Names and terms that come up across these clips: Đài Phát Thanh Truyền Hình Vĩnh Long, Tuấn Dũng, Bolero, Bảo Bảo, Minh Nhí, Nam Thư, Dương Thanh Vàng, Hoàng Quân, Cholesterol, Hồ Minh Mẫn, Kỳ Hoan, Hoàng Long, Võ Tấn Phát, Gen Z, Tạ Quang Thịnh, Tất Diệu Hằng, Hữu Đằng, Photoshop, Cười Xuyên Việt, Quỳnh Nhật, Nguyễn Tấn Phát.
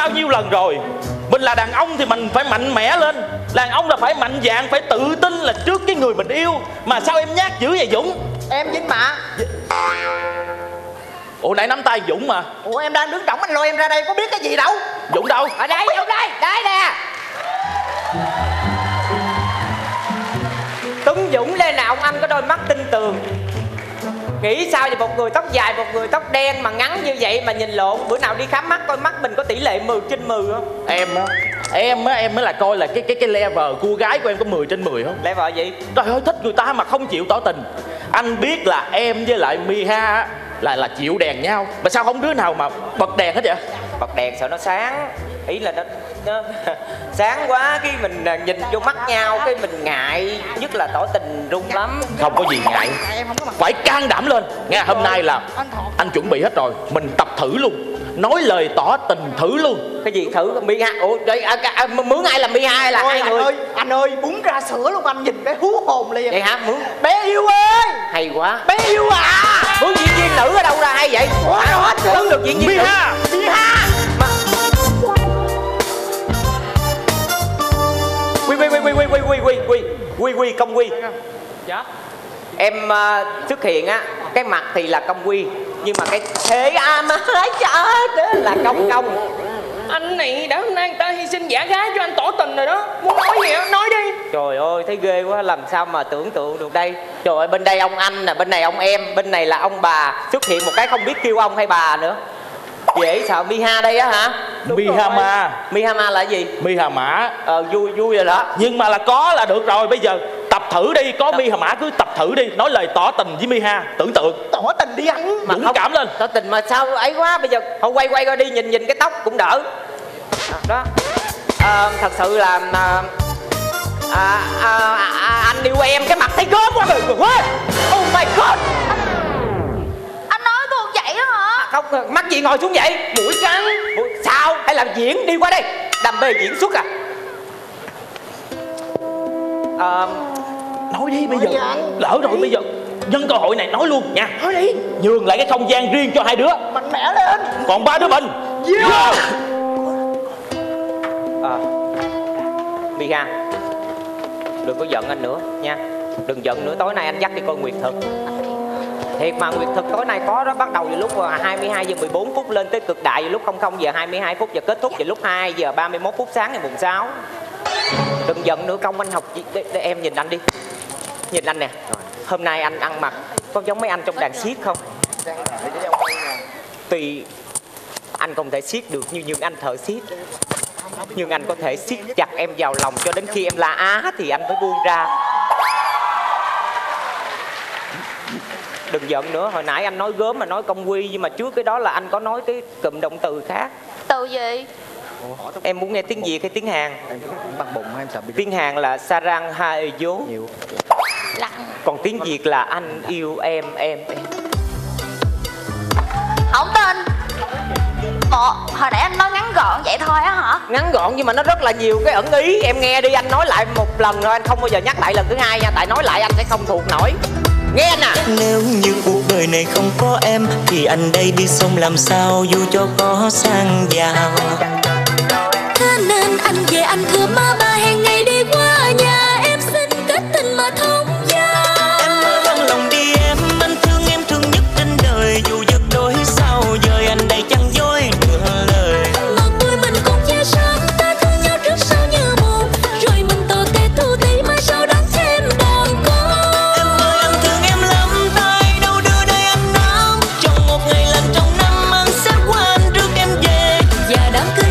bao nhiêu lần rồi. Mình là đàn ông thì mình phải mạnh mẽ lên. Đàn ông là phải mạnh dạn, phải tự tin là trước cái người mình yêu. Mà sao em nhát dữ vậy Dũng? Em dính mạ. Ủa nãy nắm tay Dũng mà. Ủa em đang đứng trọng anh lôi em ra đây có biết cái gì đâu. Dũng đâu? Ở đây, Dũng đây, đây nè. Tuấn Dũng lên nào ông anh có đôi mắt tinh tường. Nghĩ sao về một người tóc dài, một người tóc đen mà ngắn như vậy mà nhìn lộn. Bữa nào đi khám mắt coi mắt mình có tỷ lệ 10 trên 10 không? Em mới là coi là cái level cô gái của em có 10 trên 10 không? Level gì? Trời ơi thích người ta mà không chịu tỏ tình. Anh biết là em với lại Miha là chịu đèn nhau. Mà sao không đứa nào mà bật đèn hết vậy? Bật đèn sợ nó sáng. Ý là nó sáng quá cái mình nhìn vô mắt nhau cái mình ngại, nhất là tỏ tình rung lắm. Không có gì ngại, phải can đảm lên nghe. Hôm nay là anh chuẩn bị hết rồi, mình tập thử luôn, nói lời tỏ tình thử luôn. Cái gì thử? Miha. Ủa mướn ai làm Miha hay là ai? Anh ơi bún ra sữa luôn, anh nhìn cái hú hồn liền vậy hả? Mướn bé yêu ơi, hay quá bé yêu à. Mướn diễn viên nữ ở đâu ra hay vậy? Mướn được diễn viên nữ Miha. Quy Công Quy. Dạ. Em xuất hiện á, cái mặt thì là Công Quy, nhưng mà cái thế mà đó là Công Công. Anh này đã hôm nay người ta hy sinh giả gái cho anh tỏ tình rồi đó. Muốn nói gì đó, nói đi. Trời ơi thấy ghê quá, làm sao mà tưởng tượng được đây. Trời ơi bên đây ông anh nè, bên này ông em, bên này là ông bà. Xuất hiện một cái không biết kêu ông hay bà nữa. Dễ sợ. Miha đây á hả? Mihama. Mihama là gì? Mihama. Vui vui rồi đó. Nhưng mà là có là được rồi, bây giờ tập thử đi. Có Mihama cứ tập thử đi, nói lời tỏ tình với Miha. Tưởng tượng tỏ tình đi anh, dũng cảm lên. Tỏ tình mà sao ấy quá, bây giờ thôi quay quay coi đi, nhìn nhìn cái tóc cũng đỡ đó. Thật sự là anh yêu em cái mặt thấy gớm quá rồi. Oh my god. Không, mắc gì ngồi xuống vậy? Mũi cắn. Sao? Hãy làm diễn, đi qua đây. Đam mê diễn xuất à? Nói đi bây giờ. Lỡ rồi bây giờ nhân cơ hội này nói luôn nha. Nói đi. Nhường lại cái không gian riêng cho hai đứa. Mạnh mẽ lên. Còn ba đứa mình. Yeah. Miha, đừng có giận anh nữa nha. Đừng giận nữa, tối nay anh dắt đi coi Nguyệt Thực. Thiệt mà Nguyệt Thực tối nay có đó, bắt đầu vào lúc 22:14 lên tới cực đại vào lúc 00:22 và kết thúc vào lúc 2:31 sáng ngày mùng 6. Đừng giận nữa Công, anh học để em nhìn anh đi. Nhìn anh nè. Hôm nay anh ăn mặc có giống mấy anh trong đàn xiếc không? Tùy anh không thể xiếc được như những anh thợ xiếc. Nhưng anh có thể siết chặt em vào lòng cho đến khi em la á thì anh mới buông ra. Đừng giận nữa, hồi nãy anh nói gớm mà nói Công Quy, nhưng mà trước cái đó là anh có nói cái cụm động từ khác. Từ gì? Em muốn nghe tiếng Việt hay tiếng Hàn? Tiếng Hàn là Sarang Hai Dố. Còn tiếng Việt là anh yêu em. Không tin. Ủa, hồi nãy anh nói ngắn gọn vậy thôi á hả? Ngắn gọn nhưng mà nó rất là nhiều cái ẩn ý. Em nghe đi, anh nói lại một lần rồi anh không bao giờ nhắc lại lần thứ hai nha. Tại nói lại anh sẽ không thuộc nổi. Nghe anh à. Nếu như cuộc đời này không có em thì anh đây đi sông làm sao dù cho có sang giàu. Thế nên anh về anh thưa má ba hẹn ngày đi qua nhà em xin kết tình mà thông gia. Em ơi lăn lòng đi em thương nhất trên đời dù giật đôi sau giờ anh đây chẳng dối nửa lời. Mà vui mình cũng chia sớm ta thương nhau trước sau như một rồi mình tổ tê thu tí mai sau đón thêm đàn con. Em ơi anh thương em lắm tay đâu đưa đây anh nắng trong một ngày lành trong năm anh sẽ quên trước em về và đám cưới.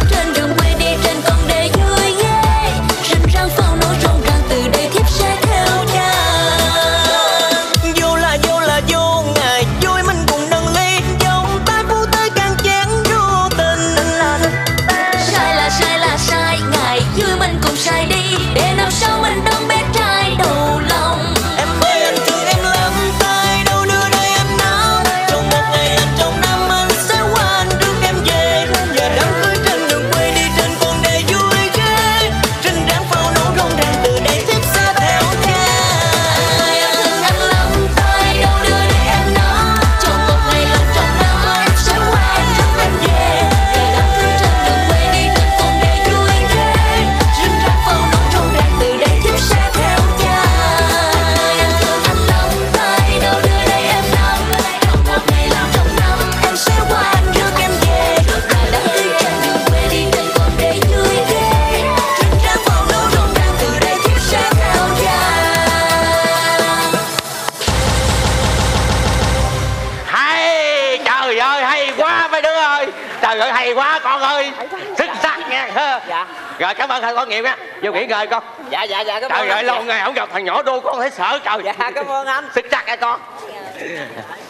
Xích xác nha. Dạ. Rồi cảm ơn thầy con Nghiệp nha. Vô nghỉ ngơi con. Dạ dạ dạ. Cảm ơn. Trời ơi, lâu ngày không gặp thằng nhỏ đô con thấy sợ trời. Dạ cảm ơn anh. Xích xác nha con.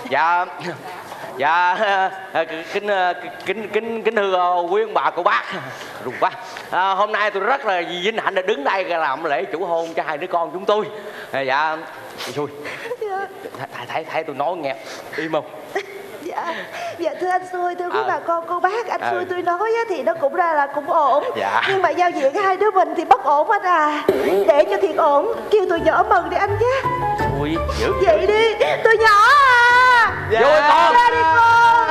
Dạ. Dạ kính thưa quyên bà cô bác rùng quá. Hôm nay tôi rất là vinh hạnh được đứng đây làm lễ chủ hôn cho hai đứa con chúng tôi. Dạ thôi thấy tôi nói nghe im không? Dạ, dạ thưa anh Xui, thưa quý bà con cô bác, anh Xui tôi nói thì nó cũng ra là cũng ổn. Dạ. Nhưng mà giao diện hai đứa mình thì bất ổn anh à. Để cho thiệt ổn, kêu tôi nhỏ mừng đi anh nhé. Xui, dữ vậy đi, tôi nhỏ à. Dạ. Vui con. Ra đi con.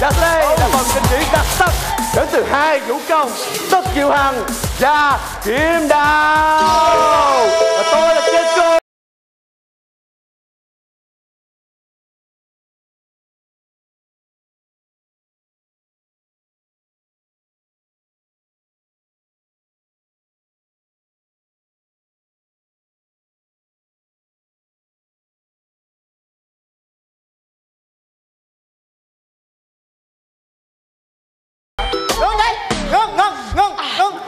Đặt đây là phần trình diễn đặc sắc đến từ hai vũ công Tất Diệu Hằng và Kiếm Đào. Và tôi là Chết Cô.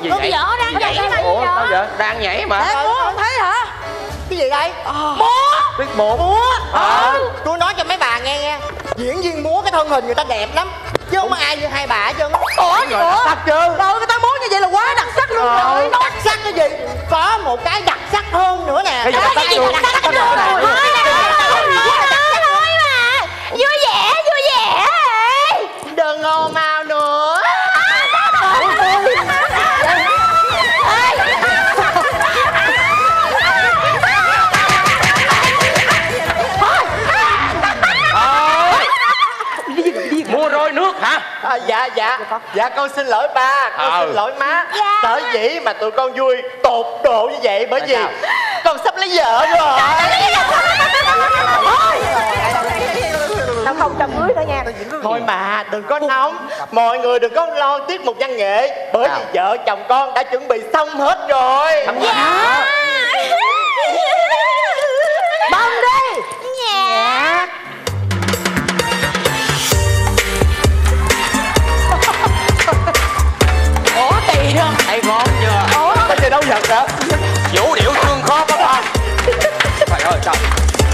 Gì vợ đang nhảy mà. Ủa, sao vậy? Đang nhảy mà. Thế múa không thấy hả? Cái gì đây? Múa. Biết múa. Múa. Tôi nói cho mấy bà nghe nha. Diễn viên múa cái thân hình người ta đẹp lắm. Chứ không có ai như hai bà hết trơn. Ủa gì nữa? Đặc trưng. Rồi người ta múa như vậy là quá đặc sắc luôn rồi. Đặc sắc cái gì? Có một cái đặc sắc hơn nữa nè. Cái gì đặc sắc hơn rồi? Thôi mà. Vui vẻ, vui vẻ. Đừng ồn ào nữa. Dạ dạ dạ con xin lỗi ba, con xin lỗi má. Sở dĩ mà tụi con vui tột độ như vậy bởi vì con sắp lấy vợ rồi. Tao không cho cưới nữa nha. Thôi mà đừng có nóng, mọi người đừng có lo tiết mục văn nghệ bởi vì vợ chồng con đã chuẩn bị xong hết rồi. Bông đi nhạc. Thấy ngon chưa? Ủa? Cái gì đâu giật đó. Vũ điệu thương khó quá ba. Trời ơi trời.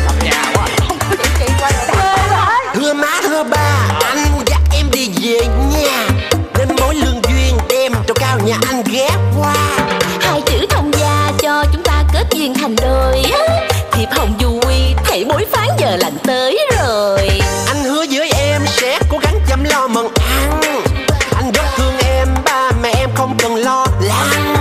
Tập nhà quá. Thưa má thưa ba, anh muốn dắt em đi về nhà. Đến mối lương duyên đem trầu cao nhà anh ghép qua. Hai chữ thông gia cho chúng ta kết duyên thành đôi. Thiệp hồng du quy thảy mối phán giờ lành tới rồi. Anh hứa với em sẽ cố gắng chăm lo mừng ăn. Anh rất thương em ba mẹ em không cần lo lắng.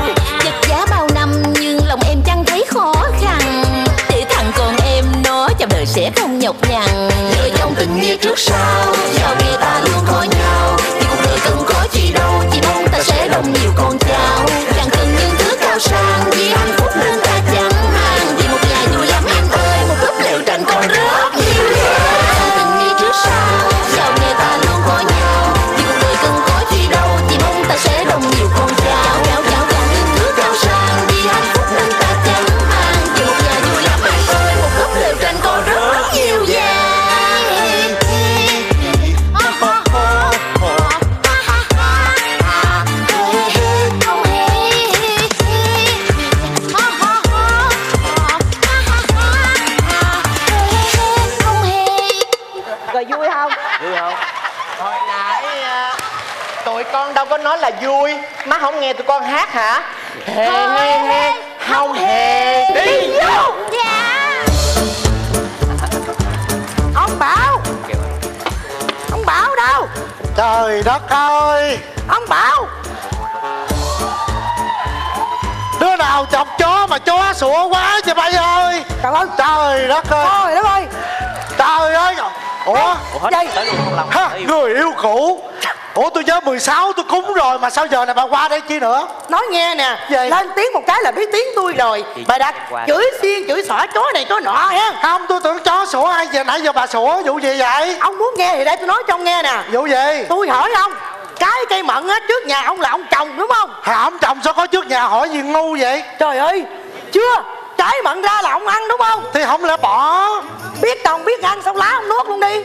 Giật giá bao năm nhưng lòng em chẳng thấy khó khăn. Để thằng con em nó trong đời sẽ không nhọc nhằn. Đời trong tình nghĩa trước sau, giao nghe ta luôn có nhau. Thì cuộc đời cần có chi đâu, chỉ mong ta sẽ đông nhiều con cháu. Chẳng cần những thứ cao sang, vì hạnh phúc nên ta chẳng mang. Vì một ngày vui lắm em ơi, một lúc lều tranh còn rất nhiều. Trong tình nghĩa trước sau, giao nghe ta luôn có nhau. Ta sẽ đồng nhiều con cháu. Cháu cháu cháu những thứ cao sang. Vì hạnh phúc nên ta chẳng mang. Vì một nhà vui lắm anh ơi, một góc lều tranh có rất nhiều vàng. Rồi vui không? Vui không? Hồi nãy tụi con đâu có nói là vui. Má không nghe tụi con hát hả? Hề hề hề, không hề đi vô. Dạ. Ông Bảo. Ông Bảo đâu? Trời đất ơi. Ông Bảo. Đứa nào chọc chó mà chó sủa quá chị bay ơi. Trời đất ơi. Trời đất ơi. Trời ơi. Ủa? Người yêu cũ. Ủa tôi nhớ 16 tôi cúng rồi mà sao giờ này bà qua đây chi nữa? Nói nghe nè, vậy? Lên tiếng một cái là biết tiếng tôi rồi. Bà đã chửi xiên, chửi xỏ chó này chó nọ ha. Không, tôi tưởng chó sủa ai giờ nãy giờ bà sủa, vụ gì vậy? Ông muốn nghe thì để tôi nói cho ông nghe nè. Vụ gì? Tôi hỏi ông, cái cây mận á trước nhà ông là ông trồng đúng không? Hả, ông trồng sao có trước nhà hỏi gì ngu vậy? Trời ơi, chưa. Trái mận ra là không ăn đúng không? Thì không lẽ bỏ. Biết trồng biết ăn sao lá không nuốt luôn đi.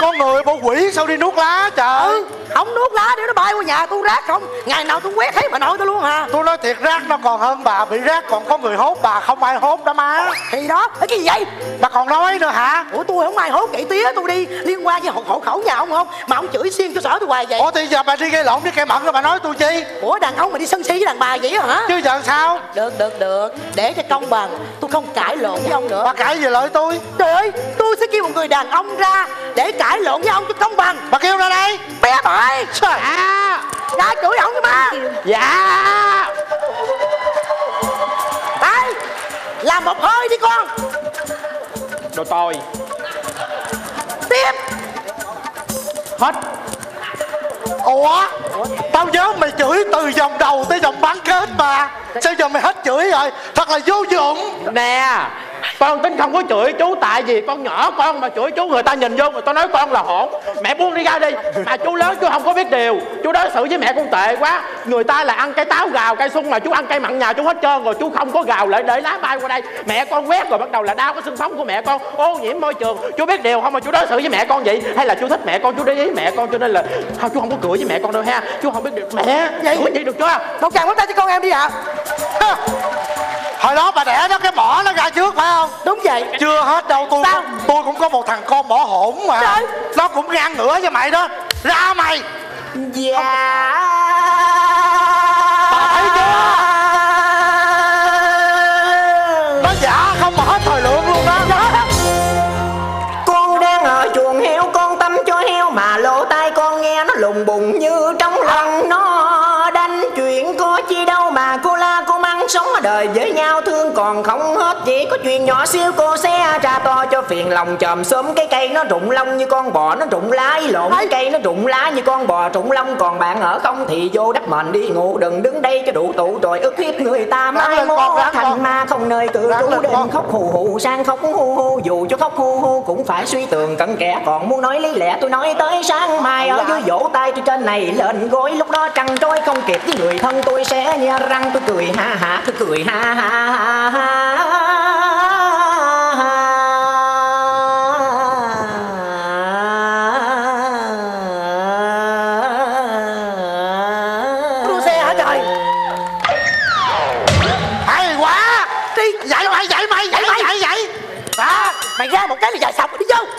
Con người bộ quỷ sao đi nuốt lá trời. Ừ, không nuốt lá để nó bay qua nhà tôi rác không. Ngày nào tôi quét thấy bà nội tôi luôn hả? Tôi nói thiệt rác nó còn hơn bà. Bị rác còn có người hốt bà không ai hốt đó má. Thì đó, cái gì vậy? Bà còn nói nữa hả? Ủa tôi không ai hốt kỹ tía tôi đi. Liên quan với hộ khẩu nhà ông không? Mà ông chửi xiên cho sở tôi hoài vậy. Ủa thì giờ bà đi gây lộn với cây mận rồi bà nói tôi chi? Ủa đàn ông mà đi sân si với đàn bà vậy hả? Chứ giờ sao? Được để cho công bằng. Tôi không cãi lộn với ông nữa. Bà cãi về lợi tôi. Trời ơi, tôi sẽ kêu một người đàn ông ra để cãi lộn với ông cho công bằng. Bà kêu ra đây. Bé bội. Dạ. Ra chửi ông cho má. Dạ. Đây, làm một hơi đi con. Đồ tồi. Tiếp. Hết. Ủa? Tao nhớ mày chửi từ vòng đầu tới vòng bán kết mà. Sao giờ mày hết chửi rồi? Thật là vô dụng. Nè, con tính không có chửi chú tại vì con nhỏ con mà chửi chú người ta nhìn vô người ta nói con là hỗn. Mẹ buông đi ra đi. Mà chú lớn chú không có biết điều. Chú đối xử với mẹ con tệ quá. Người ta là ăn cây táo gào cây sung mà chú ăn cây mặn nhà chú hết trơn rồi. Chú không có gào lại để lá bay qua đây. Mẹ con quét rồi bắt đầu là đau cái xương sống của mẹ con. Ô nhiễm môi trường. Chú biết điều không mà chú đối xử với mẹ con vậy? Hay là chú thích mẹ con chú để ý mẹ con cho nên là không, chú không có cười với mẹ con đâu ha. Chú không biết điều. Mẹ vậy được chưa? Tao càng muốn ta cho con em đi hả? À. Hồi đó bà đẻ nó cái mỏ nó ra trước phải không? Đúng vậy. Chưa hết đâu, tôi cũng có một thằng con mỏ hổn mà. Trời. Nó cũng ngang ngửa với mày đó. Ra mày. Dạ. Bà thấy chưa? Nó giả không mà hết thời lượng luôn đó. Dạ. Con đang ở chuồng heo, con tắm cho heo mà lỗ tai con nghe nó lùng bùng như trong lòng nó đánh chuyện có chi đâu mà cô la cô mắng sống ở đời với nhau thương còn không hết. Chỉ có chuyện nhỏ xíu cô xe ra to cho phiền lòng chòm xóm. Cái cây nó rụng lông như con bò, nó rụng lá lộn. Cái cây nó rụng lá như con bò rụng lông. Còn bạn ở không thì vô đắp mền đi ngủ. Đừng đứng đây cho đủ tụ rồi ức hiếp người ta. Mai mô thành ma không nơi tự trú. Đừng khóc hù hù sang khóc hu hu. Dù cho khóc hu hu cũng phải suy tường cận kẽ. Còn muốn nói lý lẽ tôi nói tới sáng mai. Ở dưới vỗ tay tôi trên này lên gối. Lúc đó trăng trôi không kịp với người thân. Tôi sẽ nhe răng tôi cười ha ha. Tôi cười ha ha ha ha.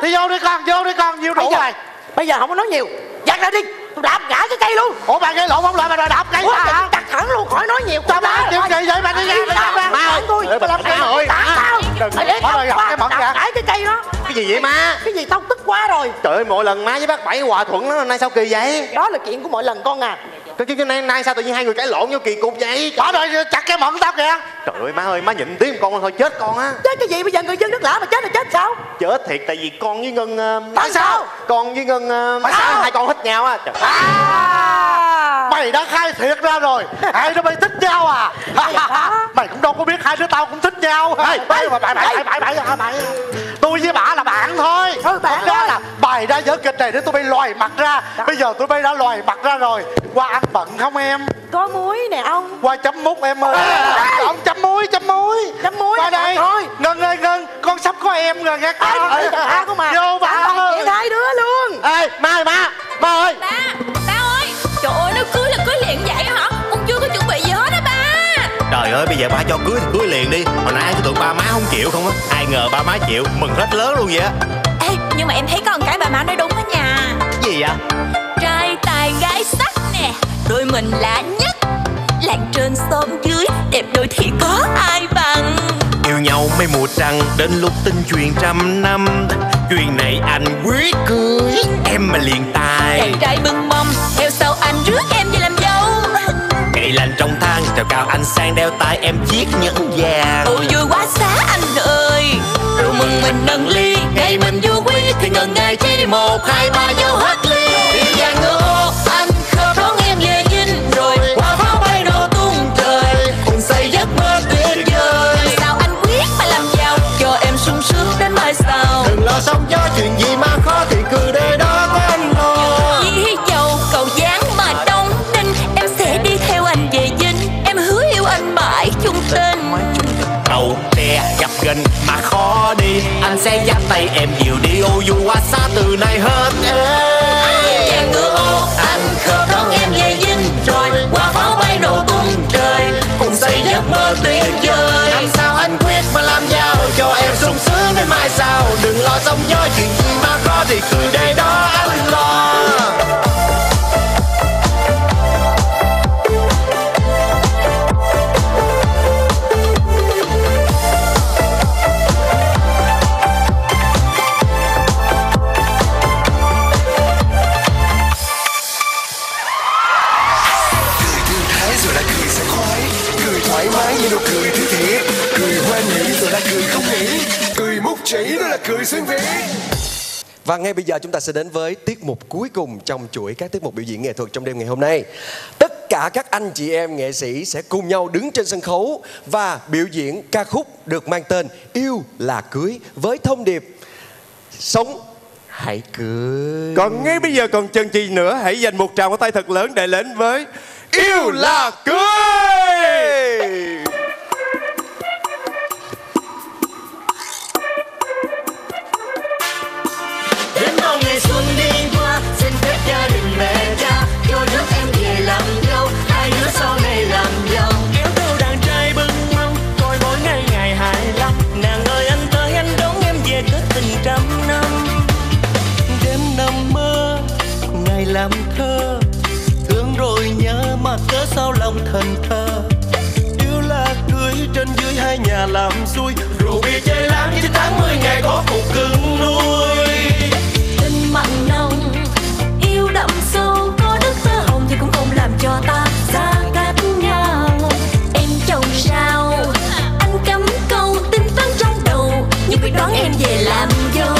Đi vô đi con, vô đi con, nhiều đủ rồi. Bây giờ không có nói nhiều, dạt ra đi. Tôi đạp ngã cái cây luôn. Ủa bà gây lộn không lại mà đòi đạp cây hả? Chặt thẳng luôn, khỏi nói nhiều. Tao đá kiểu gì vậy bà đi ra, bà ra. Má tôi, bà làm cái nồi. Tao, bà đạp cái mận ra. Đạp cái cây đó. Cái gì vậy má? Cái gì tao tức quá rồi. Trời ơi, mỗi lần má với bác Bảy hòa thuận nó nay sao kỳ vậy? Đó là chuyện của mỗi lần con à. Cái nay sao tự nhiên hai người cãi lộn vô kỳ cục vậy? Trời ơi, chặt cái mận tao kìa. Trời ơi má ơi, má nhịn tiếng con thôi chết con á. Chết cái gì bây giờ người dân nước lã mà chết là chết sao? Chết thiệt tại vì con với Ngân tại sao? Con với Ngân tại sao hai con thích nhau á? Mày đã khai thiệt ra rồi. Hai đứa mày thích nhau à? Mày cũng đâu có biết hai đứa tao cũng thích nhau. Tôi với bà là bạn thôi. Bạn đó là bài ra vở kịch này để tụi bay lòi mặt ra. Bây giờ tụi bay đã lòi mặt ra rồi. Qua ăn bận không em? Có muối nè ông. Qua chấm mút em ơi. Ông chấm muối, chấm muối. Chấm muối. Qua đây. Ngân ơi Ngân, con sắp có em rồi nghe con. Ai của mà. Vô bà ơi. Chị thấy đứa luôn. Ê, má ơi má. Má ơi. Ba ơi. Trời ơi nó cưới là cưới liền vậy hả? Con chưa có chuẩn bị gì hết á ba. Trời ơi bây giờ ba cho cưới thì cưới liền đi. Hồi nãy tôi tưởng ba má không chịu không á. Ai ngờ ba má chịu, mừng rất lớn luôn vậy á. Ê, nhưng mà em thấy con cái bà má nói đúng đó nha. Gì vậy? Trai tài gái sắc nè, đôi mình lạ nhất. Làng trên xóm dưới, đẹp đôi thì có ai bằng. Yêu nhau mấy mùa trăng, đến lúc tình chuyện trăm năm. Chuyện này anh quyết cưới, em mà liền tài. Chàng trai bưng mâm, theo sau anh rước em về làm dâu. Ngày lành trong thang, trèo cao anh sang đeo tay em chiếc nhẫn vàng. Ôi vui quá xá anh ơi. Rượu mừng mình nâng ly, ngày mình vui quý thì ngần ngày chỉ 1, 2, 3 dấu hết ly. Đi vàng ngựa ô, anh khờ đón em về nhìn rồi. Quả pháo bay nổ tung trời, cùng xây giấc mơ tuyệt vời. Sao anh quyết mà làm giàu, cho em sung sướng đến mai sau. Đừng lo sống cho chuyện gì mà khó thì cứ để đó có anh lo. Dì dầu cậu dáng mà đông đinh, em sẽ đi theo anh về dinh. Em hứa yêu anh mãi chung tình. tay em nhiều đi ô dù quá xa từ nay hết ê. Em ngựa ô anh khờ con em dây dinh rồi qua pháo bay nổ tung trời cùng xây giấc mơ tuyệt vời. Làm sao anh quyết mà làm giàu cho em sung sướng đến mai sau, đừng lo sóng gió chuyện gì mà có thì cứ để đó anh lo. Và ngay bây giờ chúng ta sẽ đến với tiết mục cuối cùng trong chuỗi các tiết mục biểu diễn nghệ thuật trong đêm ngày hôm nay. Tất cả các anh chị em nghệ sĩ sẽ cùng nhau đứng trên sân khấu và biểu diễn ca khúc được mang tên Yêu Là Cưới với thông điệp Sống Hãy Cưới. Còn ngay bây giờ còn chần chừ nữa, hãy dành một tràng pháo tay thật lớn để đến với Yêu Là Cưới. Làm thơ thương rồi nhớ mà cớ sao lòng thần thơ. Yêu là cưới trên dưới hai nhà làm xuôi, rượu bia chơi lắm chứ 80 ngày có cục cưng nuôi. Tình mặn nồng yêu đậm sâu, có đức tơ hồng thì cũng không làm cho ta xa cách nhau. Em chồng sao anh cắm câu tính toán trong đầu, nhưng quyết đoán em về làm dâu.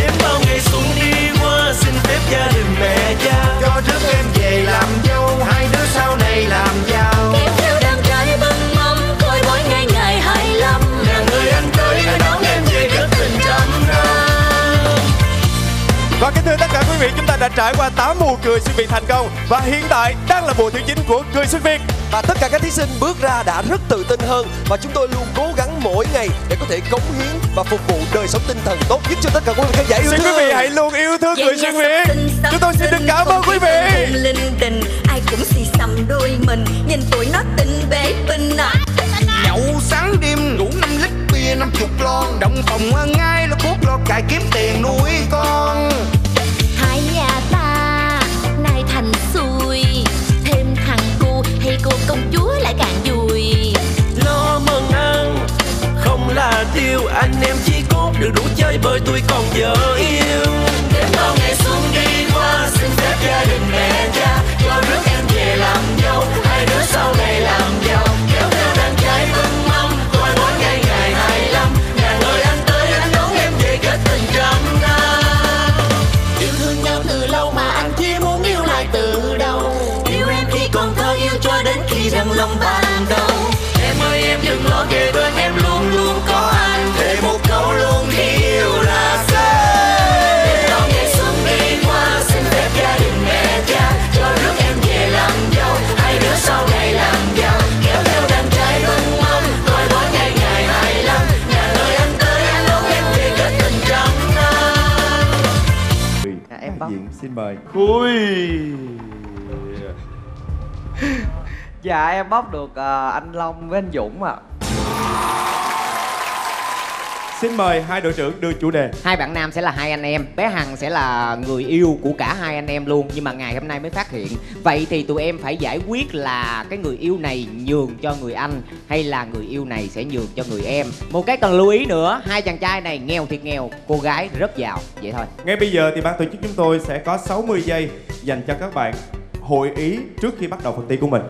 Đêm bao ngày xuống đi qua xin phép gia đình mẹ cha, cho rước em về làm dâu, hai đứa sau này làm giàu. Em theo đàn trai bưng mâm, coi mỗi ngày ngày 25. Là người anh cưới đã đón em về rất tình trăm năm. Và kính thưa tất cả quý vị, chúng ta đã trải qua 8 mùa Cười Xuyên Việt thành công. Và hiện tại đang là mùa thứ 9 của Cười Xuyên Việt. Và tất cả các thí sinh bước ra đã rất tự tin hơn. Và chúng tôi luôn cố gắng mỗi ngày để có thể cống hiến và phục vụ đời sống tinh thần tốt nhất cho tất cả quý vị khán giả yêu xin thương. Quý vị hãy luôn yêu thương Cười Xuyên Việt. Chúng tôi xin được cảm ơn quý vị. Linh đình ai cũng xì xầm đôi mình, nhìn tụi nó tinh bế binh à. Nhậu sáng đêm ngủ 5 lít bia 50 lon, động phòng qua ngay lo cuốc lo cài kiếm tiền nuôi con. Hai nhà ta nay thành xuôi, thêm thằng cu hay cô công chúa lại càng vui. Lo mừng ăn không là tiêu, anh em chỉ cốt được đủ chơi bời tôi còn vợ yêu. Đến bao ngày xuân đi qua xin phép gia đình mẹ cha, cho rước em về làm dâu, hai đứa sau này làm giàu. Kéo theo đàn trai bưng mâm, coi mỗi ngày ngày 25. Nhà người anh tới anh đón em về kết tình trăm năm. Yêu thương nhau từ lâu mà anh chỉ muốn yêu lại từ đầu, yêu em khi còn thơ, yêu cho đến khi rằng lòng ban đầu. Em ơi em đừng lo, kề bên em luôn luôn có anh, thề một câu luôn khi yêu là sao. Sau này làm giàu, kéo theo đàn trai bưng mâm, coi mỗi ngày ngày 25. Nhà nơi anh tới anh đón em về kết tình trăm năm. Em bắt diện xin mời. Ui. Dạ em bóc được anh Long với anh Dũng ạ. Xin mời hai đội trưởng đưa chủ đề. Hai bạn nam sẽ là hai anh em, bé Hằng sẽ là người yêu của cả hai anh em luôn. Nhưng mà ngày hôm nay mới phát hiện. Vậy thì tụi em phải giải quyết là cái người yêu này nhường cho người anh, hay là người yêu này sẽ nhường cho người em. Một cái cần lưu ý nữa, hai chàng trai này nghèo thiệt nghèo, cô gái rất giàu. Vậy thôi. Ngay bây giờ thì ban tổ chức chúng tôi sẽ có 60 giây dành cho các bạn hội ý trước khi bắt đầu phần thi của mình.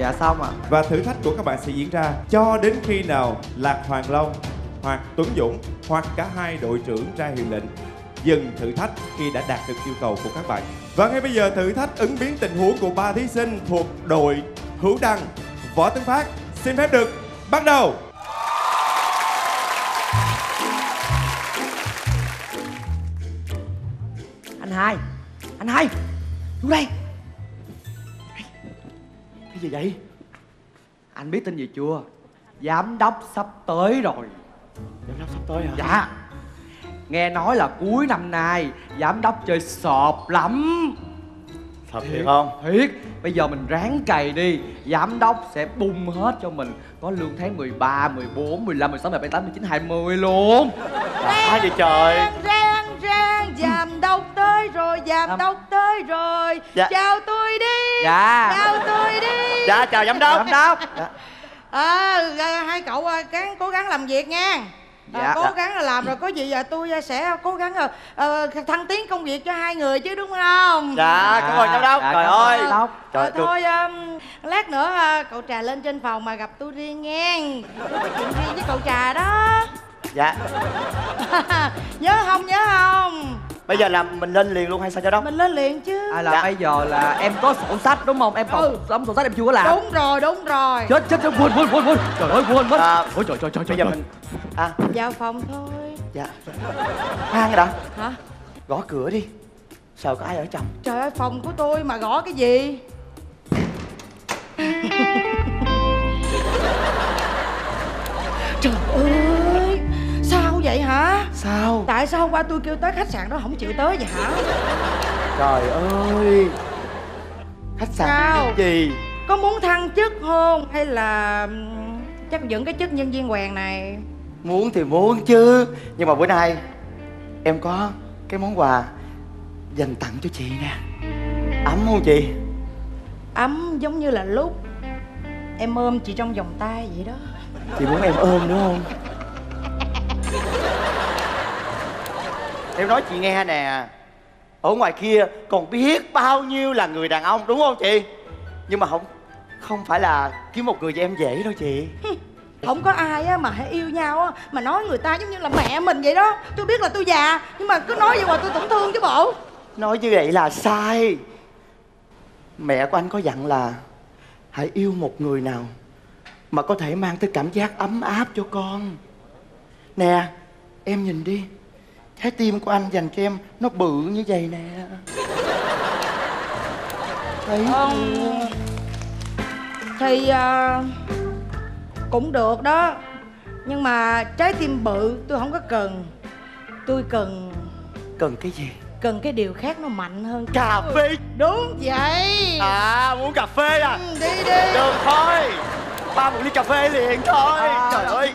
Dạ xong ạ. Và thử thách của các bạn sẽ diễn ra cho đến khi nào Lạc Hoàng Long hoặc Tuấn Dũng hoặc cả hai đội trưởng ra hiệu lệnh dừng thử thách khi đã đạt được yêu cầu của các bạn. Và ngay bây giờ thử thách ứng biến tình huống của ba thí sinh thuộc đội Hữu Đằng, Võ Tấn Phát xin phép được bắt đầu. Anh hai vô đây. Cái gì vậy? Anh biết tin gì chưa? Giám đốc sắp tới rồi. Giám đốc sắp tới hả? Dạ. Nghe nói là cuối năm nay giám đốc chơi sọp lắm. Thật thiệt không? Thiệt. Bây giờ mình ráng cày đi. Giám đốc sẽ bung hết cho mình. Có lương tháng 13, 14, 15, 16, 17, 18, 19, 20 luôn. Quá vậy trời. Giám đốc tới rồi, giám đốc tới rồi. Dạ. Chào tôi đi. Dạ. Chào tôi đi. Dạ, chào giám đốc. Giám đốc. Dạ. Hai cậu cố gắng làm việc nha. Dạ. Cố gắng là làm rồi có gì giờ tôi sẽ cố gắng thăng tiến công việc cho hai người chứ đúng không? Dạ, cảm ơn giám đốc. Trời ơi. Trời thôi lát nữa cậu Trà lên trên phòng mà gặp tôi riêng nghe. Tôi có chuyện riêng với cậu Trà đó. Dạ. Nhớ không, nhớ không? Bây giờ là mình lên liền luôn hay sao cho đó? Mình lên liền chứ. À là dạ. Bây giờ là em có sổ sách đúng không? Em còn đóng sổ sách em chưa có làm. Đúng rồi, đúng rồi. Chết chết chết, quên. Trời ơi quên mất. Ôi trời. Bây giờ mình vào phòng thôi. Dạ. Khoan đã. Hả? Gõ cửa đi. Sợ có ai ở trong. Trời ơi, phòng của tôi mà gõ cái gì? Trời ơi. Vậy hả? Sao? Tại sao hôm qua tôi kêu tới khách sạn đó không chịu tới vậy hả? Trời ơi. Khách sạn sao? Gì? Có muốn thăng chức không? Hay là chắc vẫn cái chức nhân viên quèn này? Muốn thì muốn chứ. Nhưng mà bữa nay em có cái món quà dành tặng cho chị nè. Ấm không chị? Ấm giống như là lúc em ôm chị trong vòng tay vậy đó. Chị muốn em ôm đúng không? Em nói chị nghe nè, ở ngoài kia còn biết bao nhiêu là người đàn ông đúng không chị? Nhưng mà không phải là kiếm một người cho em dễ đâu chị. Không có ai á mà hãy yêu nhau á mà nói người ta giống như là mẹ mình vậy đó. Tôi biết là tôi già nhưng mà cứ nói vậy hoài tôi tổn thương chứ bộ. Nói như vậy là sai. Mẹ của anh có dặn là hãy yêu một người nào mà có thể mang tới cảm giác ấm áp cho con. Nè, em nhìn đi. Trái tim của anh dành cho em nó bự như vậy nè. Thấy thì cũng được đó. Nhưng mà trái tim bự tôi không có cần. Tôi cần. Cần cái gì? Cần cái điều khác nó mạnh hơn. Cà phê. Đúng vậy. À, muốn cà phê à? Đi đi. Được thôi. Ba một ly cà phê liền thôi. Trời ơi.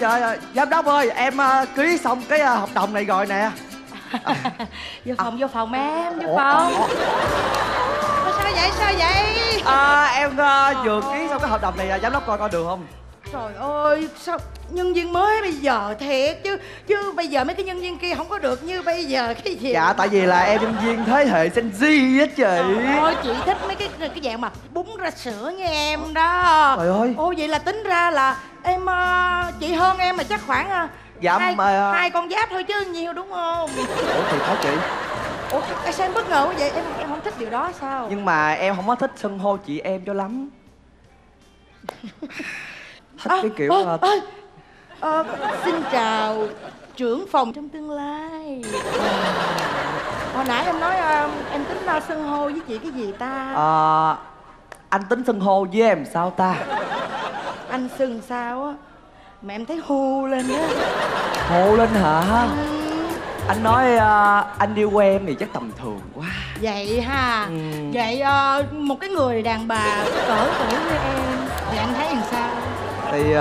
Trời ơi, giám đốc ơi, em ký xong cái hợp đồng này rồi nè. Vô phòng em, vô phòng. Sao vậy, sao vậy? Em vừa ký xong cái hợp đồng này, giám đốc coi coi được không? Trời ơi, sao nhân viên mới bây giờ thiệt chứ bây giờ mấy cái nhân viên kia không có được như bây giờ cái gì. Dạ, tại vì là em nhân viên thế hệ Gen Z á chị. Trời ơi, chị thích mấy cái dạng mà bún ra sữa như em đó. Trời ơi. Ô vậy là tính ra là em chị hơn em mà chắc khoảng hai con giáp thôi chứ nhiều đúng không? Ủa thì có chị. Ủa sao em bất ngờ quá vậy? Em không thích điều đó sao? Nhưng mà em không có thích xưng hô chị em cho lắm. Thích cái kiểu xin chào trưởng phòng trong tương lai. Hồi nãy em nói em tính xưng hô với chị cái gì ta? Anh tính xưng hô với em sao ta? Anh xưng sao á mà em thấy hô lên á. Hô lên hả? Anh nói anh yêu em thì chắc tầm thường quá. Vậy ha. Vậy một cái người đàn bà cỡ tuổi như em thì anh thấy làm sao? Thì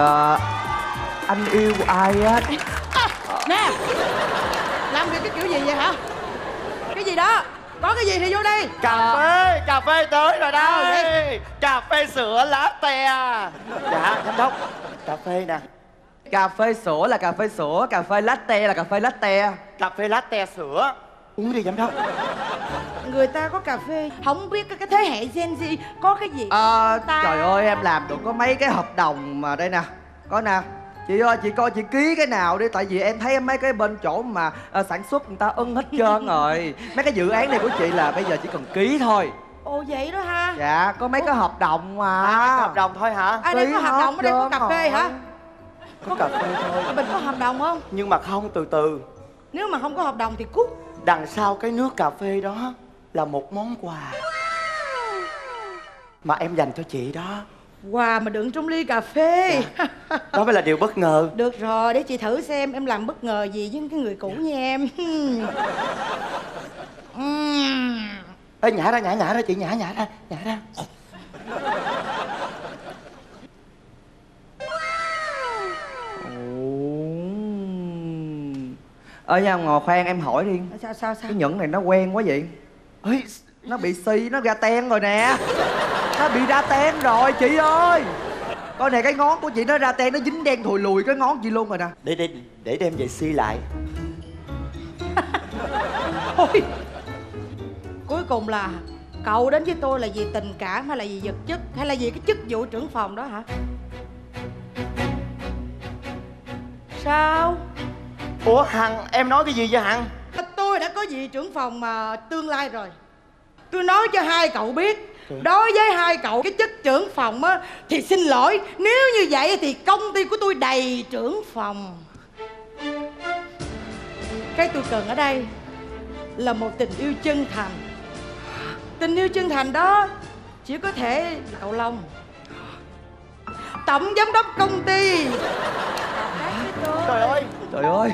anh yêu ai á? Nè, làm việc cái kiểu gì vậy hả? Cái gì đó? Có cái gì thì vô đi. Cà phê tới rồi đây. Cà phê sữa latte. Dạ, giám đốc. Cà phê nè. Cà phê sữa là cà phê sữa, cà phê latte là cà phê latte. Cà phê latte sữa. Uống đi giám đốc. Người ta có cà phê, không biết cái thế hệ Gen Z có cái gì. Trời ơi, em làm được có mấy cái hợp đồng mà đây nè. Có nè. Chị ơi, chị coi chị ký cái nào đi. Tại vì em thấy mấy cái bên chỗ mà sản xuất người ta ưng hết trơn rồi. Mấy cái dự án này của chị là bây giờ chỉ cần ký thôi. Ồ vậy đó ha. Dạ, có mấy cái hợp đồng mà. Hợp đồng thôi hả? Ở đây có hợp đồng, ở đây có cà phê hả? Có cà phê thôi. Mình có hợp đồng không? Nhưng mà không, từ từ. Nếu mà không có hợp đồng thì cút. Đằng sau cái nước cà phê đó là một món quà. mà em dành cho chị đó. Quà mà đựng trong ly cà phê. Dạ. Đó mới là điều bất ngờ. Được rồi, để chị thử xem em làm bất ngờ gì với cái người cũ dạ. Như em. Ê, nhả ra chị, nhả ra. Ở nhà ngồi khoan em hỏi đi. Sao? Cái nhẫn này nó quen quá vậy. Ê, nó bị xi, nó ra ten rồi nè. Nó bị ra ten rồi chị ơi. Coi này, cái ngón của chị nó ra ten, nó dính đen thùi lùi cái ngón chị luôn rồi nè. Để đem về xi lại. Ôi. Cuối cùng là cậu đến với tôi là vì tình cảm hay là vì vật chất hay là vì cái chức vụ trưởng phòng đó hả? Sao? Ủa Hằng, em nói cái gì vậy Hằng? Tôi đã có vị trưởng phòng mà tương lai rồi. Tôi nói cho hai cậu biết. Đối với hai cậu cái chức trưởng phòng á thì xin lỗi. Nếu như vậy thì công ty của tôi đầy trưởng phòng. Cái tôi cần ở đây là một tình yêu chân thành. Tình yêu chân thành đó chỉ có thể là cậu Long, tổng giám đốc công ty. Trời ơi, trời ơi.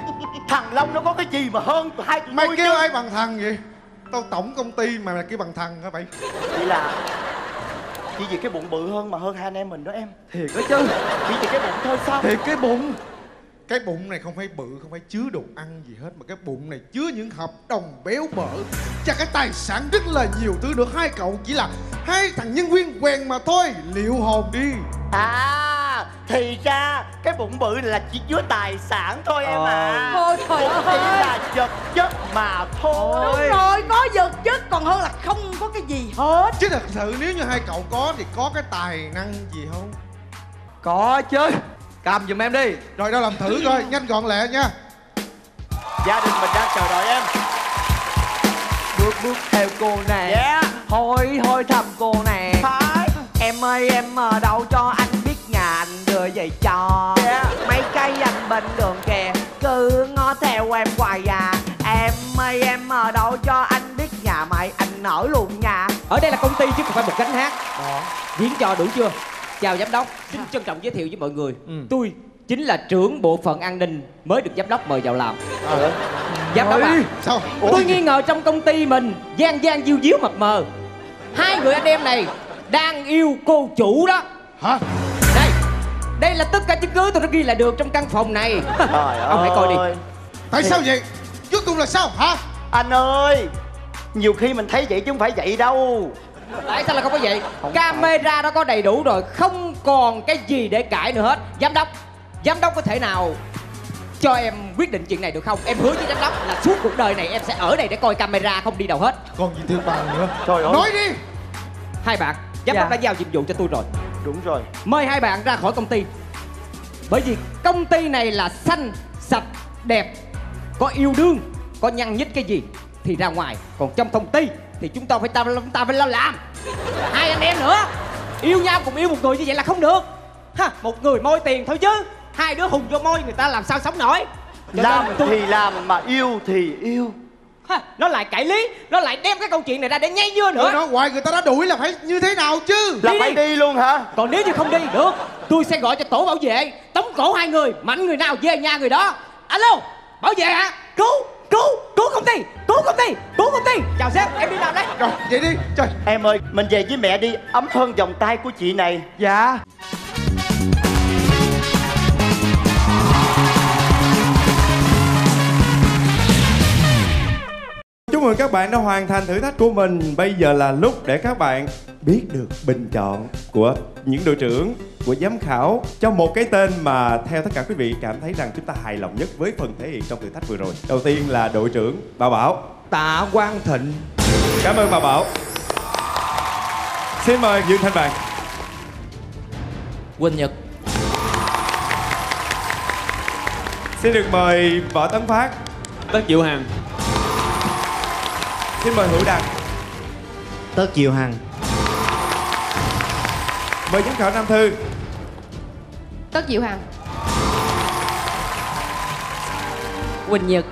Thằng Long nó có cái gì mà hơn hai tụi mày kêu chứ. Ai bằng thằng vậy? Tao tổng công ty mà mày kêu bằng thằng hả vậy? Vậy là chỉ vì cái bụng bự hơn mà hơn hai anh em mình đó em. Thiệt đó chứ. Chỉ vì cái bụng thôi sao? Thiệt cái bụng. Cái bụng này không phải bự, không phải chứa đồ ăn gì hết. Mà cái bụng này chứa những hợp đồng béo bở và cái tài sản rất là nhiều thứ nữa. Hai cậu chỉ là hai thằng nhân viên quen mà thôi. Liệu hồn đi. À, thì ra cái bụng bự này là chỉ chứa tài sản thôi em à. Thôi trời ơi, chỉ là vật chất mà thôi. Đúng rồi, có vật chất còn hơn là không có cái gì hết. Chứ thật sự nếu như hai cậu có thì có cái tài năng gì không? Có chứ. Cầm giùm em đi. Rồi đâu làm thử coi, nhanh gọn lẹ nha. Gia đình mình đang chờ đợi em. Bước bước theo cô nàng. Yeah. Hôi hôi thăm cô nàng. Phải. Em ơi em ở đâu cho anh biết nhà anh đưa về cho. Yeah. Mấy cây anh bên đường kìa cứ ngó theo em hoài à. Em ơi em ở đâu cho anh biết nhà mày anh ở luôn nha. Ở đây là công ty chứ không phải một gánh hát. Đó. Diễn trò đủ chưa? Chào giám đốc, xin trân trọng giới thiệu với mọi người. Tôi chính là trưởng bộ phận an ninh mới được giám đốc mời vào làm. Giám đốc à, sao? Tôi nghi ngờ trong công ty mình gian gian diêu diếu mập mờ. Hai người anh em này đang yêu cô chủ đó. Hả? Đây, đây là tất cả chứng cứ tôi đã ghi lại được trong căn phòng này. Ông hãy coi đi. Tại sao vậy? Cuối cùng là sao hả? Anh ơi, nhiều khi mình thấy vậy chứ không phải vậy đâu. Tại sao là không có vậy? Không, camera đó có đầy đủ rồi, không còn cái gì để cãi nữa hết. Giám đốc có thể nào cho em quyết định chuyện này được không? Em hứa với giám đốc là suốt cuộc đời này em sẽ ở đây để coi camera không đi đâu hết. Còn gì thứ ba nữa? Trời ơi. Nói đi. Hai bạn, giám đốc đã giao nhiệm vụ cho tôi rồi. Đúng rồi. Mời hai bạn ra khỏi công ty. Bởi vì công ty này là xanh, sạch, đẹp. Có yêu đương, có nhăn nhít cái gì thì ra ngoài. Còn trong công ty thì chúng ta phải làm. Hai anh em nữa yêu nhau cùng yêu một người như vậy là không được. Ha, một người moi tiền thôi chứ hai đứa hùng vô moi người ta làm sao sống nổi. Làm thì làm mà yêu thì yêu. Ha, nó lại cãi lý, nó lại đem cái câu chuyện này ra để nhây dưa nữa. Nó hoài, người ta đã đuổi là phải như thế nào chứ. Là phải đi luôn hả? Còn nếu như không đi được tôi sẽ gọi cho tổ bảo vệ tống cổ hai người, mạnh người nào về nhà người đó. Alo bảo vệ hả? Cứu công ty, cứu công ty. Chào sếp, em đi làm đấy. Rồi vậy đi. Trời, em ơi, mình về với mẹ đi, ấm hơn vòng tay của chị này. Dạ. Chúc mừng các bạn đã hoàn thành thử thách của mình. Bây giờ là lúc để các bạn biết được bình chọn của những đội trưởng, của giám khảo cho một cái tên mà theo tất cả quý vị cảm thấy rằng chúng ta hài lòng nhất với phần thể hiện trong thử thách vừa rồi. Đầu tiên là đội trưởng Bảo Bảo, Tạ Quang Thịnh. Cảm ơn Bảo Bảo. Xin mời Dương Thanh Vàng, Quỳnh Nhật. Xin được mời Võ Tấn Phát, Tất Diệu Hằng. Xin mời Hữu Đằng, Tất Diệu Hằng. Mời giám khảo Nam Thư, Tất Diệu Hằng, Quỳnh Nhật.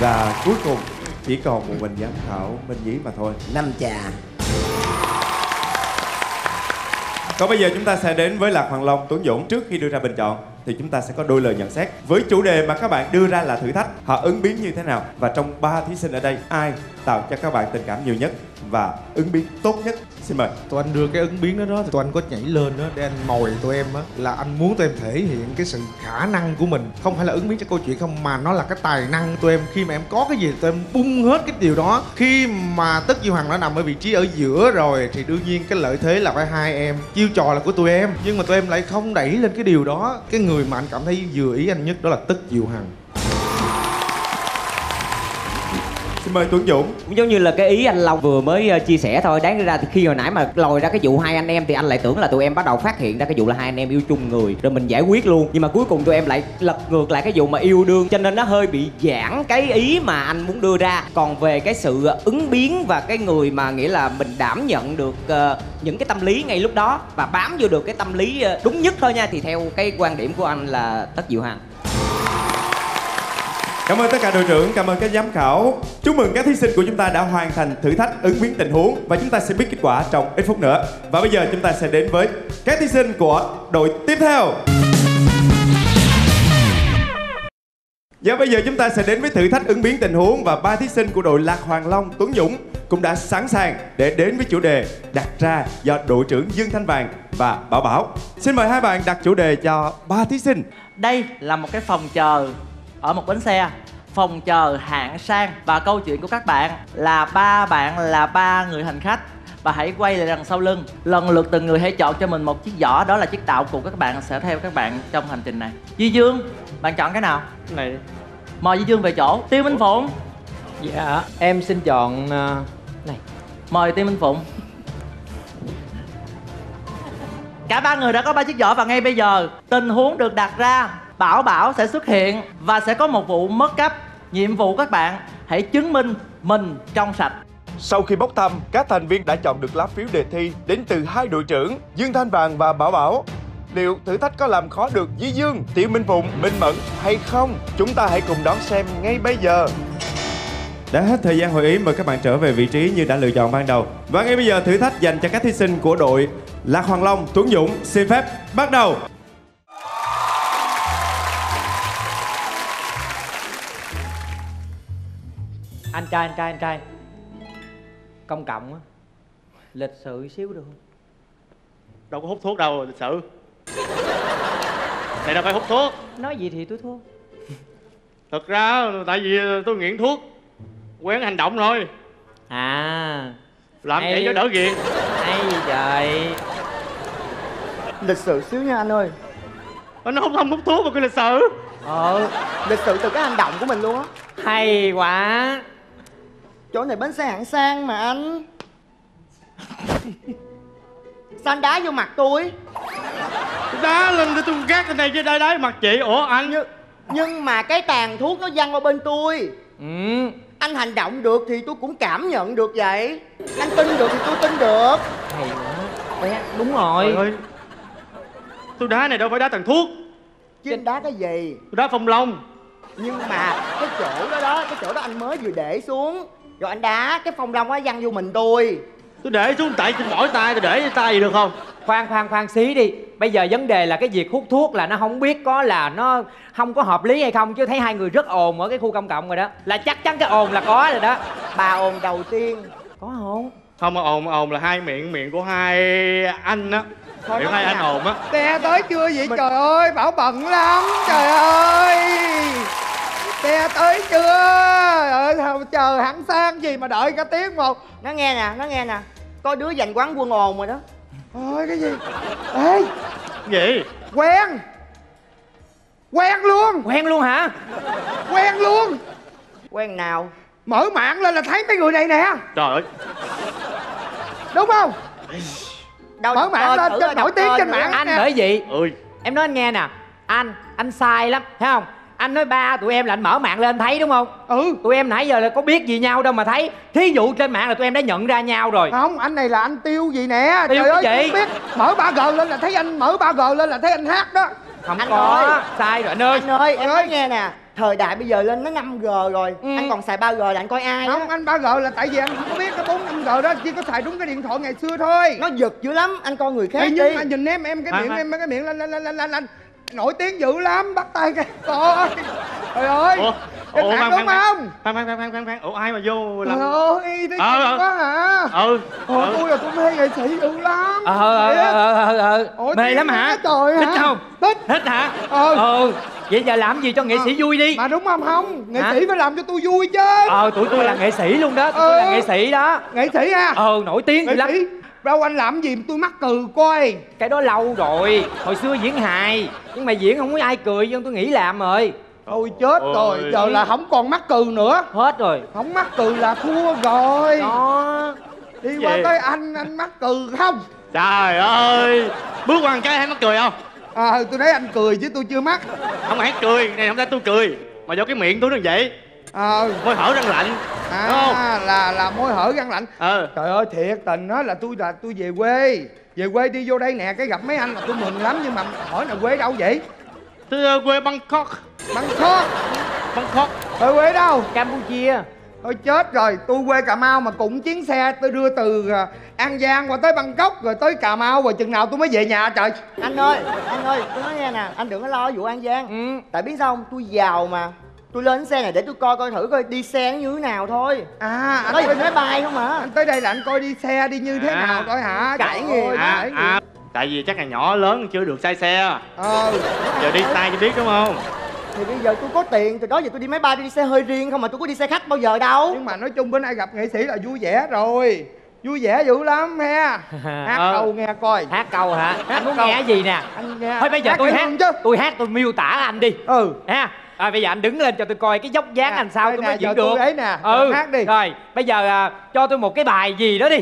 Và cuối cùng chỉ còn một mình giám khảo Minh Nhí mà thôi. Năm trà. Còn bây giờ chúng ta sẽ đến với Lạc Hoàng Long, Tuấn Dũng. Trước khi đưa ra bình chọn thì chúng ta sẽ có đôi lời nhận xét với chủ đề mà các bạn đưa ra là thử thách. Họ ứng biến như thế nào? Và trong 3 thí sinh ở đây, ai tạo cho các bạn tình cảm nhiều nhất và ứng biến tốt nhất? Xin mời. Tụi anh đưa cái ứng biến đó thì tụi anh có nhảy lên đó để anh mồi tụi em á, là anh muốn tụi em thể hiện cái sự khả năng của mình, không phải là ứng biến cho câu chuyện không, mà nó là cái tài năng tụi em. Khi mà em có cái gì tụi em bung hết cái điều đó. Khi mà Tất Diệu Hằng đã nằm ở vị trí ở giữa rồi thì đương nhiên cái lợi thế là phải hai em, chiêu trò là của tụi em, nhưng mà tụi em lại không đẩy lên cái điều đó. Cái người mà anh cảm thấy vừa ý anh nhất đó là Tất Diệu Hằng. Xin mời Tuấn Dũng. Cũng giống như là cái ý anh Long vừa mới chia sẻ thôi. Đáng ra thì khi hồi nãy mà lòi ra cái vụ hai anh em thì anh lại tưởng là tụi em bắt đầu phát hiện ra cái vụ là hai anh em yêu chung người rồi mình giải quyết luôn. Nhưng mà cuối cùng tụi em lại lật ngược lại cái vụ mà yêu đương, cho nên nó hơi bị giãn cái ý mà anh muốn đưa ra. Còn về cái sự ứng biến và cái người mà nghĩa là mình đảm nhận được những cái tâm lý ngay lúc đó và bám vô được cái tâm lý đúng nhất thôi nha, thì theo cái quan điểm của anh là Tất Diệu Hằng. Cảm ơn tất cả đội trưởng, cảm ơn các giám khảo. Chúc mừng các thí sinh của chúng ta đã hoàn thành thử thách ứng biến tình huống. Và chúng ta sẽ biết kết quả trong ít phút nữa. Và bây giờ chúng ta sẽ đến với các thí sinh của đội tiếp theo. Và bây giờ chúng ta sẽ đến với thử thách ứng biến tình huống. Và 3 thí sinh của đội Lạc Hoàng Long, Tuấn Dũng cũng đã sẵn sàng để đến với chủ đề đặt ra do đội trưởng Dương Thanh Vàng và Bảo Bảo. Xin mời hai bạn đặt chủ đề cho 3 thí sinh. Đây là một cái phòng chờ ở một bến xe, phòng chờ hạng sang. Và câu chuyện của các bạn là 3 người hành khách. Và hãy quay lại đằng sau lưng. Lần lượt từng người hãy chọn cho mình một chiếc giỏ. Đó là chiếc tạo cụ các bạn sẽ theo các bạn trong hành trình này. Duy Dương, bạn chọn cái nào? Cái này. Mời Duy Dương về chỗ. Tiêu Minh Phụng. Dạ, em xin chọn này. Mời Tiêu Minh Phụng. Cả 3 người đã có 3 chiếc giỏ. Và ngay bây giờ tình huống được đặt ra, Bảo Bảo sẽ xuất hiện và sẽ có một vụ mất cấp. Nhiệm vụ các bạn hãy chứng minh mình trong sạch. Sau khi bốc thăm, các thành viên đã chọn được lá phiếu đề thi đến từ 2 đội trưởng Dương Thanh Vàng và Bảo Bảo. Liệu thử thách có làm khó được Duy Dương, Tiểu Minh Phụng, Minh Mẫn hay không? Chúng ta hãy cùng đón xem ngay bây giờ. Đã hết thời gian hội ý, mời các bạn trở về vị trí như đã lựa chọn ban đầu. Và ngay bây giờ thử thách dành cho các thí sinh của đội Lạc Hoàng Long, Tuấn Dũng xin phép bắt đầu. Anh trai công cộng á, lịch sự xíu được không? Đâu có hút thuốc đâu, lịch sự này đâu phải hút thuốc. Nói gì thì tôi thuốc. Thật ra tại vì tôi nghiện thuốc, quen hành động rồi. À, làm vậy cho đỡ ghiền. Hay gì trời, lịch sự xíu nha anh ơi. Nó không hút thuốc mà cái lịch sự. Lịch sự từ cái hành động của mình luôn á. Hay quá. Chỗ này bến xe hạng sang mà anh. Sao anh đá vô mặt tôi? Đá lên tôi tung gác lên đây chứ đây đấy mặt chị. Ủa anh? Nhưng mà cái tàn thuốc nó văng qua bên tôi. Ừ. Anh hành động được thì tôi cũng cảm nhận được vậy. Anh tin được thì tôi tin được. Hay quá. Đúng rồi. Ôi, tôi đá này đâu phải đá tàn thuốc. Chứ anh đá cái gì? Tôi đá phong long. Nhưng mà cái chỗ đó đó, cái chỗ đó anh mới vừa để xuống. Rồi anh đá cái phong long nó văng vô mình tôi. Tôi để xuống tại trên mỗi tay, tôi để trên tay gì được không? Khoan xí đi. Bây giờ vấn đề là cái việc hút thuốc là nó không biết có là nó không có hợp lý hay không. Chứ thấy hai người rất ồn ở cái khu công cộng rồi đó. Là chắc chắn cái ồn là có rồi đó. Bà ồn đầu tiên. Có không? Không, ồn là hai miệng của hai anh á. Thôi miệng hai anh ồn á. Xe tới chưa vậy? Trời ơi, Bảo bận lắm. Trời ơi, xe tới chưa? Chờ hẳn sang gì mà đợi cả tiếng một. Nó nghe nè, có đứa giành quán quân ồn rồi đó. Ôi cái gì? Ê gì? Quen luôn. Quen luôn hả? Quen luôn. Quen nào? Mở mạng lên là thấy mấy người này nè. Trời ơi, đúng không? Đâu, mở mạng lên trên, nổi tiếng trên mạng. Anh bởi vậy em nói anh nghe nè, anh sai lắm thấy không? Anh nói ba tụi em là anh mở mạng lên thấy đúng không? Ừ. Tụi em nãy giờ là có biết gì nhau đâu mà thấy. Thí dụ trên mạng là tụi em đã nhận ra nhau rồi. Không, anh này là anh Tiêu gì nè. Tiêu trời ơi, chị biết mở 3G lên là thấy anh, mở 3G lên là thấy anh hát đó. Không anh có ơi. Sai rồi anh ơi. Anh ơi, em nói nghe nè, Thời đại bây giờ lên nó 5G rồi, anh còn xài 3G là anh coi ai? Không, anh 3G là tại vì anh không có biết cái 4-5G đó, chỉ có xài đúng cái điện thoại ngày xưa thôi. Nó giật dữ lắm, anh coi người khác đi. Nhưng mà nhìn em cái miệng em cái miệng lên nổi tiếng dữ lắm, bắt tay cái coi. Trời ơi. Ủa Phan, ủa ai mà vô làm? Ôi, thấy quá hả? Ủa, tôi là tôi mê nghệ sĩ dữ lắm. Mê lắm hả? Thích không? Thích. Thích hả? Vậy giờ làm gì cho nghệ sĩ vui đi. Mà đúng không? Không, nghệ sĩ phải làm cho tôi vui chứ. Tụi tôi là nghệ sĩ luôn đó, tụi tôi là nghệ sĩ đó. Nghệ sĩ ha? Nổi tiếng dữ lắm. Đâu anh làm gì tôi mắc cười coi. Cái đó lâu rồi, hồi xưa diễn hài. Nhưng mà diễn không có ai cười nhưng tôi nghĩ làm rồi. Thôi chết rồi, giờ là không còn mắc cừ nữa. Hết rồi. Không mắc cừ là thua rồi đó. Đi gì? Qua tới anh mắc cừ không? Trời ơi. Bước qua một cái thấy mắc cười không? Tôi thấy anh cười chứ tôi chưa mắc. Không phải cười, này không thấy tôi cười. Mà do cái miệng tôi nó vậy. Môi hở răng lạnh. Là môi hở răng lạnh. Trời ơi thiệt tình đó, là tôi về quê. Về quê đi vô đây nè, cái gặp mấy anh là tôi mừng lắm. Nhưng mà hỏi là quê đâu vậy? Tôi quê Bangkok. Bangkok. Tôi quê đâu? Campuchia. Thôi chết rồi, tôi quê Cà Mau mà cũng chuyến xe tôi đưa từ An Giang qua tới Bangkok rồi tới Cà Mau rồi chừng nào tôi mới về nhà trời. Anh ơi, tôi nói nghe nè, anh đừng có lo vụ An Giang. Tại biết sao không? Tôi giàu mà. Tôi lên xe này để tôi coi thử coi đi xe nó như thế nào thôi. Anh có gì máy bay không hả? Anh tới đây là anh coi đi xe đi như thế nào coi hả? Cãi người. Tại vì chắc là nhỏ lớn chưa được sai xe. Giờ đi sai cho biết đúng không? Thì bây giờ tôi có tiền, từ đó giờ tôi đi máy bay, tôi đi xe hơi riêng không mà tôi có đi xe khách bao giờ đâu. Nhưng mà nói chung bên ai gặp nghệ sĩ là vui vẻ rồi. Vui vẻ dữ lắm ha. Hát câu nghe coi. Hát câu hả? Hát muốn nghe gì nè? Thôi bây giờ tôi hát, tôi miêu tả anh đi. Ha. Bây giờ anh đứng lên cho tôi coi cái dốc dáng anh sao tôi mới diễn được. Đấy nè. Hát đi. Rồi, bây giờ cho tôi một cái bài gì đó đi.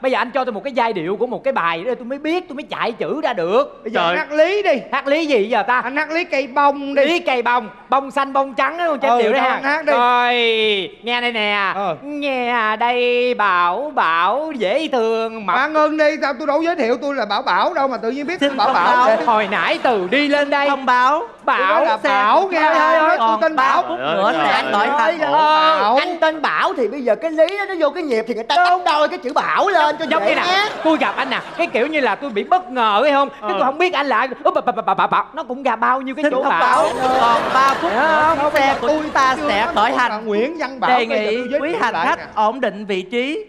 Bây giờ anh cho tôi một cái giai điệu của một cái bài để tôi mới biết, tôi mới chạy chữ ra được. Bây giờ hát lý đi. Hát lý gì giờ ta? Anh hát lý cây bông đi. Lý cây bông, bông xanh bông trắng đó, trên điệu đấy ha. Hát đi. Rồi, nghe đây nè. Nghe đây Bảo Bảo dễ thương mà. Bạn ơn đi, tao tôi đâu giới thiệu tôi là Bảo Bảo đâu mà tự nhiên biết tôi Bảo Bảo. Hồi nãy từ đi lên đây. Không Bảo. Bảo Bảo nghe thôi, tôi tên Bảo. Anh gọi anh tên Bảo thì bây giờ cái lý nó vô cái nhịp thì người ta tách đôi cái chữ Bảo lên cho giống như nè. Tôi gặp anh nè, cái kiểu như là tôi bị bất ngờ phải không? Cái tôi không biết anh là Bảo. Nó cũng ra bao nhiêu cái chỗ Bảo. Còn 3 phút nữa xe của chúng ta sẽ khởi hành. Nguyễn Văn Bảo đề nghị quý hành khách ổn định vị trí.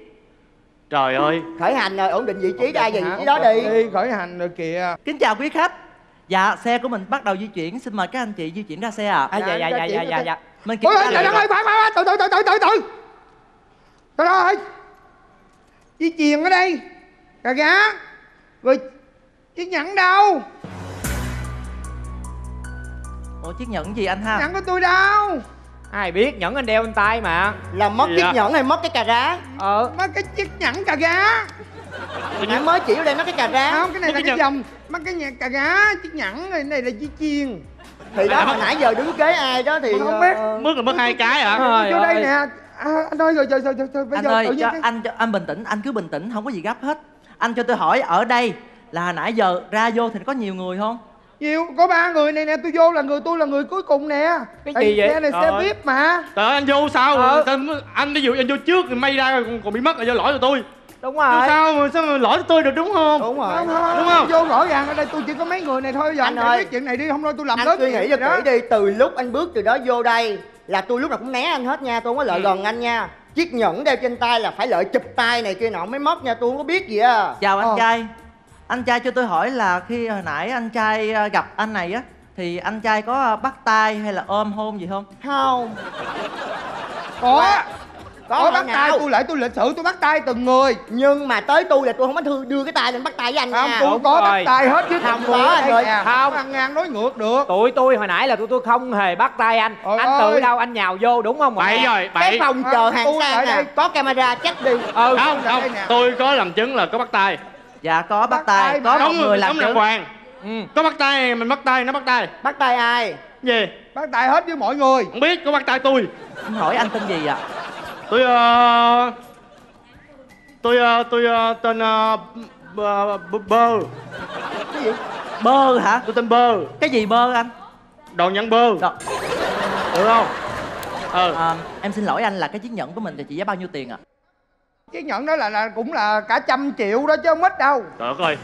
Trời ơi. Khởi hành rồi, ổn định vị trí ra về vị trí đó đi. Đi khởi hành rồi kìa. Kính chào quý khách. Dạ, xe của mình bắt đầu di chuyển, xin mời các anh chị di chuyển ra xe ạ. Dạ. Mình kiểm tra lại. Trời ơi, phải, Trời ơi. Di chuyển ở đây. Cà gá. Rồi chiếc nhẫn đâu? Ủa chiếc nhẫn gì anh ha? Nhẫn của tôi đâu? Ai biết, nhẫn anh đeo trên tay mà. Là mất chiếc nhẫn hay mất cái cà gá? Mất cái chiếc nhẫn cà gá. Anh mới chỉ ở đây nó cái cà rá. Không, cái này là cái vòng. Mắc cái nhà cà rá, chiếc nhẫn này, này là dây chiên. Thì đó hồi nãy giờ đứng kế ai đó thì... Không biết. Mất là mất 2 cái hả? Vô đây nè. Anh ơi, rồi. Anh ơi, anh bình tĩnh, anh cứ bình tĩnh, không có gì gấp hết. Anh cho tôi hỏi, ở đây là nãy giờ ra vô thì có nhiều người không? Nhiều, có 3 người này nè, tôi vô là tôi là người cuối cùng nè. Cái gì vậy? Xe này xe VIP mà. Trời ơi, anh vô sao? Anh đi vô trước, may ra còn bị mất là do lỗi của tôi. Đúng rồi. Sao mà lỗi tôi được đúng không? Đúng rồi. Đúng không? Vô rõ ràng ở đây tôi chỉ có mấy người này thôi. Giờ anh nói chuyện này đi, không thôi tôi làm lớn. Anh suy nghĩ cho kỹ đi. Từ lúc anh bước từ đó vô đây là tôi lúc nào cũng né anh hết nha, tôi không có lợi gần anh nha. Chiếc nhẫn đeo trên tay là phải lợi chụp tay này kia nọ mới mất nha, tôi không có biết gì à. Chào anh trai. Anh trai cho tôi hỏi là khi hồi nãy anh trai gặp anh này á thì anh trai có bắt tay hay là ôm hôn gì không? Không. Có bắt tay tôi lại, tôi lịch sự tôi bắt tay từng người. Nhưng mà tới tôi là tôi không có đưa cái tay lên bắt tay với anh nha. Không, tôi có bắt tay hết chứ. Không có anh ơi. Không, ăn ngang nói ngược được. Tụi tôi hồi nãy là tụi tôi không hề bắt tay anh. Anh tự đâu anh nhào vô đúng không? Bậy rồi, bậy. Cái phòng chờ hàng sang nè, có camera check đi. Không, tôi có làm chứng là có bắt tay. Dạ có bắt tay, có một người làm chứng. Có bắt tay, mình bắt tay, nó bắt tay. Bắt tay ai? Gì? Bắt tay hết với mọi người. Không biết, có bắt tay tôi. Anh hỏi anh tên gì ạ? Tôi tên Bơ. Cái gì? Bơ hả? Tôi tên Bơ. Cái gì Bơ anh? Đồ nhẫn Bơ. Được không? Em xin lỗi anh là cái chiếc nhẫn của mình thì chỉ giá bao nhiêu tiền ạ? Chiếc nhẫn đó là cũng là cả 100 triệu đó chứ không ít đâu. Trời đất ơi.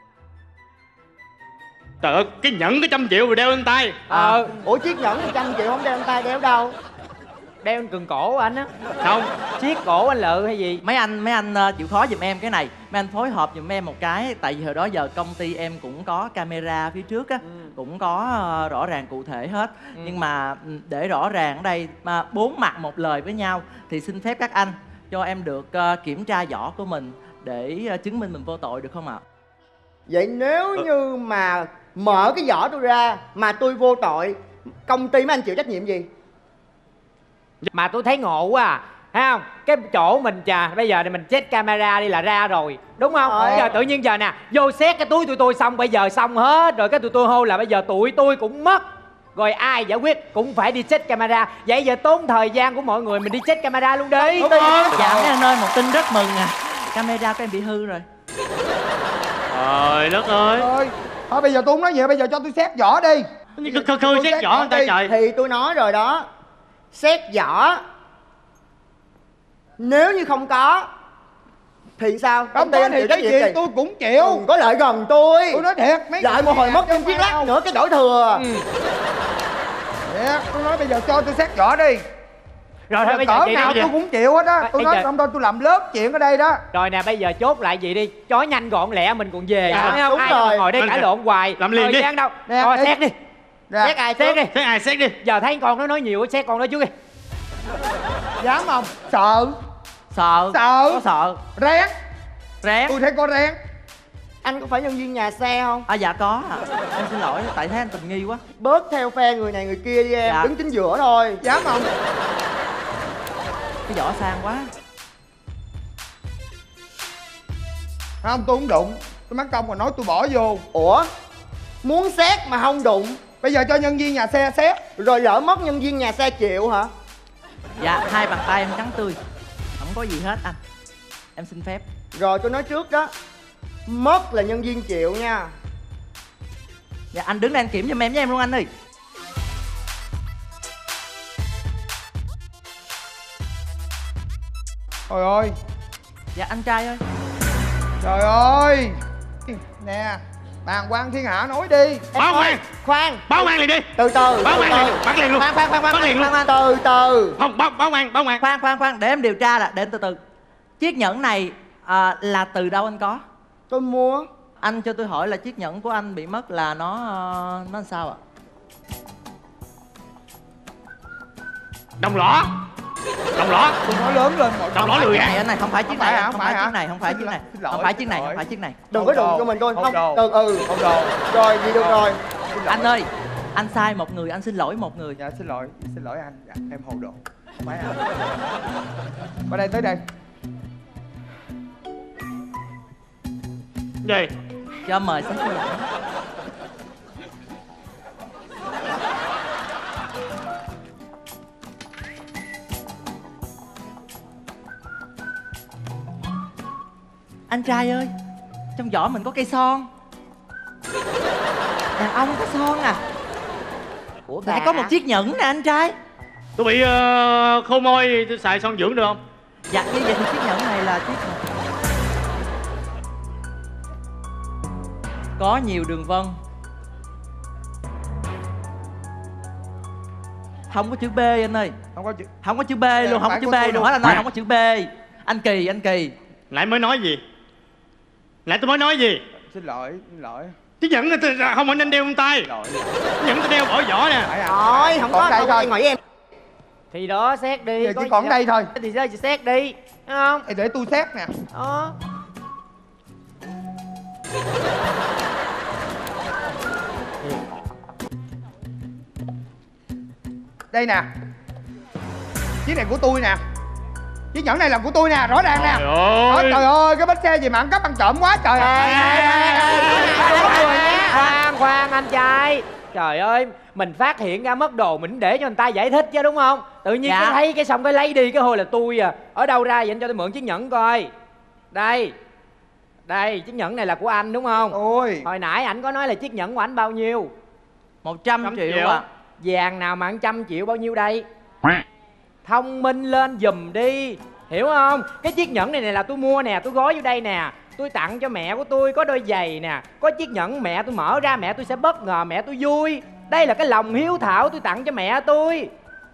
Trời ơi, cái nhẫn cái 100 triệu rồi đeo lên tay. Ủa chiếc nhẫn 100 triệu không đeo lên tay đeo đâu? Đeo trên cổ anh á. Không, chiếc cổ anh lự hay gì? Mấy anh chịu khó giùm em cái này. Mấy anh phối hợp giùm em một cái. Tại vì hồi đó giờ công ty em cũng có camera phía trước á, cũng có rõ ràng cụ thể hết. Nhưng mà để rõ ràng ở đây mà bốn mặt một lời với nhau thì xin phép các anh cho em được kiểm tra vỏ của mình để chứng minh mình vô tội được không ạ? Vậy nếu như mà mở cái vỏ tôi ra mà tôi vô tội, công ty mấy anh chịu trách nhiệm gì? Mà tôi thấy ngộ quá à, thấy không? Cái chỗ mình chà, bây giờ thì mình check camera đi là ra rồi, đúng không? Giờ tự nhiên giờ nè, vô xét cái túi tụi tôi xong, bây giờ xong hết rồi, cái tụi tôi hô là bây giờ tụi tôi cũng mất. Rồi ai giải quyết cũng phải đi check camera. Vậy giờ tốn thời gian của mọi người, mình đi check camera luôn đi. Đúng không? Dạ mấy anh ơi, một tin rất mừng à, camera của em bị hư rồi. Trời đất ơi. Thôi bây giờ tôi không nói gì, bây giờ cho tôi xét vỏ đi. Khơi xét vỏ người ta trời. Thì tôi nói rồi đó, xét vỏ nếu như không có thì sao? Công ty thì cái chuyện tôi cũng chịu. Có lợi gần tôi nói thiệt mấy lại một hồi mất trong chiếc lắc nữa cái đổi thừa. Tôi nói bây giờ cho tôi xét vỏ đi. Rồi thôi bây giờ chị nào tôi cũng chịu hết á. Tôi nói xong thôi tôi làm lớp chuyện ở đây đó. Rồi nè bây giờ chốt lại vậy đi cho nhanh gọn lẹ mình còn về. Đúng rồi, ngồi đây cãi lộn hoài làm liền đi. Thôi xét đi. Xét ai xét đi. Giờ thấy con nó nói nhiều xét con nó trước đi. Dám không? Sợ. Có sợ. Rén. Tôi thấy có rén. Anh có phải nhân viên nhà xe không? Dạ có. Em xin lỗi tại thấy anh tình nghi quá. Bớt theo phe người này người kia đi em. Đứng chính giữa thôi. Dám không? Cái vỏ sang quá. Không tôi không đụng. Tôi mắc công mà nói tôi bỏ vô. Ủa? Muốn xét mà không đụng. Bây giờ cho nhân viên nhà xe xét. Rồi lỡ mất nhân viên nhà xe chịu hả? Dạ, hai bàn tay em trắng tươi. Không có gì hết anh. Em xin phép. Rồi tôi nói trước đó, mất là nhân viên chịu nha. Dạ, anh đứng đây anh kiểm giùm em với em luôn anh ơi. Trời ơi. Dạ, anh trai ơi. Trời ơi. Nè Bàn Quan Thiên Hạ nói đi. Báo Hoàng. Khoan. Báo Hoàng liền đi. Từ từ. Báo Hoàng liền. Bắt liền luôn. Bắt liền luôn. Từ từ. Không, báo Hoàng. Khoan, để em điều tra là để từ từ. Chiếc nhẫn này là từ đâu anh có? Tôi mua. Anh cho tôi hỏi là chiếc nhẫn của anh bị mất là nó sao ạ? Đồng lõa. Tôi nói lớn lên. Đồng lõa lười á. Này không phải chiếc này, không phải chiếc này. Đừng có đụng cho mình thôi. Không. Từ không đồ. Rồi gì được rồi. Anh ơi, anh sai một người, anh xin lỗi một người. Dạ xin lỗi anh. Dạ, em hồ đồ. Không phải anh. Qua đây tới đây. Gì? Cho mời sáng cô lãng. Anh trai ơi, trong vỏ mình có cây son. Đàn ông có son à? Ủa bà? Lại có một chiếc nhẫn nè anh trai. Tôi bị khô môi, tôi xài son dưỡng được không? Dạ, như vậy thì chiếc nhẫn này là chiếc nhẫn có nhiều đường vân, không có chữ B anh ơi. Không có chữ B luôn. Hết anh ơi, không có chữ B. Anh Kỳ. Nãy tôi mới nói gì? Xin lỗi. Chiếc nhẫn không phải nên đeo trên tay. Nhẫn tôi đeo bỏ vỏ nè. Rồi, không có đây thôi. Hỏi em. Thì đó xét đi. Giờ chỉ còn đây thôi. Thì giờ chị xét đi, đúng không? Để tôi xét nè. Đó. Đây nè. Chiếc này của tôi nè. Chiếc nhẫn này là của tôi nè, rõ ràng nè. Trời ơi, cái bánh xe gì mà ăn cắp ăn trộm quá trời. Khoan anh trai. Trời ơi, mình phát hiện ra mất đồ mình để cho người ta giải thích chứ đúng không? Tự nhiên cái thấy cái xong cái lấy đi cái hồi là tôi à. Ở đâu ra vậy anh cho tôi mượn chiếc nhẫn coi. Đây. Đây, chiếc nhẫn này là của anh đúng không? Ôi. Hồi nãy ảnh có nói là chiếc nhẫn của ảnh bao nhiêu? 100 triệu ạ. Vàng nào mà 100 triệu bao nhiêu đây? Thông minh lên giùm đi, hiểu không? Cái chiếc nhẫn này là tôi mua nè, tôi gói vô đây nè, tôi tặng cho mẹ của tôi. Có đôi giày nè, có chiếc nhẫn, mẹ tôi mở ra mẹ tôi sẽ bất ngờ, mẹ tôi vui. Đây là cái lòng hiếu thảo tôi tặng cho mẹ tôi.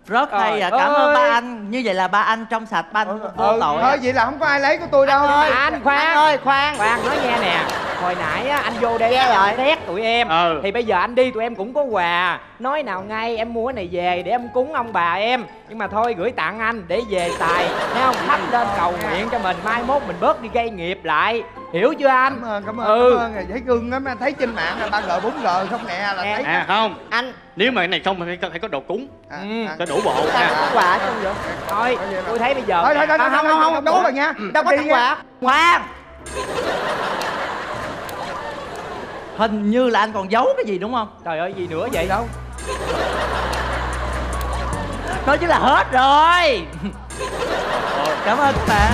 Rất hay à, cảm ơn ba anh. Như vậy là ba anh trong sạch, ba anh vô tội. Thôi vậy là không có ai lấy của tôi đâu. Anh khoan ơi, khoan nói nghe nè. Hồi nãy á, anh vô đây anh tét tụi em, thì bây giờ anh đi tụi em cũng có quà. Nói nào ngay em mua cái này về để em cúng ông bà em. Nhưng mà thôi gửi tặng anh để về xài, thấy không? Thắp lên cầu nguyện cho mình, mai mốt mình bớt đi gây nghiệp lại, hiểu chưa anh? Cảm ơn. Thấy gương lắm, thấy trên mạng là 3G 4G không nè là thấy. Không anh, nếu mà cái này không thì phải có đồ cúng, có đủ bộ. Có quà không vậy? Thôi tôi thấy bây giờ không đủ rồi nha, đâu có tặng quà. Khoan, hình như là anh còn giấu cái gì đúng không? Trời ơi, gì nữa vậy? Đâu, đó chứ là hết rồi. Cảm ơn các bạn.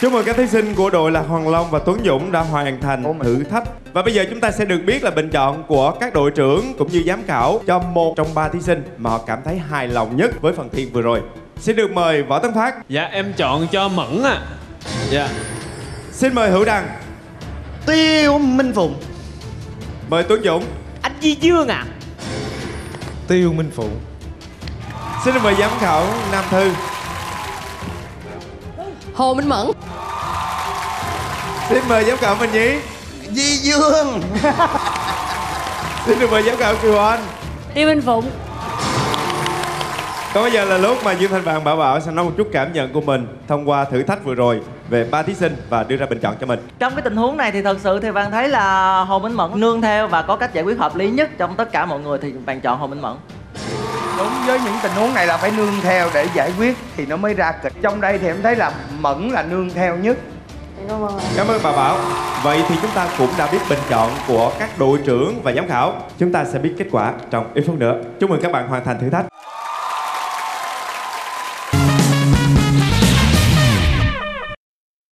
Chúc mừng các thí sinh của đội là Hoàng Long và Tuấn Dũng đã hoàn thành thử thách. Và bây giờ chúng ta sẽ được biết là bình chọn của các đội trưởng cũng như giám khảo cho một trong ba thí sinh mà họ cảm thấy hài lòng nhất với phần thi vừa rồi. Xin được mời Võ Tấn Phát. Dạ em chọn cho Mẫn à. Dạ. Xin mời Hữu Đằng. Tiêu Minh Phụng. Mời Tuấn Dũng. Anh Di Dương à. Tiêu Minh Phụng. Xin mời giám khảo Nam Thư. Hồ Minh Mẫn. Xin mời giám khảo Minh Nhí. Di Dương. Xin được mời giám khảo Kỳ Hoan. Tiêu Minh Phụng. Còn bây giờ là lúc mà Dương Thanh Vàng, Bảo Bảo sẽ nói một chút cảm nhận của mình thông qua thử thách vừa rồi về ba thí sinh và đưa ra bình chọn cho mình. Trong cái tình huống này thì thật sự thì bạn thấy là Hồ Minh Mẫn nương theo và có cách giải quyết hợp lý nhất trong tất cả mọi người, thì bạn chọn Hồ Minh Mẫn. Đúng, với những tình huống này là phải nương theo để giải quyết thì nó mới ra kịch. Trong đây thì em thấy là Mẫn là nương theo nhất. Cảm ơn. Cảm ơn Bảo Bảo. Vậy thì chúng ta cũng đã biết bình chọn của các đội trưởng và giám khảo. Chúng ta sẽ biết kết quả trong ít phút nữa. Chúc mừng các bạn hoàn thành thử thách.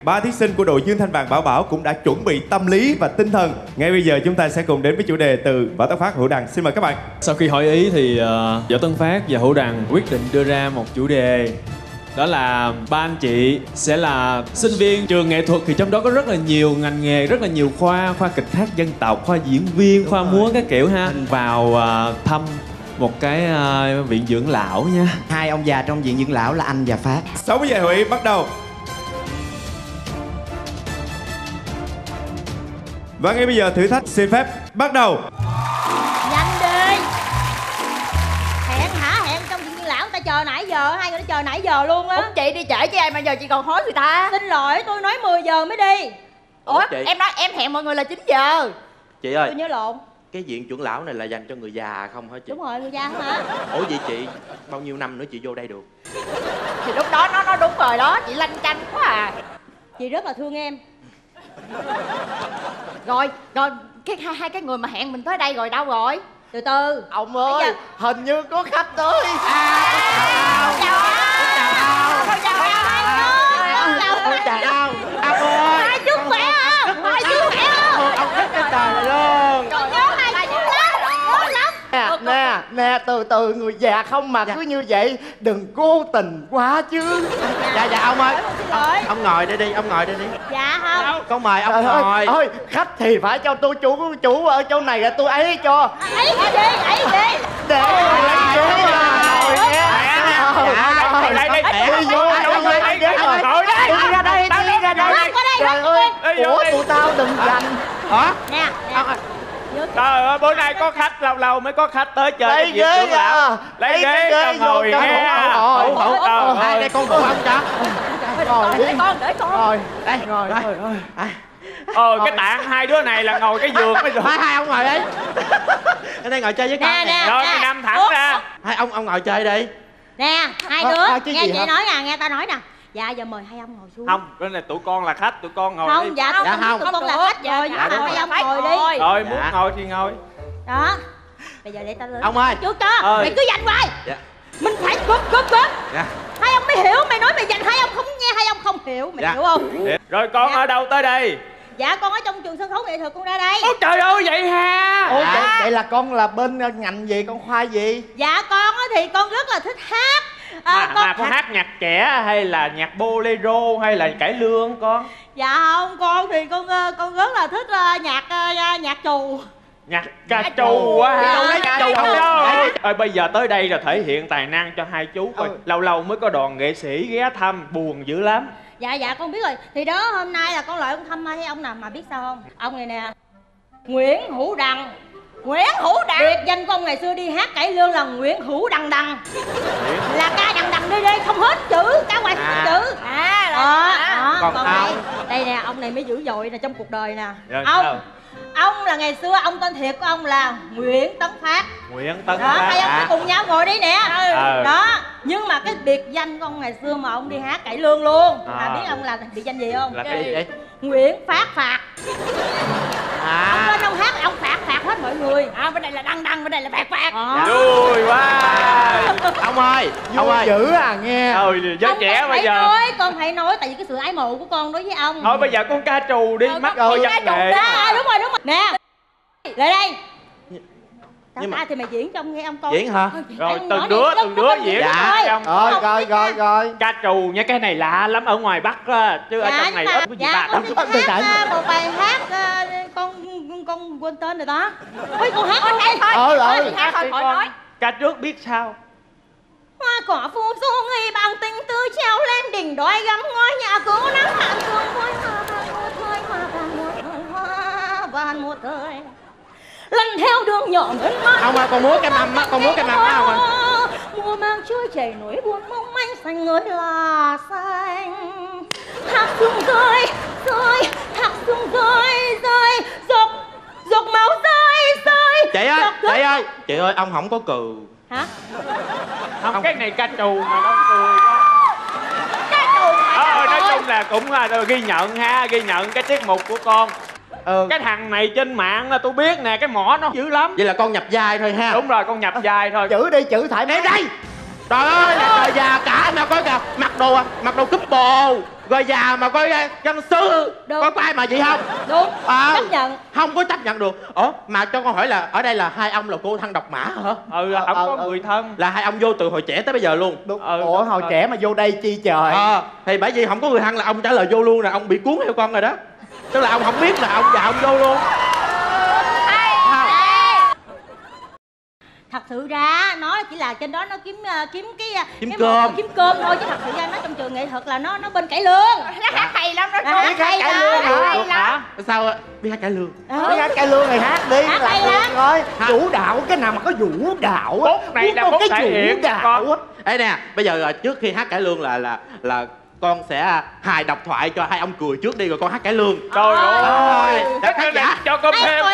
Ba thí sinh của đội Dương Thanh Vàng, Bảo Bảo cũng đã chuẩn bị tâm lý và tinh thần. Ngay bây giờ chúng ta sẽ cùng đến với chủ đề từ Võ Tấn Phát, Hữu Đằng. Xin mời các bạn. Sau khi hỏi ý thì Võ Tấn Phát và Hữu Đằng quyết định đưa ra một chủ đề. Đó là ba anh chị sẽ là sinh viên trường nghệ thuật, thì trong đó có rất là nhiều ngành nghề, rất là nhiều khoa. Khoa kịch hát dân tộc, khoa diễn viên, khoa múa các kiểu ha. Vào thăm một cái viện dưỡng lão nha. Hai ông già trong viện dưỡng lão là anh và Phát. 60 giây Hủy bắt đầu. Và ngay bây giờ thử thách xin phép bắt đầu. Nhanh đi. Hẹn hả? Hẹn trong chuyện lão người ta chờ nãy giờ, hai người nó chờ nãy giờ luôn á. Chị đi trễ chứ ai mà giờ chị còn hối người ta. Xin lỗi, tôi nói 10 giờ mới đi. Ủa, em nói em hẹn mọi người là 9 giờ. Chị ơi, tôi nhớ lộn. Cái viện dưỡng lão này là dành cho người già không hả chị? Đúng rồi, người già không hả? Ủa vậy chị bao nhiêu năm nữa chị vô đây được? Thì lúc đó nó đúng rồi đó, chị lanh canh quá à. Chị rất là thương em. Rồi, hai cái người mà hẹn mình tới đây rồi đâu rồi? Từ từ. Ông ơi, hình như có khách tới. Chào ông. Ông ơi. Hai chú khỏe không? Hai chú khỏe không? Ông thích cái trời luôn. Trời ơi, hai chú lớn lắm. Nè, từ từ, người già không mà cứ như vậy, đừng cố tình quá chứ. Dạ ông ơi. Ông ngồi đây đi, ông ngồi đây đi. Dạ không. Con mời ông ngồi. Ôi, khách thì phải cho tôi chủ ở chỗ này là tôi ấy cho. Ấy đi. Để chú ngồi nghe. Đi ra đây. Trời ơi. Ủa tụi tao đừng giành. Hả? Nè. Trời ơi, bữa nay có khách, lâu mới có khách tới chơi. Lấy ghế nha. Lấy ghế cho ngồi nghe. Hai đây con của ông đó. Để con. Đây, ngồi. Cái tạng hai đứa này là ngồi cái giường mới được. Hai ông ngồi đi. Ở đây ngồi chơi với con. Rồi, nằm thẳng ra. Hai ông ngồi chơi đi. Nè, hai đứa, nghe chị nói nè, nghe tao nói nè. Dạ giờ mời hai ông ngồi xuống. Không, cái này tụi con là khách, tụi con ngồi đi. Không, tụi con là khách rồi. Hai ông ngồi đi. Rồi, muốn ngồi thì ngồi. Đó. Bây giờ để tao lên. Ông ơi. Chưa cho, mày cứ giành hoài. Mình phải cướp. Hai ông mới hiểu, mày nói mày giành hai ông không nghe, hai ông không hiểu, mày hiểu không? Rồi con ở đâu tới đây? Dạ con ở trong trường sân khấu nghệ thuật con ra đây. Ôi trời ơi vậy ha. Ôi dạ. Vậy là con là bên ngành gì, con khoa gì? Dạ con thì con rất là thích hát. Con hát nhạc trẻ hay là nhạc bolero hay là cải lương con? Dạ không, con thì con rất là thích nhạc trù. Nhạc ca trù quá ha. Ôi bây giờ tới đây là thể hiện tài năng cho hai chú coi. Lâu lâu mới có đoàn nghệ sĩ ghé thăm, buồn dữ lắm. Dạ dạ con biết rồi. Thì đó hôm nay là con lại con thăm thấy ông nào mà biết sao không? Ông này nè, Nguyễn Hữu Đằng. Nguyễn Hữu Đằng. Biệt danh của ông ngày xưa đi hát cải lương là Nguyễn Hữu Đằng Đằng. Là ca đằng đằng đi đi, không hết chữ, ca ngoài không chữ. Còn đây, đây nè, ông này mới dữ dội nè trong cuộc đời nè. Rồi, ông là ngày xưa ông tên thiệt của ông là Nguyễn Tấn Phát. Nguyễn Tấn Phát. Hai ông sẽ cùng nhau ngồi đi nè. Đó. Nhưng mà cái biệt danh của ông ngày xưa mà ông đi hát cải lương luôn. Biết ông là biệt danh gì không? Là cái gì vậy? Nguyễn Phát Phạt. Ông lên ông hát ông phạt hết mọi người. Bên đây là đăng đăng, bên đây là phạt phạt. Vui quá. Ông ơi, ông ơi dữ à nghe. Giới trẻ bây giờ. Con phải nói tại vì cái sự ái mộ của con đối với ông. Thôi bây giờ con ca trù đi, mắc rồi văn nghệ. Đúng rồi. Nè. Lại đây. Nhưng mà thì mày diễn cho ông nghe ông coi. Diễn hả? Rồi từng đứa diễn. Dạ. Rồi. Ca trù nha, cái này lạ lắm ở ngoài Bắc chứ ở trong này ít có gì bà lắm. Hát một bài hát con quên tên rồi đó. Ôi con hát thôi. Hát thôi khỏi nói. Ca trước biết sao. Hoa cỏ phù dung y bằng tình tư treo lên đỉnh đói gắm ngôi nhà cũ nắng tạm xuống vôi hoa vàng một thôi hoa vàng một thôi. Lần theo đường nhỏ ngấn mắt. Không à, con múa cái mầm á, con múa cái mầm á không à. Mùa mang trôi chảy nỗi buồn mong manh xanh ngơi là xanh. Thác xuống rơi, thác xuống rơi, giọt máu rơi. Chị ơi, ông không có cười. Hả? Không, cái này ca trù mà nó cười đó. Ca trù mà nói chung là cũng ghi nhận ha, ghi nhận cái tiết mục của con. Cái thằng này trên mạng là tôi biết nè, cái mỏ nó dữ lắm. Vậy là con nhập vai thôi ha. Đúng rồi, con nhập vai thôi. Chữ đi, chữ thoải mái đây. Trời ơi, là trời già cả mà coi kìa, mặc đồ cúp bồ. Rồi già mà coi văn sư. Có ai mà vậy không? Đúng, chấp nhận. Không có chấp nhận được. Ủa, mà cho con hỏi là ở đây là hai ông là cô thân độc mã hả? Không có người thân. Là hai ông vô từ hồi trẻ tới bây giờ luôn. Đúng. Ủa, hồi trẻ mà vô đây chi trời. Thì bởi vì không có người thân là ông trả lời vô luôn là ông bị cuốn theo con rồi đó. Tức là ông không biết là ông già ông vô luôn. Thật sự ra nó chỉ là trên đó nó kiếm cơm thôi, chứ thật sự ra nó trong trường nghệ thuật là nó bên cải lương. Nó hát hay lắm đó. Biết hát cải lương hả? Sao biết hát cải lương? Biết hát cải lương thì hát đi là được rồi. Vũ đạo, cái nào mà có vũ đạo á, này là một cái vũ đạo á. Ê nè, bây giờ trước khi hát cải lương là con sẽ hài độc thoại cho hai ông cười trước đi rồi con hát cải lương. Trời ơi, khán giả cho con thêm.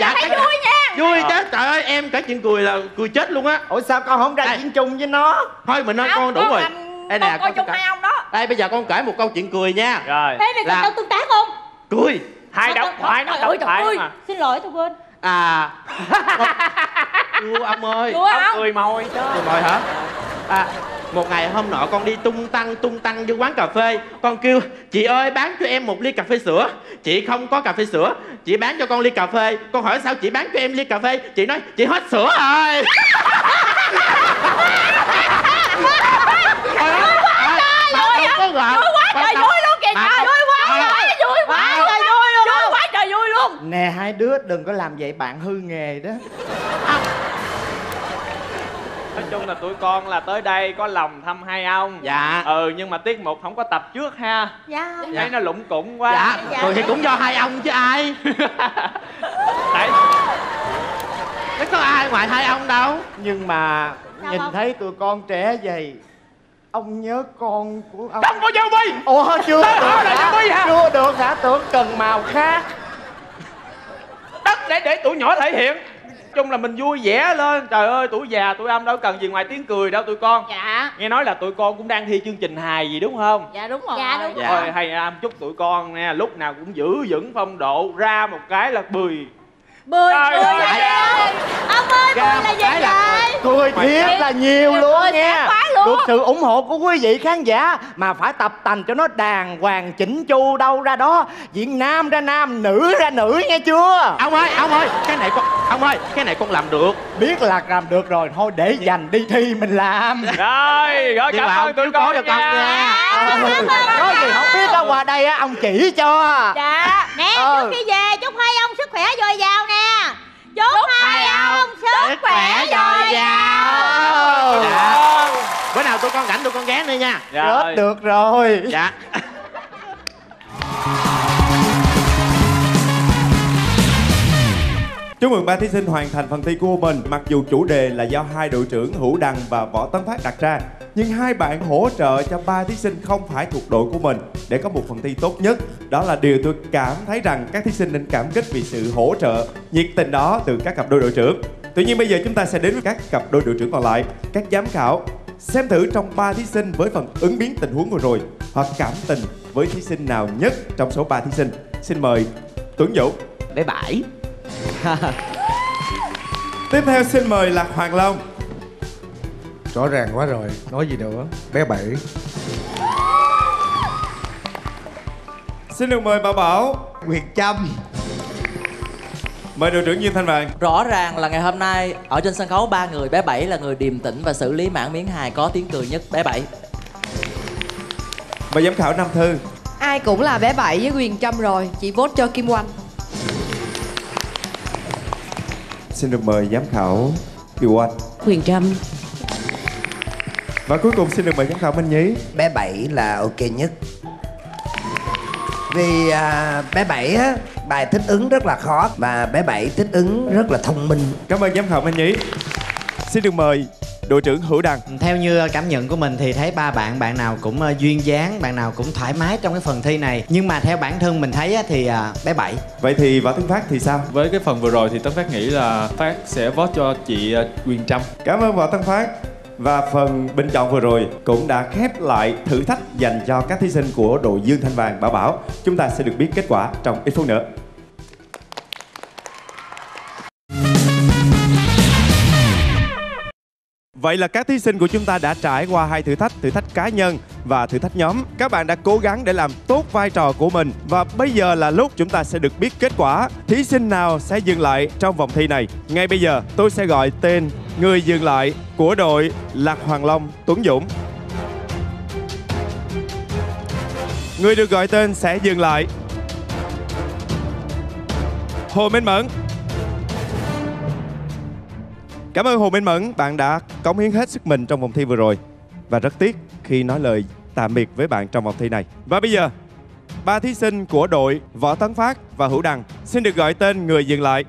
Thấy vui nha. Vui chứ, trời ơi em kể chuyện cười là cười chết luôn á. Ủa sao con không ra diễn chung với nó? Thôi mình ơi con đủ rồi. Đây nè, con chung hai ông đó. Đây bây giờ con kể một câu chuyện cười nha. Rồi. Thế này con đâu tương tác không? Cười. Hài độc thoại nó độc thoại mà. Xin lỗi tôi quên. Đùa ông ơi. Ông cười mồi chứ. Cười mồi hả? Một ngày hôm nọ con đi tung tăng vô quán cà phê. Con kêu chị ơi bán cho em một ly cà phê sữa. Chị không có cà phê sữa, chị bán cho con ly cà phê. Con hỏi sao chị bán cho em ly cà phê. Chị nói chị hết sữa rồi. Vui quá trời vui luôn. Nè hai đứa đừng có làm vậy bạn hư nghề đó. Nói chung là tụi con là tới đây có lòng thăm hai ông. Dạ. Nhưng mà tiết mục không có tập trước ha. Dạ. Thấy nó lụng cụng quá. Dạ. Thì cũng do hai ông chứ ai. Đấy. Nó có ai ngoài hai ông đâu. Nhưng mà nhìn thấy tụi con trẻ vậy, ông nhớ con của ông. Không có dâu bi. Ủa chưa được hả? Chưa được hả? Tưởng cần màu khác. Đất để tụi nhỏ thể hiện. Nói chung là mình vui vẻ lên. Trời ơi tuổi già tụi ông đâu cần gì ngoài tiếng cười đâu tụi con. Dạ. Nghe nói là tụi con cũng đang thi chương trình hài gì đúng không? Dạ đúng rồi. Hay chúc tụi con nè lúc nào cũng giữ vững phong độ, ra một cái là bười Bười ơi, ông ơi, bười là vậy trời. Cười thiệt là nhiều luôn nha. Được sự ủng hộ của quý vị khán giả mà phải tập tành cho nó đàng hoàng chỉnh chu, đâu ra đó, diện nam ra nam, nữ ra nữ, nghe chưa? Ông ơi, cái này con, ông ơi, cái này con làm được. Biết là làm được rồi, thôi để dành đi thi mình làm. Rồi, cảm ơn tụi con nha. Có gì không biết đâu qua đây á, ông chỉ cho. Dạ. Nè, trước khi về chúc hai ông sức khỏe dồi dào nè. Chúc hai ông sức khỏe dồi dào. Bữa nào tụi con rảnh tụi con ghé nữa nha. Dạ. Được rồi. Dạ. Chúc mừng 3 thí sinh hoàn thành phần thi của mình. Mặc dù chủ đề là do hai đội trưởng Hữu Đằng và Võ Tấn Phát đặt ra, nhưng hai bạn hỗ trợ cho 3 thí sinh không phải thuộc đội của mình để có một phần thi tốt nhất. Đó là điều tôi cảm thấy rằng các thí sinh nên cảm kích vì sự hỗ trợ nhiệt tình đó từ các cặp đôi đội trưởng. Tuy nhiên bây giờ chúng ta sẽ đến với các cặp đôi đội trưởng còn lại. Các giám khảo xem thử trong 3 thí sinh với phần ứng biến tình huống vừa rồi, họ cảm tình với thí sinh nào nhất trong số 3 thí sinh. Xin mời Tuấn Dũng. Bé Bảy. Tiếp theo xin mời là Hoàng Long. Rõ ràng quá rồi, nói gì nữa. Bé Bảy. Xin được mời Bảo Bảo. Nguyệt Trâm. Mời đội trưởng Dương Thanh Vàng. Rõ ràng là ngày hôm nay ở trên sân khấu 3 người, bé Bảy là người điềm tĩnh và xử lý mảng miếng hài có tiếng cười nhất. Bé Bảy. Mời giám khảo Nam Thư. Ai cũng là bé Bảy với Nguyệt Trâm rồi, chị vote cho Kim Oanh. Xin được mời giám khảo Kỳ Hoan. Quyền Trâm. Và cuối cùng xin được mời giám khảo Minh Nhí. Bé Bảy là ok nhất. Vì bé Bảy á, bài thích ứng rất là khó và bé Bảy thích ứng rất là thông minh. Cảm ơn giám khảo Minh Nhí. Xin được mời đội trưởng Hữu Đằng. Theo như cảm nhận của mình thì thấy ba bạn, bạn nào cũng duyên dáng, bạn nào cũng thoải mái trong cái phần thi này. Nhưng mà theo bản thân mình thấy thì bé Bảy. Vậy thì Võ Tấn Phát thì sao? Với cái phần vừa rồi thì Tấn Phát nghĩ là Phát sẽ vote cho chị Quyền Trâm. Cảm ơn Võ Tấn Phát. Và phần bình chọn vừa rồi cũng đã khép lại thử thách dành cho các thí sinh của đội Dương Thanh Vàng, Bảo Bảo. Chúng ta sẽ được biết kết quả trong ít phút nữa. Vậy là các thí sinh của chúng ta đã trải qua hai thử thách cá nhân và thử thách nhóm. Các bạn đã cố gắng để làm tốt vai trò của mình. Và bây giờ là lúc chúng ta sẽ được biết kết quả. Thí sinh nào sẽ dừng lại trong vòng thi này? Ngay bây giờ tôi sẽ gọi tên người dừng lại của đội là Hoàng Long, Tuấn Dũng. Người được gọi tên sẽ dừng lại. Hồ Minh Mẫn. Cảm ơn Hồ Minh Mẫn, bạn đã cống hiến hết sức mình trong vòng thi vừa rồi. Và rất tiếc khi nói lời tạm biệt với bạn trong vòng thi này. Và bây giờ, 3 thí sinh của đội Võ Tấn Phát và Hữu Đằng xin được gọi tên người dừng lại.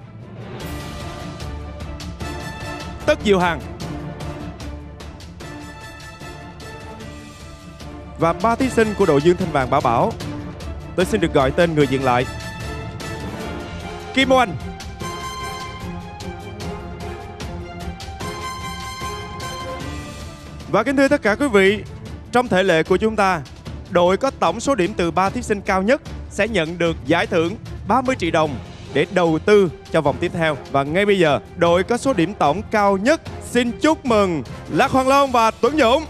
Tất Diệu Hằng. Và 3 thí sinh của đội Dương Thanh Vàng, Bảo Bảo, tôi xin được gọi tên người dừng lại. Kim Oanh. Và kính thưa tất cả quý vị, trong thể lệ của chúng ta, đội có tổng số điểm từ 3 thí sinh cao nhất sẽ nhận được giải thưởng 30 triệu đồng để đầu tư cho vòng tiếp theo. Và ngay bây giờ, đội có số điểm tổng cao nhất xin chúc mừng là Hoàng Long và Tuấn Dũng.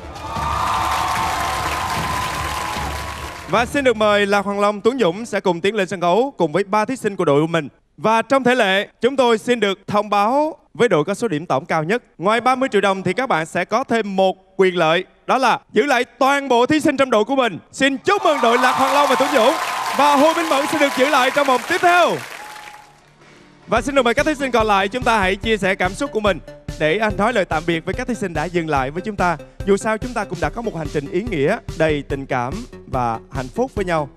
Và xin được mời là Hoàng Long, Tuấn Dũng sẽ cùng tiến lên sân khấu cùng với 3 thí sinh của đội của mình. Và trong thể lệ, chúng tôi xin được thông báo với đội có số điểm tổng cao nhất, ngoài 30 triệu đồng thì các bạn sẽ có thêm một quyền lợi, đó là giữ lại toàn bộ thí sinh trong đội của mình. Xin chúc mừng đội Lạc Hoàng Long và Tuấn Dũng. Và Hồ Minh Mẫn sẽ được giữ lại trong vòng tiếp theo. Và xin được mời các thí sinh còn lại, chúng ta hãy chia sẻ cảm xúc của mình để anh nói lời tạm biệt với các thí sinh đã dừng lại với chúng ta. Dù sao chúng ta cũng đã có một hành trình ý nghĩa, đầy tình cảm và hạnh phúc với nhau.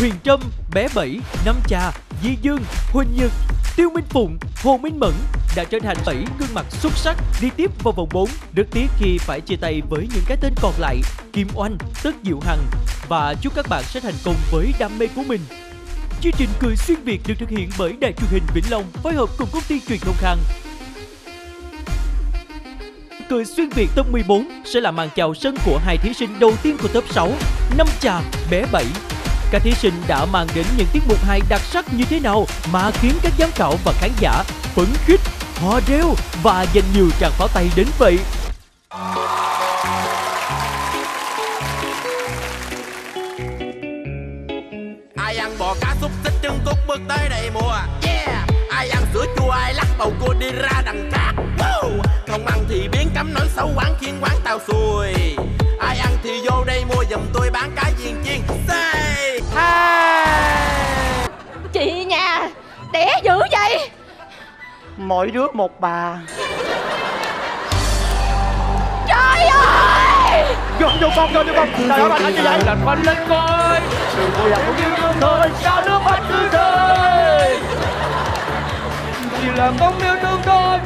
Huyền Trâm, bé Bảy, Năm Trà, Di Dương, Huỳnh Nhật, Tiêu Minh Phụng, Hồ Minh Mẫn đã trở thành 7 gương mặt xuất sắc đi tiếp vào vòng 4. Rất tiếc khi phải chia tay với những cái tên còn lại Kim Oanh, Tất Diệu Hằng. Và chúc các bạn sẽ thành công với đam mê của mình. Chương trình Cười Xuyên Việt được thực hiện bởi Đài Truyền hình Vĩnh Long phối hợp cùng công ty truyền thông Khang. Cười Xuyên Việt top 14 sẽ là màn chào sân của hai thí sinh đầu tiên của top 6, Năm Trà, Bé Bảy. Các thí sinh đã mang đến những tiết mục hài đặc sắc như thế nào mà khiến các giám khảo và khán giả phấn khích, hò reo và dành nhiều tràng pháo tay đến vậy? Ai ăn bò cá xúc xích trứng cút bước tới đây mua, yeah. Ai ăn sữa chua ai lắc bầu cua đi ra đằng khác, wow. Không ăn thì biến cấm nói xấu quán khiến quán tao xùi. Ai ăn thì vô đây mua giùm tôi bán cá viên chiên. Say. Hey. Chị nhà đẻ dữ vậy? Mỗi đứa một bà. Trời ơi! Gom vô con, trời ơi, bà nói như vậy là con lên coi. Đừng vui lòng cũng yêu thương thôi, sao nước mắt cứ rơi. Chỉ là bóng yêu thương thôi.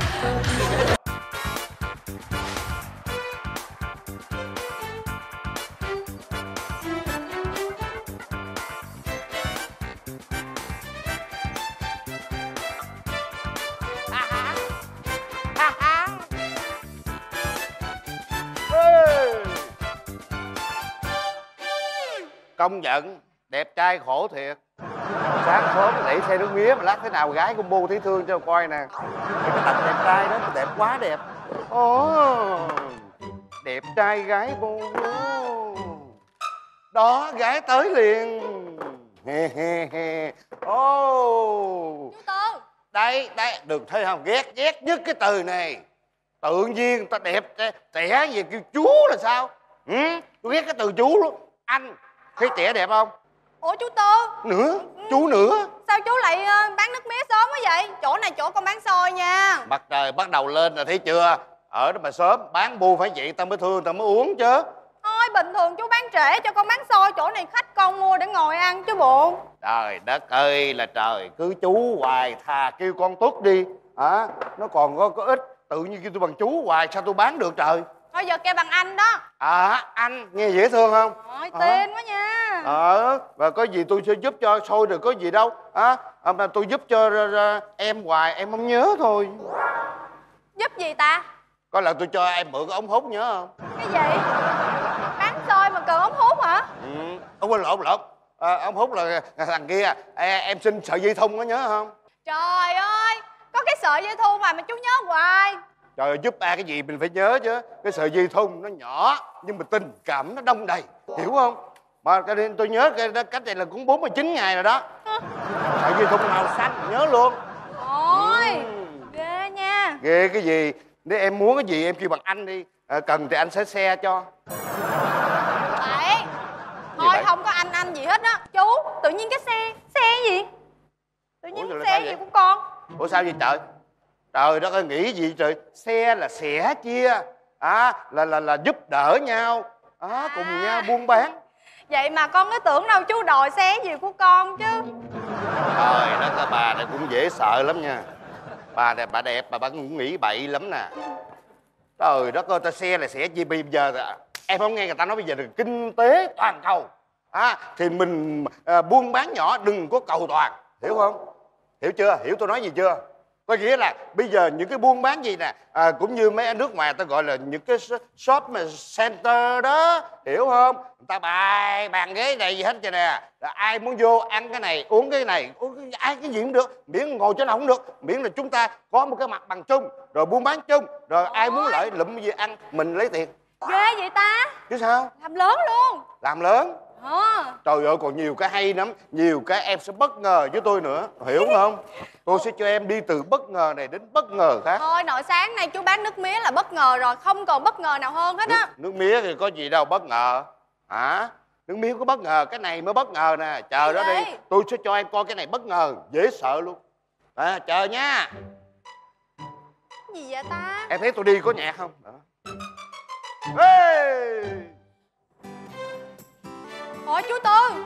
Công nhận đẹp trai khổ thiệt, sáng sớm đẩy xe nước mía mà lát thế nào gái combo thấy thương cho coi nè. Cái tập đẹp trai đó đẹp quá, đẹp. Oh, đẹp trai gái bô đó, gái tới liền. Oh, đây đừng thấy không, ghét nhất cái từ này. Tự nhiên ta đẹp trẻ gì kêu chú là sao? Ừ, tôi ghét cái từ chú luôn. Anh thấy trẻ đẹp không? Ủa chú Tư? Nữa, chú nữa. Sao chú lại bán nước mía sớm quá vậy? Chỗ này chỗ con bán xôi nha. Mặt trời bắt đầu lên là thấy chưa? Ở đó mà sớm, bán bu phải vậy ta mới thương, ta mới uống chứ. Thôi bình thường chú bán trễ cho con bán xôi, chỗ này khách con mua để ngồi ăn chứ buồn. Trời đất ơi là trời, cứ chú hoài, thà kêu con Tuất đi. À, nó còn có ít, tự nhiên kêu tôi bằng chú hoài, sao tôi bán được trời? Thôi giờ kêu bằng anh đó. À, anh nghe dễ thương không? Ôi tên quá nha. Và có gì tôi sẽ giúp cho, xôi rồi có gì đâu. Tôi giúp cho em hoài, em không nhớ thôi. Giúp gì ta? Có là tôi cho em mượn cái ống hút nhớ không? Cái gì? Bán xôi mà cần ống hút hả? Ừ, không, quên lộn. Ống hút là thằng kia, em xin sợi dây thun có nhớ không? Trời ơi, có cái sợi dây thun mà chú nhớ hoài. Trời ơi, giúp ai cái gì mình phải nhớ chứ. Cái sợi dây thun nó nhỏ nhưng mà tình cảm nó đông đầy, hiểu không? Mà cái nên tôi nhớ cái cách này là cũng 49 ngày rồi đó. Sợi dây thun màu xanh nhớ luôn. Ôi, ghê nha. Ghê cái gì? Nếu em muốn cái gì em kêu bằng anh đi. Cần thì anh sẽ xe cho. Đấy. Thôi không có anh gì hết á. Chú, tự nhiên cái xe gì? Tự nhiên cái xe gì của con? Ủa sao vậy trời? Trời đất ơi, nghĩ gì trời? Xe là sẻ chia, là giúp đỡ nhau, cùng nhau buôn bán. Vậy mà con cứ tưởng đâu chú đòi xe gì của con chứ. Trời đất ơi, bà này cũng dễ sợ lắm nha. Bà này bà đẹp mà bà cũng nghĩ bậy lắm nè. Trời đất ơi, ta xe là sẻ chia, bây giờ em không nghe người ta nói bây giờ là kinh tế toàn cầu. Thì mình buôn bán nhỏ đừng có cầu toàn, hiểu không? Hiểu chưa? Hiểu tôi nói gì chưa? Có nghĩa là bây giờ những cái buôn bán gì nè, cũng như mấy nước ngoài ta gọi là những cái shop center đó, hiểu không? Người ta bày bàn ghế này gì hết vậy nè, là ai muốn vô ăn cái này, uống cái này, ai cái gì cũng được, miễn ngồi chỗ nào cũng được, miễn là chúng ta có một cái mặt bằng chung, rồi buôn bán chung, rồi ai muốn lợi lụm gì ăn mình lấy tiền. Ghê vậy ta? Chứ sao? Làm lớn luôn. Làm lớn. Trời ơi, còn nhiều cái hay lắm, nhiều cái em sẽ bất ngờ với tôi nữa, hiểu không? Tôi sẽ cho em đi từ bất ngờ này đến bất ngờ khác. Thôi nội sáng nay chú bán nước mía là bất ngờ rồi, không còn bất ngờ nào hơn hết á. Nước mía thì có gì đâu bất ngờ hả? Nước mía có bất ngờ, cái này mới bất ngờ nè. Chờ đó đi, tôi sẽ cho em coi cái này bất ngờ, dễ sợ luôn. Chờ nha. Gì vậy ta? Em thấy tôi đi có nhạc không? Ê! Ủa chú Tư,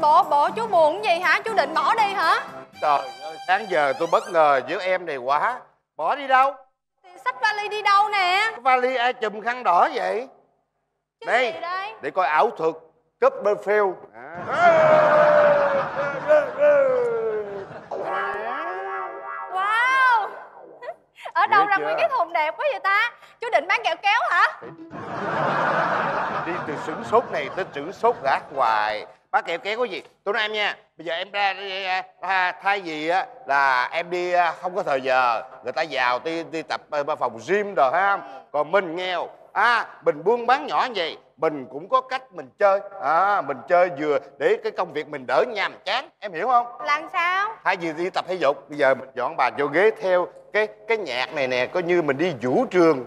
bộ chú buồn gì hả? Chú định bỏ đi hả? Trời ơi, sáng giờ tôi bất ngờ giữa em này quá. Bỏ đi đâu? Thì xách vali đi đâu nè? Vali ai chùm khăn đỏ vậy? Đây, để coi ảo thuật cúp Bơ Phiêu. Ở đâu ra nguyên cái thùng đẹp quá vậy ta? Chú định bán kẹo kéo hả? Đi từ sửng sốt này tới sửng sốt rác hoài. Bán kẹo kéo có gì? Tụi em nha, bây giờ em ra thay vì á là em đi không có thời giờ, người ta vào đi tập phòng gym rồi ha. Còn mình nghèo, mình buôn bán nhỏ như vậy, mình cũng có cách mình chơi, mình chơi vừa để cái công việc mình đỡ nhàm chán, em hiểu không? Làm sao? Thay vì đi tập thể dục, bây giờ mình dọn bà vô ghế theo cái nhạc này nè, coi như mình đi vũ trường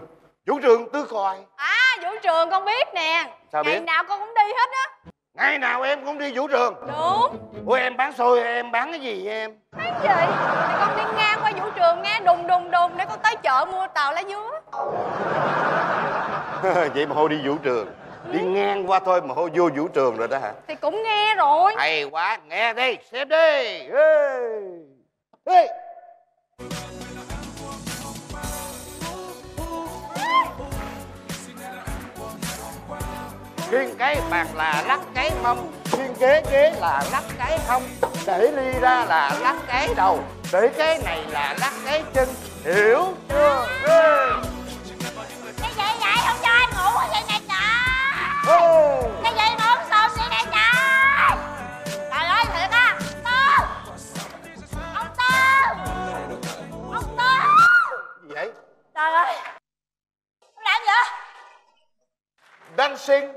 Tứ Coi. À, vũ trường con biết nè. Sao biết? Ngày nào con cũng đi hết á. Ngày nào em cũng đi vũ trường? Đúng. Ủa em bán xôi hay em bán cái gì em? Bán gì? Thì con đi ngang qua vũ trường nghe đùng đùng đùng để con tới chợ mua tàu lá dứa. Vậy mà Hồ đi vũ trường. Đi ngang qua thôi mà Hồ vô vũ trường rồi đó hả? Thì cũng nghe rồi. Hay quá, nghe đi, xem đi. Ê. Ê. Khiên cái bạc là lắc cái mông, khiên ghế là lắc cái hông, để ly ra là lắc cái đầu, để cái này là lắc cái chân, hiểu chưa? Cái vậy vậy không cho anh ngủ vậy nè trời. Cái vậy mà uống sồn vậy nè trời. Trời ơi thiệt á. Tư, ông Tư, ông Tư. Gì vậy? Trời ơi, ông làm gì vậy? Đăng sinh.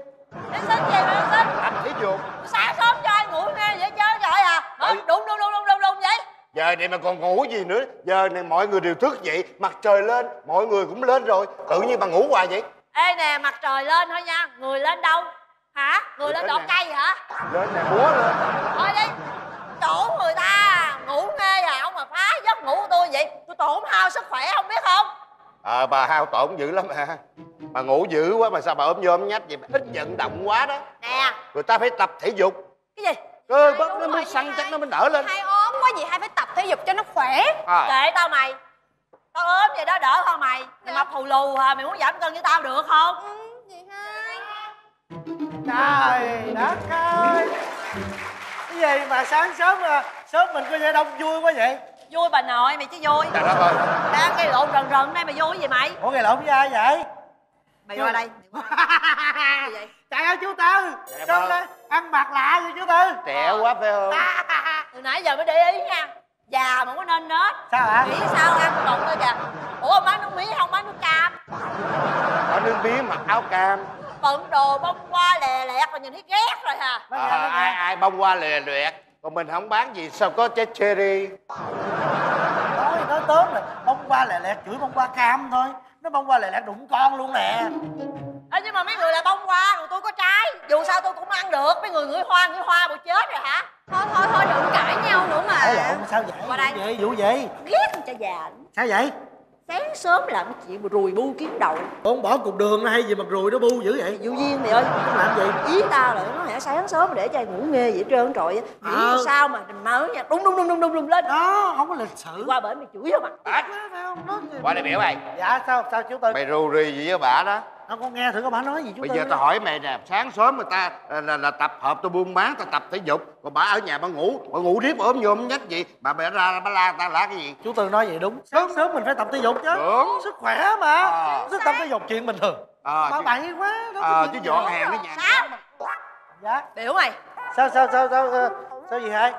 Em xin gì mà em xin? Anh thí dụ sáng sớm cho anh ngủ nghe vậy chứ trời à. Đúng đúng đúng đúng đúng đúng vậy. Giờ này mà còn ngủ gì nữa. Giờ này mọi người đều thức vậy. Mặt trời lên, mọi người cũng lên rồi. Tự nhiên mà ngủ hoài vậy. Ê nè, mặt trời lên thôi nha. Người lên đâu? Hả? Người lên đọt cây hả? Lên nè, búa lên. Thôi đi. Chỗ người ta ngủ nghe à, ông mà phá giấc ngủ của tôi vậy, tôi tổn hao sức khỏe không biết không? Ờ, bà hao tổn dữ lắm à. Bà ngủ dữ quá mà sao bà ôm nhôm nhách vậy, ít vận động quá đó. Nè, người ta phải tập thể dục. Cái gì? Cơ bắp nó mới săn chắc nó mới đỡ lên. Hai ốm quá gì hai phải tập thể dục cho nó khỏe. Kệ tao mày. Tao ốm vậy đó đỡ hơn mày. Mày mập thù lù hả? Mày muốn giảm cân với tao được không? Ừ, vậy hai. Trời đất ơi. Cái gì mà sáng sớm sớm mình có vẻ đông vui quá vậy? Vui bà nội mày chứ vui. Trời đất ơi. Đang gây lộn rần rần đây mày vui cái gì mày? Ủa gây lộn với ai vậy? Mày qua đây. Gì vậy? Trời ơi chú Tư. Sao đây? Ăn mặc lạ vậy chú Tư? Trẻ quá phải không? Từ nãy giờ mới để ý nha. Già mà có nên nết. Sao hả? Nghĩ sao ăn lộn thôi kìa. Ủa má nước mía không má nước cam? Má nước mía mặc áo cam. Bận đồ bông hoa lè lẹt mà nhìn thấy ghét rồi hả? Ai bông hoa lè lẹt. Còn mình không bán gì sao có trái cherry. Nói tớm rồi, bông hoa lè lẹt chửi bông hoa cam thôi. Nó bông hoa lè lẹt đụng con luôn nè. Ê, nhưng mà mấy người là bông hoa, còn tôi có trái. Dù sao tôi cũng ăn được, mấy người ngửi hoa bộ chết rồi hả? Thôi thôi thôi, đừng cãi nhau nữa mà. Sao vậy? Qua đây. Vụ gì? Ghét con cha già. Sao vậy? Sáng sớm làm cái chuyện mà rùi bu kiếm đầu. Con bỏ cục đường nó hay gì mà rùi nó bu dữ vậy? Vụ viên mày ơi, nó làm gì? Ý tao là nó hả sáng sớm mà để cho ngủ nghe vậy trơn trội vậy. Nghĩ sao mà mới nha, đúng lên. Đó, không có lịch sự. Qua bển mày chửi không à? Qua đây biểu mày. Dạ sao chú Tư? Mày rù rì gì với bà đó? Không có nghe thử cái bà nói gì chú Tư. Bây giờ tao hỏi mày nè, sáng sớm người ta là tập hợp tao buôn bán, tao tập thể dục, còn bà ở nhà bà ngủ riết ốm nhôm nhách vậy, bà ra bà la ta la cái gì? Chú Tư nói vậy đúng. Sáng sớm mình phải tập thể dục chứ. Đúng. Sức khỏe mà. Sức tập thể dục chuyện bình thường. Bà bậy quá. Chứ dọn hàng cái nhà. Sao? Dạ. Biểu mày. Sao gì hả?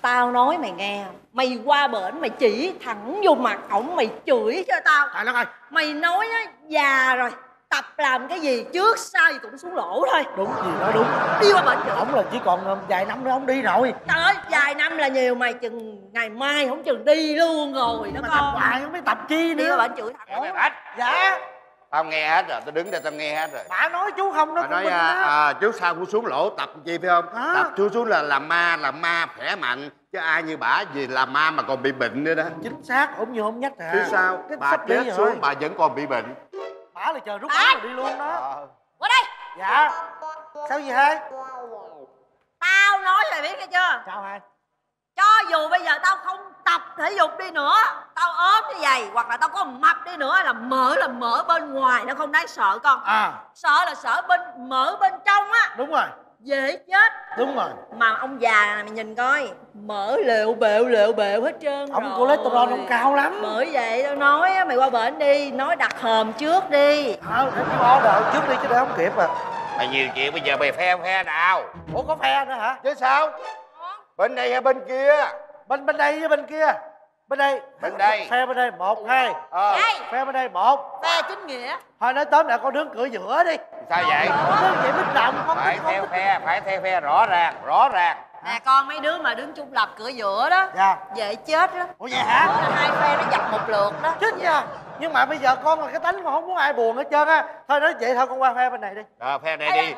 Tao nói mày nghe, mày qua bển mày chỉ thẳng vô mặt ổng mày chửi cho tao. Trời đất ơi. Mày nói á, già rồi tập làm cái gì trước sau gì cũng xuống lỗ thôi. Đúng gì nói đúng. Đi qua bển chửi. Ổng là chỉ còn vài năm nữa ổng đi rồi. Trời ơi, vài năm là nhiều mày chừng ngày mai không chừng đi luôn rồi đó con. Mà tập hoài không biết tập chi nữa. Đi qua bển chửi thẳng. Dạ. Tao nghe hết rồi, tao đứng đây tao nghe hết rồi. Bà nói chú không đó. Bà nói chú sao cũng xuống lỗ tập chi phải không? Tập chú xuống là làm ma khỏe mạnh. Chứ ai như bả vì làm ma mà còn bị bệnh nữa đó. Chính xác, ổng như không nhắc hả? Chứ sao, bà chết xuống bà vẫn còn bị bệnh. Bả là chờ rút áo rồi đi luôn đó. Qua đây. Dạ. Sao vậy hai? Tao nói mày biết nghe chưa? Sao hai? Cho dù bây giờ tao không tập thể dục đi nữa, tao ốm như vậy, hoặc là tao có mập đi nữa, là mỡ bên ngoài nó không đáng sợ con. Sợ là sợ bên mỡ bên trong á. Đúng rồi. dễ chết. Đúng rồi. Mà ông già này, mày nhìn coi, mỡ lệu bẹo hết trơn. Ông cholesterol ông cao lắm. Bởi vậy tao nói mày qua bển đi, nói đặt hòm trước đi. Thôi bỏ đợi trước đi chứ để không kịp à. Mày nhiều chuyện bây giờ mày phe không phe nào? Ủa có phe nữa hả? Chứ sao? Bên đây hay bên kia? Bên đây với bên kia. Bên đây. Bên đây. Phe bên đây 1, 2. Phe bên đây 1. Phe chính nghĩa. Thôi nói tóm lại con đứng cửa giữa đi. Sao vậy? Con đứng vậy mít động. Phải theo phe, phải theo phe rõ ràng, rõ ràng. Nè con, mấy đứa mà đứng trung lập cửa giữa đó, dễ chết đó. Ủa vậy hả? Hai phe nó dập một lượt đó. Chết nha. Nhưng mà bây giờ con là cái tính mà không muốn ai buồn hết trơn á. Thôi nói vậy thôi, con qua phe bên này đi. Phe này đi.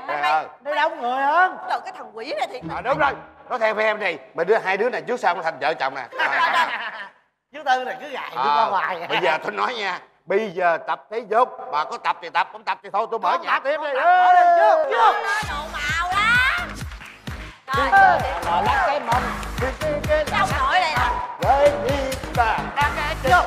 Đây đông người hơn. Trời, cái thằng quỷ này thiệt. Đúng rồi. Nó theo phe em đi. Mà đưa hai đứa này trước sau nó thành vợ chồng nè. Chứ tư này cứ gài đứa ra ngoài. Bây giờ tôi nói nha, bây giờ tập thể dục, bà có tập thì tập, không tập thì thôi, tôi mở nhạc tiếp đi. Mở đi chứ. Nó đồ màu lắm. Rồi, rồi lắc cái mông. Trong nội này nè. Lấy đi bà. Đang nghe chưa?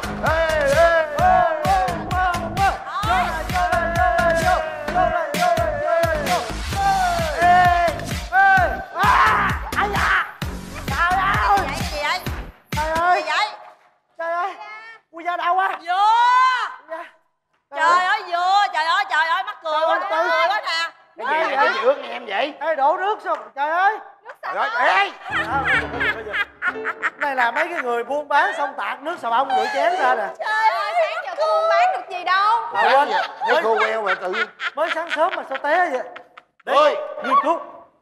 Vô đâu á? Vô. Trời ơi vô, trời ơi mắc cười quá, mắc cười quá nè. Cái gì vậy? Ước em vậy? Ê đổ nước sao? Trời ơi. Trời ơi. Đây là mấy cái người buôn bán xong tạt nước xà bông rửa chén ra nè. Trời ơi, sáng giờ tôi buôn bán được gì đâu. Quên với cô queo mà tự nhiên. Mới sáng sớm mà sao té vậy? Đây, nghiên cứu.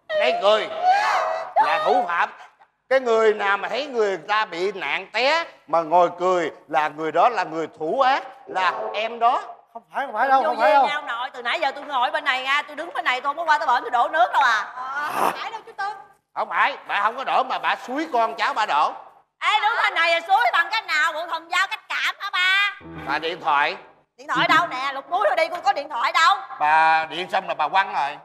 Đây cười là thủ phạm. Cái người nào mà thấy người ta bị nạn té mà ngồi cười là người đó là người thủ ác, là em đó. Không phải đâu, không phải đâu. Nhau nội, từ nãy giờ tôi ngồi bên này nha, tôi đứng bên này tôi không có qua tới bển tôi đổ nước đâu à. Không phải đâu chú Tư. Không phải, bà không có đổ mà bà suối con cháu bà đổ. Ê đứng bên này suối bằng cách nào? Bộ thần giao cách cảm hả ba? Bà điện thoại. Điện thoại đâu nè, lục túi thôi đi, con có điện thoại đâu. Bà điện xong là bà quăng rồi.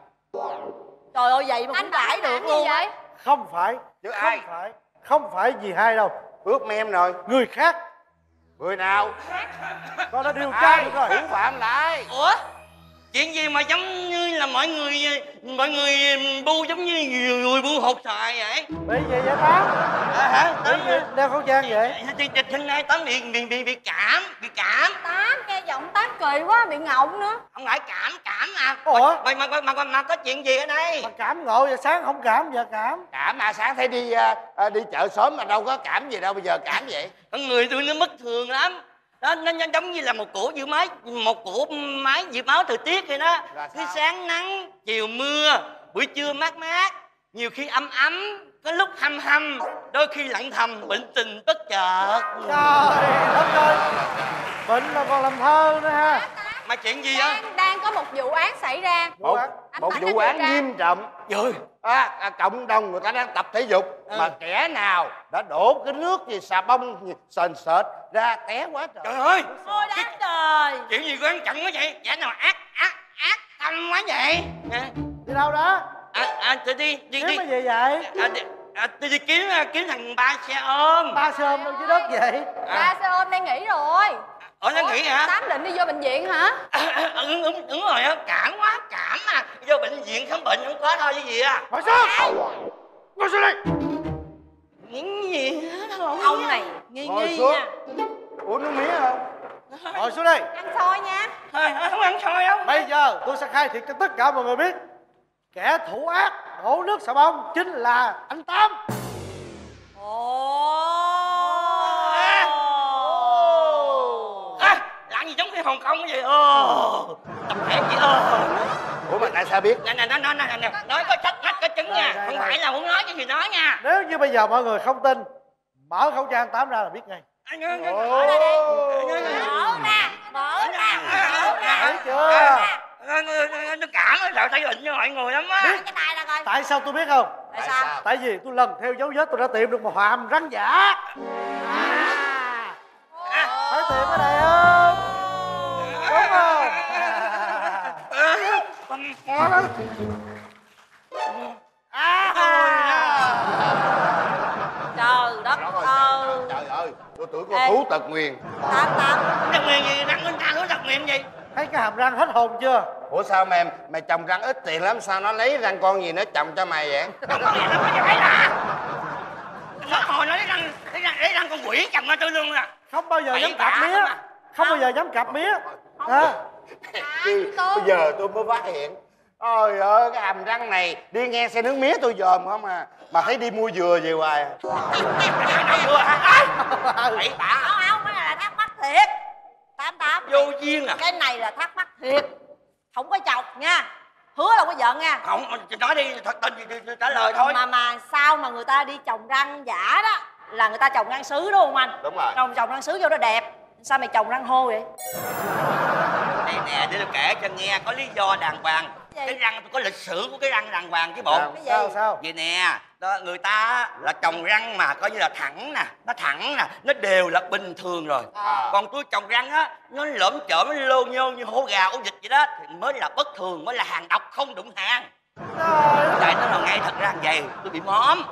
Trời ơi vậy mà anh cũng cãi được luôn vậy? Không phải. Chứ ai? Không phải gì hai đâu. Ước mẹ em rồi. Người khác. Người nào? Con đã điều tra được rồi. Thủ phạm lại. Ủa? Chuyện gì mà giống như là mọi người bu giống như người bu hột xoài vậy? Bị gì vậy Tám? Hả? Tám đeo khẩu trang vậy? Trịch hôm nay Tám bị cảm. Tám nghe giọng Tám kỳ quá, bị ngọng nữa. Không phải cảm à? Ủa? Mà có chuyện gì ở đây? Mà cảm ngộ giờ sáng không cảm giờ cảm. Cảm mà sáng thấy đi chợ sớm mà đâu có cảm gì đâu, bây giờ cảm vậy. Con người tôi nó bất thường lắm. Đó, nó giống như là một cỗ máy dự báo thời tiết vậy đó. Khi sáng nắng, chiều mưa, buổi trưa mát mát, nhiều khi ấm ấm, có lúc hăm hăm, đôi khi lặng thầm, bệnh tình bất chợt. Trời đất ơi, bệnh là còn làm thơ nữa ha. Mà chuyện gì vậy? Đang có một vụ án xảy ra. Một vụ án nghiêm trọng. Trời. Cộng đồng người ta đang tập thể dục mà kẻ nào đã đổ cái nước gì xà bông sền sệt ra té quá trời. Trời ơi. Ôi đáng trời. Chuyện gì quan trọng quá vậy? Kẻ nào ác tâm quá vậy? Đi đâu đó? Tôi đi. Kiếm cái gì vậy? Tôi đi kiếm thằng ba xe ôm. Ba xe ôm đâu dưới đất vậy? Ba xe ôm đang nghỉ rồi. Ủa nó nghỉ hả? Tám định đi vô bệnh viện hả? Đúng rồi á, cảm quá, cảm mà. Vô bệnh viện khám bệnh không có thôi chứ gì à. Ngồi xuống! Ngồi xuống đi! Những gì hết hồn. Ông này nghi nghi nha. Ủa nó mía hả? Ngồi xuống đi! Ăn xôi nha! Thôi, không ăn xôi không? Bây giờ tôi sẽ khai thiệt cho tất cả mọi người biết kẻ thủ ác đổ nước xà bông chính là anh Tám! Gì giống cái Hồng Kông vậy? Tập thể chị Ủa mà tại sao biết? Nè nói có sách mách có chứng nha, không phải là muốn nói cái gì nói nha. Nếu như bây giờ mọi người không tin, mở khẩu trang Tám ra là biết ngay. Mở ra đi. Mở ra. Thấy chưa? Nó cảm nó sợ thấy bệnh cho mọi người lắm á. Tại sao tôi biết không? Tại sao? Tại vì tôi lần theo dấu vết tôi đã tìm được một hàm rắn giả. Phải tìm ở đây không? Đúng không? Bánh khó lắm. Trời đất ơi. Trời ơi, tôi tưởng có thú tật nguyền. Tật nguyền gì? Rắn người ta thú tật nguyền gì? Thấy cái hàm răng hết hồn chưa? Ủa sao mày trồng răng ít tiền lắm, sao nó lấy răng con gì nó trồng cho mày vậy? Đúng rồi, nó có gì thấy là nó hồi nó lấy răng con quỷ chồng cho tôi luôn à. Không bao giờ dám cạp mía, không bao giờ dám cạp mía. Bây giờ tôi mới phát hiện. Ôi ơi, cái hàm răng này đi nghe xe nướng mía tôi dòm không à. Mà thấy đi mua dừa về hoài à. Dừa hả? Bậy bạ. Không, cái này là thắc mắc thiệt. Tám vô duyên à. Cái này là thắc mắc thiệt. Không có chọc nha. Hứa là có giận nha. Không, nói đi, thật tình thì trả lời thôi. Mà sao mà người ta đi trồng răng giả đó là người ta trồng răng sứ đúng không anh? Đúng rồi. Trồng răng sứ vô đó đẹp. Sao mày trồng răng hô vậy? Đây nè, để tôi kể cho nghe có lý do đàng hoàng. Cái răng có lịch sử của cái răng đàng hoàng chứ bộ. Sao? Vậy nè, đó, người ta là trồng răng mà coi như là thẳng nè, nó thẳng nè, nó đều là bình thường rồi. Còn tôi trồng răng á, nó lõm chởm, nó lô nhô như hổ gà ổ vịt vậy đó, thì mới là bất thường, mới là hàng độc không đụng hàng. Tại nó là ngay thật ra vậy, tôi bị móm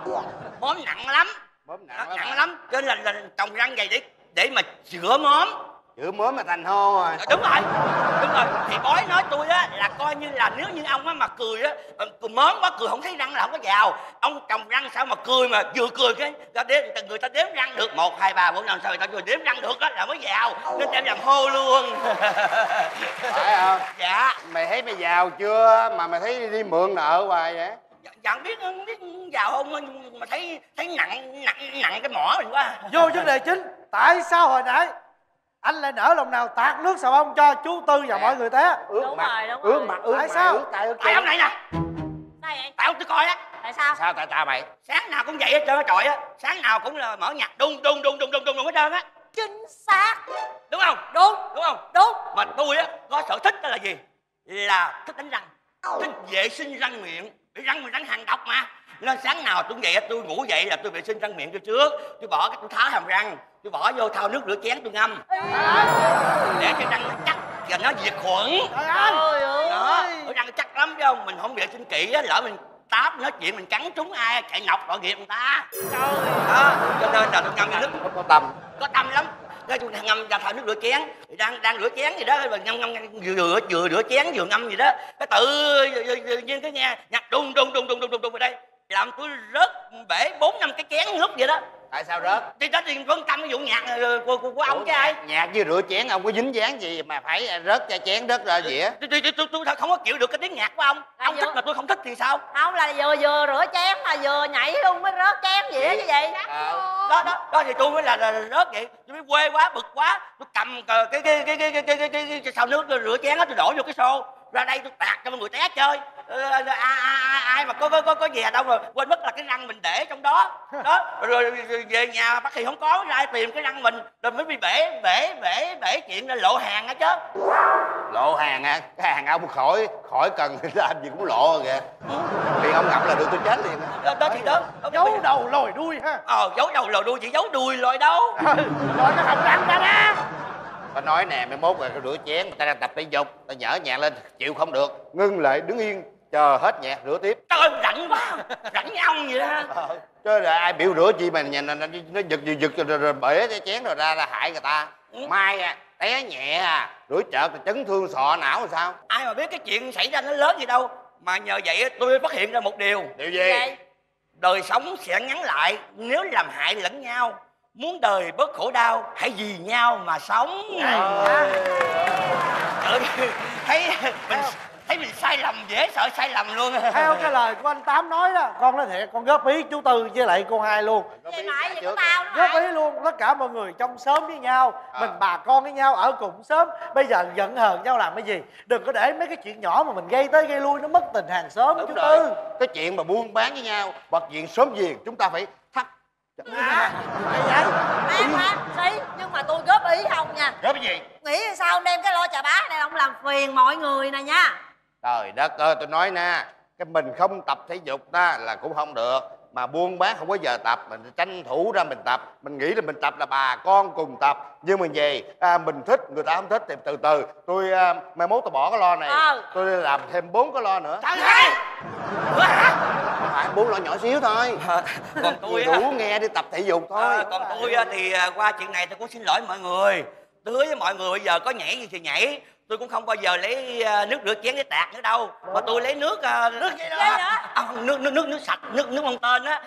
nặng lắm, móm nặng lắm, cho nên là trồng răng vậy để mà chữa móm. Chữa móm mà thành hô rồi. Đúng rồi. Thì bói nói tôi á là coi như là nếu như ông á mà cười á, cười móm quá, cười không thấy răng là không có vào. Ông trồng răng sao mà cười, mà vừa cười cái người ta đếm răng được 1, 2, 3, 4, 5 sao người ta vừa đếm răng được á là mới vào. Nên em làm hô luôn. Phải không? Dạ. Mày thấy mày vào chưa mà mày thấy đi mượn nợ hoài vậy? Dạ không biết vào không, nhưng mà thấy nặng cái mỏ mình quá. Vô vấn đề chính, tại sao hồi nãy anh lại nở lòng nào tạt nước xà bông cho chú Tư và mọi người té? Ướt mặt. Tại sao? Tại ông này nè. Tại ông tôi coi á. Tại sao? Sao tại ta mày? Sáng nào cũng vậy hết trơn á trời á. Sáng nào cũng là mở nhạc đùng đùng hết trơn á. Chính xác. Đúng không? Đúng. Mà tôi á có sở thích đó là gì? Là thích đánh răng. Thích vệ sinh răng miệng. Răng hàng độc mà. Nên sáng nào tôi dậy, tôi ngủ dậy là tôi vệ sinh răng miệng cho trước. Tôi bỏ cái, tôi tháo hàm răng, tôi bỏ vô thau nước rửa chén tôi ngâm. Để cho răng nó chắc và nó diệt khuẩn. Trời ơi, răng nó chắc lắm chứ không? Mình không vệ sinh kỹ á, lỡ mình táp nói chuyện mình cắn trúng ai chạy nọc tội nghiệp người ta. Đó, cho nên là tôi ngâm vô nước có tâm lắm. Cái tôi ngâm ra thau nước rửa chén, đang rửa chén gì đó, mình ngâm vừa rửa chén vừa ngâm gì đó. Cái tự nhiên cái nghe nhạc đùng đùng vào đây. Làm tôi rớt bể 4-5 cái chén nước vậy đó. Tại sao rớt? Thì đó thì phân tâm cái vụ nhạc của ông chứ ai. Nhạc như rửa chén ông có dính dáng gì mà phải rớt ra chén đất ra dĩa. Tôi không có chịu được cái tiếng nhạc của ông. Ông thích mà tôi không thích thì sao? Không là vừa rửa chén mà vừa nhảy luôn mới rớt chén dĩa chứ vậy. Đó thì tôi mới là rớt vậy. Tôi mới quê quá, bực quá. Tôi cầm cái xào nước rửa chén đó tôi đổ vô cái xô. Ra đây tôi tạt cho mọi người té chơi. Ai mà có về đâu rồi quên mất là cái răng mình để trong đó đó, rồi về nhà bác thì không có ra tìm cái răng mình rồi mới bị bể chuyện là lộ hàng á chứ. Lộ hàng hả? Cái hàng ông khỏi cần làm gì cũng lộ rồi kìa. Thì ông ngậm là được tôi chết liền đó thì đó. Giấu đầu lòi đuôi ha. Giấu đầu lòi đuôi, chỉ giấu đuôi lòi đâu lòi cái hàm răng ra đó. Tao nói nè, mày mốt rồi rửa chén, tao đang tập thể dục, tao nhở nhạc lên, chịu không được. Ngưng lại, đứng yên, chờ hết nhạc, rửa tiếp. Trời ơi, rảnh quá, rảnh với ông vậy đó. Chứ là ai biểu rửa chi mà nhà nó giật rồi bể cái chén rồi ra là hại người ta. Mai à, té nhẹ à, rửa chợt là chấn thương sọ não làm sao? Ai mà biết cái chuyện xảy ra nó lớn gì đâu. Mà nhờ vậy tôi phát hiện ra một điều. Điều gì? Đời sống sẽ ngắn lại nếu làm hại lẫn nhau. Muốn đời bớt khổ đau, hãy vì nhau mà sống. Thấy mình sai lầm dễ sợ sai lầm luôn. Theo cái lời của anh Tám nói đó, con nói thiệt, con góp ý chú Tư với lại cô Hai luôn. Góp ý luôn, tất cả mọi người trong xóm với nhau, mình bà con với nhau ở cùng xóm. Bây giờ giận hờn nhau làm cái gì? Đừng có để mấy cái chuyện nhỏ mà mình gây tới gây lui, nó mất tình hàng xóm chú Tư. Cái chuyện mà buôn bán với nhau, hoặc chuyện xóm giềng chúng ta phải thắt. Nhưng mà tôi góp ý không nha. Góp cái gì? Nghĩ sao ông đem cái lo chà bá này ông làm phiền mọi người nè nha. Trời đất ơi, tôi nói nè, cái mình không tập thể dục đó là cũng không được. Mà buôn bán không có giờ tập, mình tranh thủ ra mình tập. Mình nghĩ là mình tập là bà con cùng tập. Nhưng mà về mình thích, người ta không thích thì từ từ. Tôi mai mốt tôi bỏ cái lo này, tôi làm thêm 4 cái lo nữa. Trời ơi! Phải 4 lo nhỏ xíu thôi. Còn tôi đủ nghe đi tập thể dục thôi. Còn tôi thì qua chuyện này tôi cũng xin lỗi mọi người. Tôi hứa với mọi người bây giờ có nhảy gì thì nhảy. Tôi cũng không bao giờ lấy nước rửa chén để tạt nữa đâu. Mà tôi lấy nước vậy đó. À, nước sạch, nước ông tên á,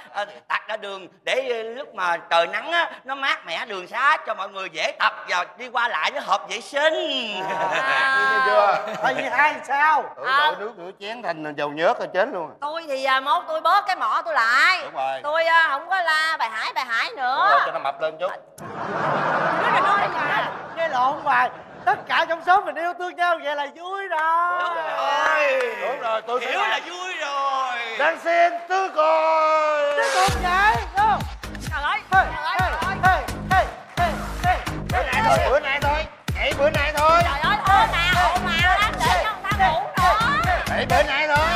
tạt ra đường để lúc mà trời nắng á nó mát mẻ đường xá cho mọi người dễ tập và đi qua lại nó hợp vệ sinh. Thôi như hai sao? Đổi nước rửa chén thành dầu nhớt rồi chết luôn. Tôi thì mốt tôi bớt cái mỏ tôi lại. Đúng rồi. Tôi không có la bài hải nữa. Rồi, cho nó mập lên chút. Nghe lộn hoài. Tất cả trong số mình yêu thương nhau vậy là vui rồi. Đúng rồi, tôi hiểu là vui rồi. Đang xem tư còi. Tư còi nhảy không? Trời ơi. Bữa nay thôi. Nhảy bữa nay thôi. Trời ơi, ồn ào lắm để nó không ta ngủ nữa. Nhảy bữa nay thôi.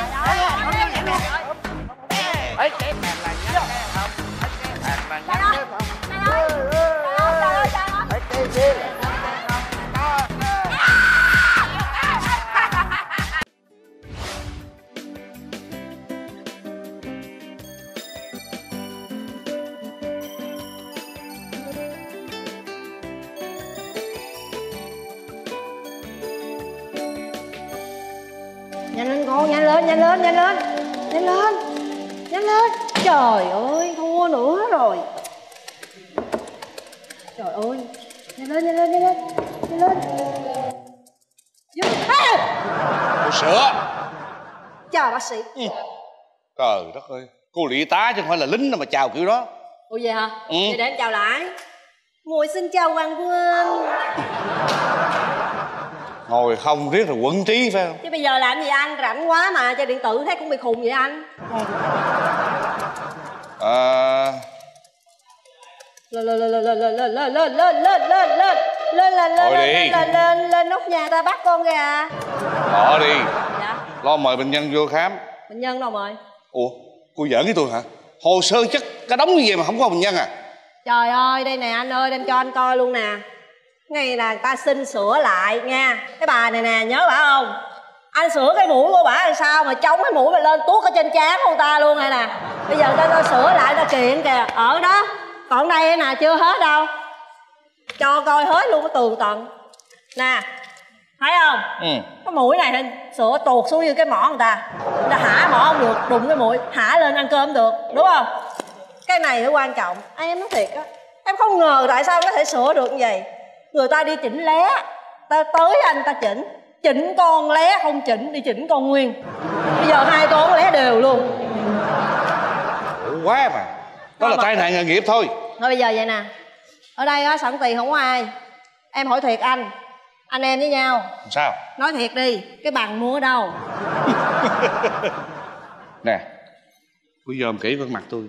Ấy cái màn là nhắc không? Cái màn là nhắc không? Nhanh lên con, nhanh lên. Trời ơi, thua nữa rồi. Trời ơi, nhanh lên. Cô sữa. Chào bác sĩ. Ừ. Trời đất ơi, cô y tá chứ không phải là lính đâu mà chào kiểu đó. Ủa vậy hả? Ừ. Vậy để em chào lại. Ngồi xin chào Hoàng Quân. Ngồi không riết rồi quẩn trí phải không? Chứ bây giờ làm gì anh, rảnh quá mà chơi điện tử thấy cũng bị khùng vậy anh. Lên nóc nhà ta bắt con gà. Bỏ đi. Dạ. Lo mời bệnh nhân vô khám. Bệnh nhân đâu mời? Ủa, cô giỡn với tôi hả? Hồ sơ chất cả đống như vậy mà không có bệnh nhân à? Trời ơi, đây nè anh ơi, đem cho anh coi luôn nè. Ngày là người ta xin sửa lại nha. Cái bà này nè, nhớ bà không? Anh sửa cái mũi của bà làm sao mà chống cái mũi mà lên tuốt ở trên trán của người ta luôn này nè. Bây giờ người ta sửa lại, người ta kiện kìa. Ở đó, còn đây nè, chưa hết đâu. Cho coi hết luôn cái tường tận. Nè, thấy không? Ừ. Cái mũi này sửa tuột xuống như cái mỏ người ta hả mỏ không được, đụng cái mũi, hả lên ăn cơm được, đúng không? Cái này nó quan trọng. À, em nói thiệt á, em không ngờ tại sao có thể sửa được như vậy. Người ta đi chỉnh lé, ta tới anh ta chỉnh con lé không chỉnh, đi chỉnh con nguyên. Bây giờ hai con lé đều luôn. Ủa quá mà. Đó là tai nạn nghề nghiệp thôi. Thôi bây giờ vậy nè. Ở đây á, sẵn tiền không có ai. Em hỏi thiệt anh em với nhau. Sao? Nói thiệt đi, cái bàn mua ở đâu? Nè, cô dòm kỹ vào mặt tôi.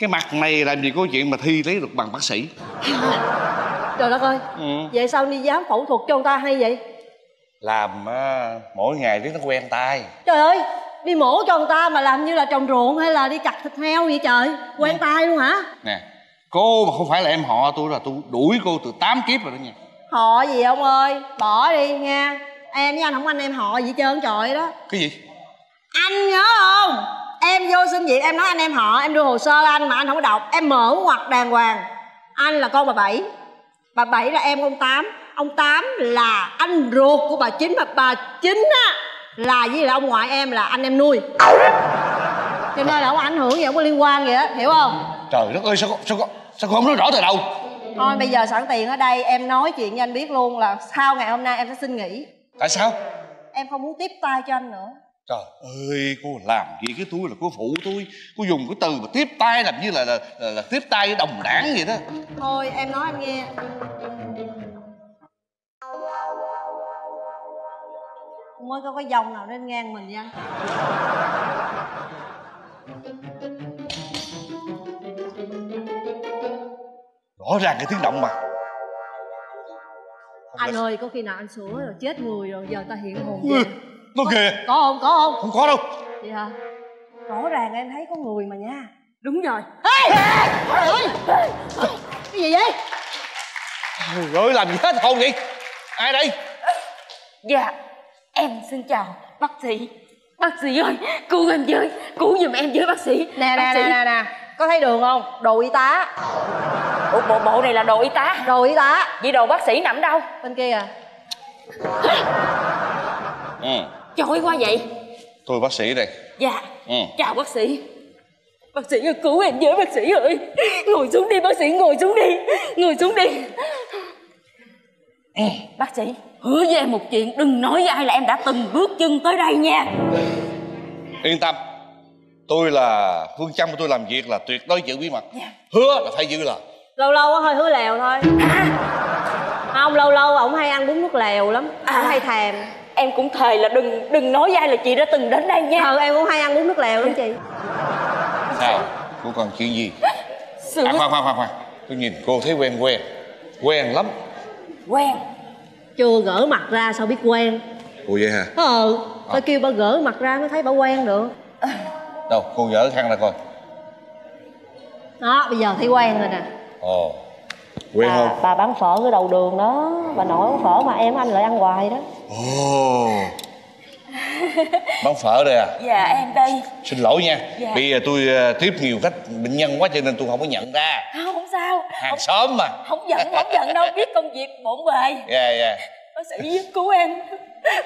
Cái mặt này làm gì có chuyện mà thi lấy được bằng bác sĩ. Trời đất ơi, vậy sao đi dám phẫu thuật cho người ta hay vậy? Làm mỗi ngày nó quen tay. Trời ơi, đi mổ cho người ta mà làm như là trồng ruộng hay là đi chặt thịt heo vậy trời. Quen tay luôn hả? Nè, cô mà không phải là em họ tôi là tôi đuổi cô từ 8 kiếp rồi đó nha. Họ gì ông ơi, bỏ đi nha. Em với anh không anh em họ gì hết trơn trời đó. Cái gì? Anh nhớ không? Em vô xin việc em nói anh em họ, em đưa hồ sơ anh mà anh không có đọc. Em mở ngoặt đàng hoàng. Anh là con bà Bảy. Bà Bảy là em ông Tám. Ông Tám là anh ruột của bà Chín. Mà bà Chín á là với là ông ngoại em là anh em nuôi. Cho nên là không ảnh hưởng gì, không có liên quan gì á, hiểu không? Trời đất ơi, sao không nói rõ từ đầu? Thôi bây giờ sẵn tiền ở đây em nói chuyện với anh biết luôn là sau ngày hôm nay em sẽ xin nghỉ. Tại sao? Em không muốn tiếp tay cho anh nữa. Trời ơi, cô làm gì cái tôi là cô phụ tôi. Cô dùng cái từ mà tiếp tay làm như là tiếp tay với đồng đảng vậy đó. Thôi em nói em nghe. Mới có cái dòng nào nên ngang mình nha. Rõ ràng cái tiếng động mà. Anh ơi, có khi nào anh sửa rồi chết người rồi giờ ta hiện hồn vậy. Có kìa. Có không? Không có đâu. Vậy hả? Rõ ràng em thấy có người mà nha. Đúng rồi. Ê! Cái gì vậy? Trời ơi, làm gì hết hồn vậy? Ai đây? Dạ, em xin chào bác sĩ. Bác sĩ ơi, cứu em với. Cứu giùm em với bác sĩ. Nè. Có thấy đường không? Đồ y tá. Ủa, bộ này là đồ y tá. Vậy đồ bác sĩ nằm đâu? Bên kia à. Trời quá vậy. Tôi bác sĩ đây. Dạ. Chào bác sĩ. Bác sĩ ơi, cứu em với bác sĩ ơi. Ngồi xuống đi bác sĩ, ngồi xuống đi. Ngồi xuống đi. Bác sĩ hứa với em một chuyện, đừng nói với ai là em đã từng bước chân tới đây nha. Yên tâm, tôi là phương châm của tôi làm việc là tuyệt đối giữ bí mật. Hứa là phải giữ lời. Lâu lâu hơi hứa lèo thôi. Không, lâu lâu ổng hay ăn bún nước lèo lắm, ổng hay thèm. Em cũng thề là đừng nói với ai là chị đã từng đến đây nha. Ừ, em cũng hay ăn bún nước lèo lắm chị. Sao? Cô còn chuyện gì? À, khoan. Tôi nhìn cô thấy quen quen. Quen lắm. Quen? Chưa gỡ mặt ra sao biết quen. Ủa vậy hả? Phải kêu bà gỡ mặt ra mới thấy bà quen được. Đâu, cô gỡ khăn ra coi. Đó, bây giờ thấy quen rồi nè. Ồ, quen không? Bà bán phở cái đầu đường đó. Bà nội bán phở mà em anh lại ăn hoài đó. Ồ, bán phở đây à? Dạ, em đây. Xin lỗi nha. Bây giờ tôi tiếp nhiều khách bệnh nhân quá cho nên tôi không có nhận ra. Không sao. Hàng xóm mà. Không giận đâu, biết công việc bộn bề. Dạ. Bác sĩ cứu em.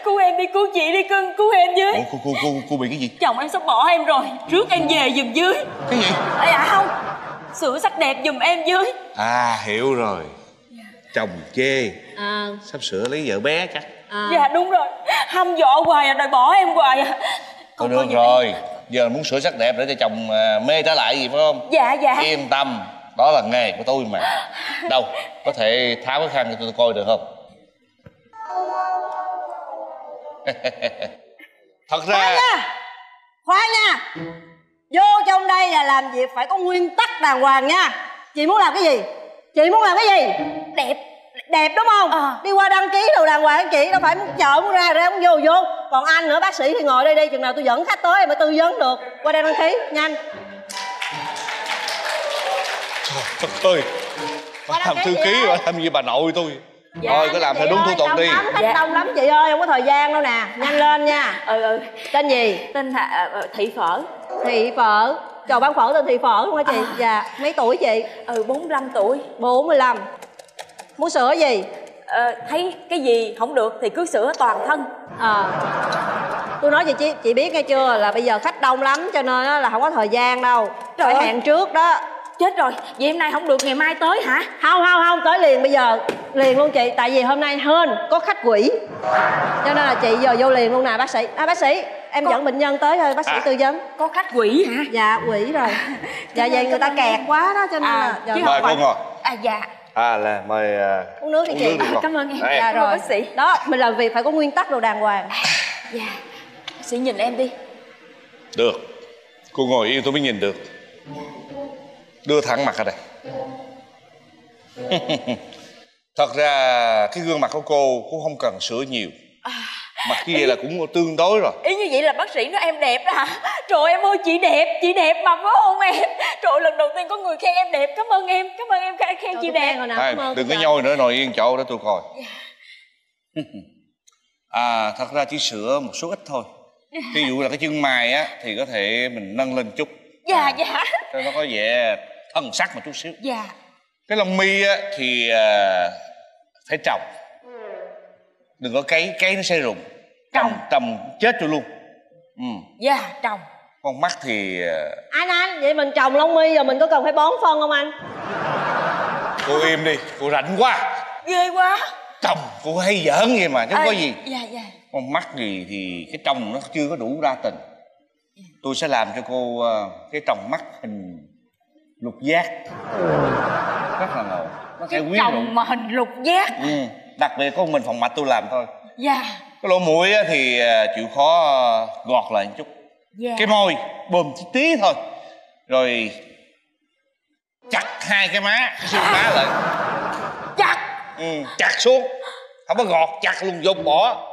Cứu em đi, cứu chị đi, cứu em với. Ủa, cô bị cái gì? Chồng em sắp bỏ em rồi. Rước em về giùm dưới. Cái gì? Dạ không, sửa sắc đẹp giùm em với. À, hiểu rồi. Chồng chê sắp sửa lấy vợ bé chắc. Dạ đúng rồi. Hăm dọa hoài à, đòi bỏ em hoài à. Thôi được rồi em. Giờ muốn sửa sắc đẹp để cho chồng mê trở lại gì phải không? Dạ. Yên tâm, đó là nghề của tôi mà. Đâu, có thể tháo cái khăn cho tôi coi được không? Thật ra Khoan nha. Vô trong đây là làm việc phải có nguyên tắc đàng hoàng nha. Chị muốn làm cái gì? Đẹp đúng không? Đi qua đăng ký đồ đàng hoàng chị. Đâu phải muốn chợ muốn ra muốn vô. Còn anh nữa bác sĩ thì ngồi đây đi. Chừng nào tôi dẫn khách tới em mới tư vấn được. Qua đây đăng ký, nhanh. Trời ơi, bà làm thư ký bà làm như bà nội tôi. Dạ, thôi cứ làm theo đúng thủ tục đi. Đông lắm chị ơi, không có thời gian đâu nè. Nhanh lên nha. Tên gì? Tên Thị Phở. Thị Phở. Trời, bán phở tên Thị Phở luôn hả chị? Dạ. Mấy tuổi chị? 45 tuổi. 45. Muốn sửa gì? Thấy cái gì không được thì cứ sửa toàn thân. Tôi nói chị biết nghe chưa, là bây giờ khách đông lắm cho nên là không có thời gian đâu. Phải hẹn trước đó. Chết rồi, vậy hôm nay không được, ngày mai tới hả? Không, tới liền bây giờ. Liền luôn chị, tại vì hôm nay hên có khách quỷ. Cho nên là chị giờ vô liền luôn nè bác sĩ. Bác sĩ, em dẫn bệnh nhân tới thôi, bác sĩ tư vấn. Có khách quỷ hả? Dạ, quỷ rồi. Dạ, vậy người ta kẹt quá đó cho nên là... Mời cô ngồi. Dạ. Là mời... Uống nước đi chị. Cảm ơn em. Dạ rồi, bác sĩ. Đó, mình làm việc phải có nguyên tắc đồ đàng hoàng. Dạ. Bác sĩ nhìn em đi. Được. Cô ngồi yên tôi mới nhìn được. Đưa thẳng mặt ra đây. Thật ra cái gương mặt của cô cũng không cần sửa nhiều. Mặt như vậy là cũng tương đối rồi. Ý như vậy là bác sĩ nói em đẹp đó hả? Trời em ơi, chị đẹp mà phải không em? Trời, lần đầu tiên có người khen em đẹp. Cảm ơn em, khen chị đẹp. Đừng có nhồi nữa, ngồi yên chỗ để tôi coi. Thật ra chỉ sửa một số ít thôi. Ví dụ là cái chân mày á thì có thể mình nâng lên chút. Dạ. Cho nó có vẻ thân sắc một chút xíu. Dạ. Cái lông mi á thì phải trồng. Đừng có cấy nó sẽ rụng. Trồng chết rồi luôn. Dạ, trồng. Con mắt thì... Anh, vậy mình trồng lông mi rồi mình có cần phải bón phân không anh? Cô im đi, cô rảnh quá. Ghê quá. Trồng, cô hay giỡn vậy mà, chứ không có gì. Dạ. Con mắt thì cái trồng nó chưa có đủ ra tình. Tôi sẽ làm cho cô cái tròng mắt hình lục giác. Rất là ngầu. Nó sẽ quyến rũ mà hình lục giác. Đặc biệt có mình phòng mạch tôi làm thôi. Dạ. Cái lỗ mũi thì chịu khó gọt lại một chút. Dạ. Cái môi bơm tí tí thôi. Rồi chặt hai cái má, cái xương má lại. Chặt. Chặt xuống. Không có gọt, chặt luôn, dồn bỏ.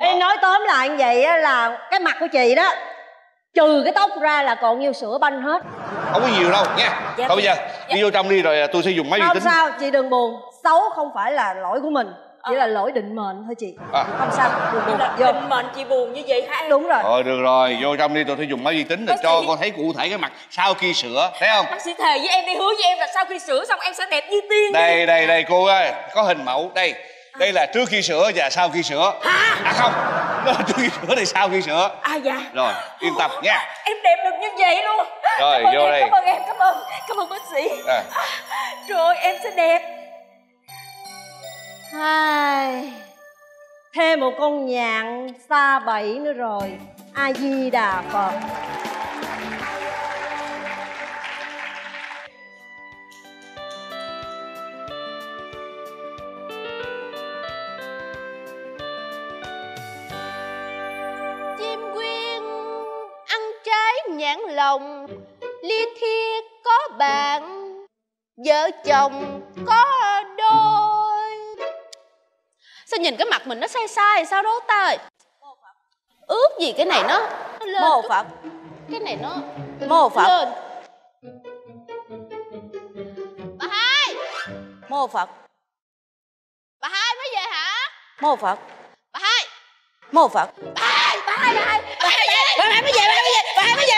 Nói tóm lại như vậy là cái mặt của chị đó, trừ cái tóc ra là còn nhiêu sữa banh hết. Không có nhiều đâu nha. Thôi bây giờ đi vô trong đi rồi tôi sẽ dùng máy vi tính. Không sao, chị đừng buồn. Xấu không phải là lỗi của mình, chỉ là lỗi định mệnh thôi chị. Không sao, đừng buồn. Định mệnh chị buồn như vậy hả? Đúng rồi. Rồi được rồi, vô trong đi tôi sẽ dùng máy vi tính để cho con thấy cụ thể cái mặt sau khi sửa, thấy không? Bác sĩ thề với em đi, hứa với em là sau khi sửa xong em sẽ đẹp như tiên. Đây, cô ơi, có hình mẫu đây. Đây là trước khi sửa và sau khi sửa. Hả? À không, nó là trước khi sửa thì sau khi sửa. À dạ. Rồi, yên tâm nha. Em đẹp được như vậy luôn. Rồi, vô em, đây. Cảm ơn em, cảm ơn bác sĩ. À. Trời ơi, em sẽ đẹp. Hai. Thêm một con nhạn xa bẫy nữa rồi. A Di Đà Phật. Nhãn lòng ly thiết có bạn, vợ chồng có đôi. Sao nhìn cái mặt mình nó sai sai sao đó ta ơi? Ước gì cái này nó lên. Mô Phật. Cái này nó Mô Phật lên. Bà Hai. Mô Phật. Bà Hai mới về hả? Mô Phật. Bà Hai. Mô Phật. Bà Hai. Bà Hai. Bà Hai. Bà Hai. Bà Hai mới về. Bà Hai mới về.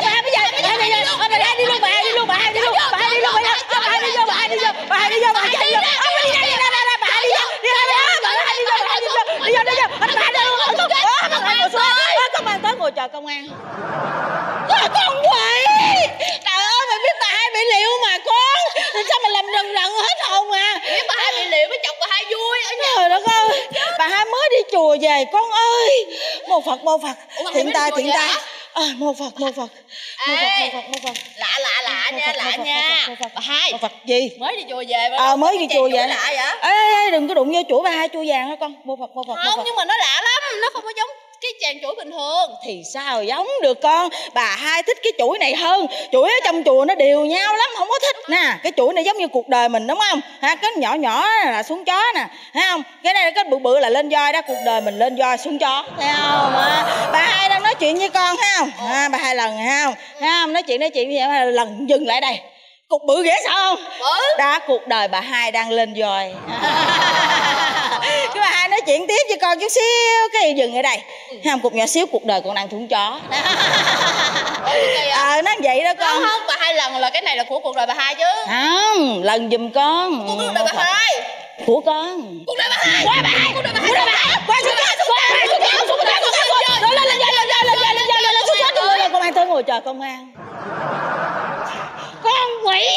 Trời công an. Con quỷ. Trời ơi, mày biết bà Hai bị liệu mà con. Sao mà làm rần rần hết hồn à. Biết bà Hai bị liệu mới chọc bà Hai vui. Trời đất ơi. Bà Hai mới đi chùa về con ơi. Mô Phật, Mô Phật. Thiện tai. Mô Phật, Mô Phật. Lạ nha. Bà Hai. Mô Phật gì? Mới đi chùa về. Mới đi chùa về. Ê, đừng có đụng vô chùa bà Hai chùa vàng hả con. Mô Phật, Mô Phật. Không, nhưng mà nó lạ lắm. Nó không có giống cái chàng chuỗi bình thường. Thì sao giống được con. Bà Hai thích cái chuỗi này hơn. Chuỗi ở trong chùa nó đều nhau lắm, không có thích nè. Cái chuỗi này giống như cuộc đời mình đúng không ha? Cái nhỏ nhỏ là xuống chó nè, thấy không? Cái này cái bự bự là lên voi đó. Cuộc đời mình lên voi xuống chó, thấy không? Bà Hai đang nói chuyện với con, thấy không? Bà Hai lần, thấy không? Nói chuyện gì vậy? Lần dừng lại đây. Cục bự ghê sợ không? Đó, cuộc đời bà Hai đang lên voi. Cái bà Hai nói chuyện tiếp với con chút xíu, cái dừng ở đây. Không, cục nhỏ xíu, cuộc đời con đang thủng chó. Nó vậy đó con. Không, bà Hai lần là cái này là của cuộc đời bà Hai chứ. Không, lần giùm con. Cuộc đời bà Hai. Của con. Cuộc đời bà Hai. Qua bà Hai. Cuộc đời bà Hai. Qua bà Hai. Qua xuống chó. Qua xuống chó. Xuống chó. Xuống chó. Lên xuống chó. Công an tới ngồi chờ công an. Con quỷ.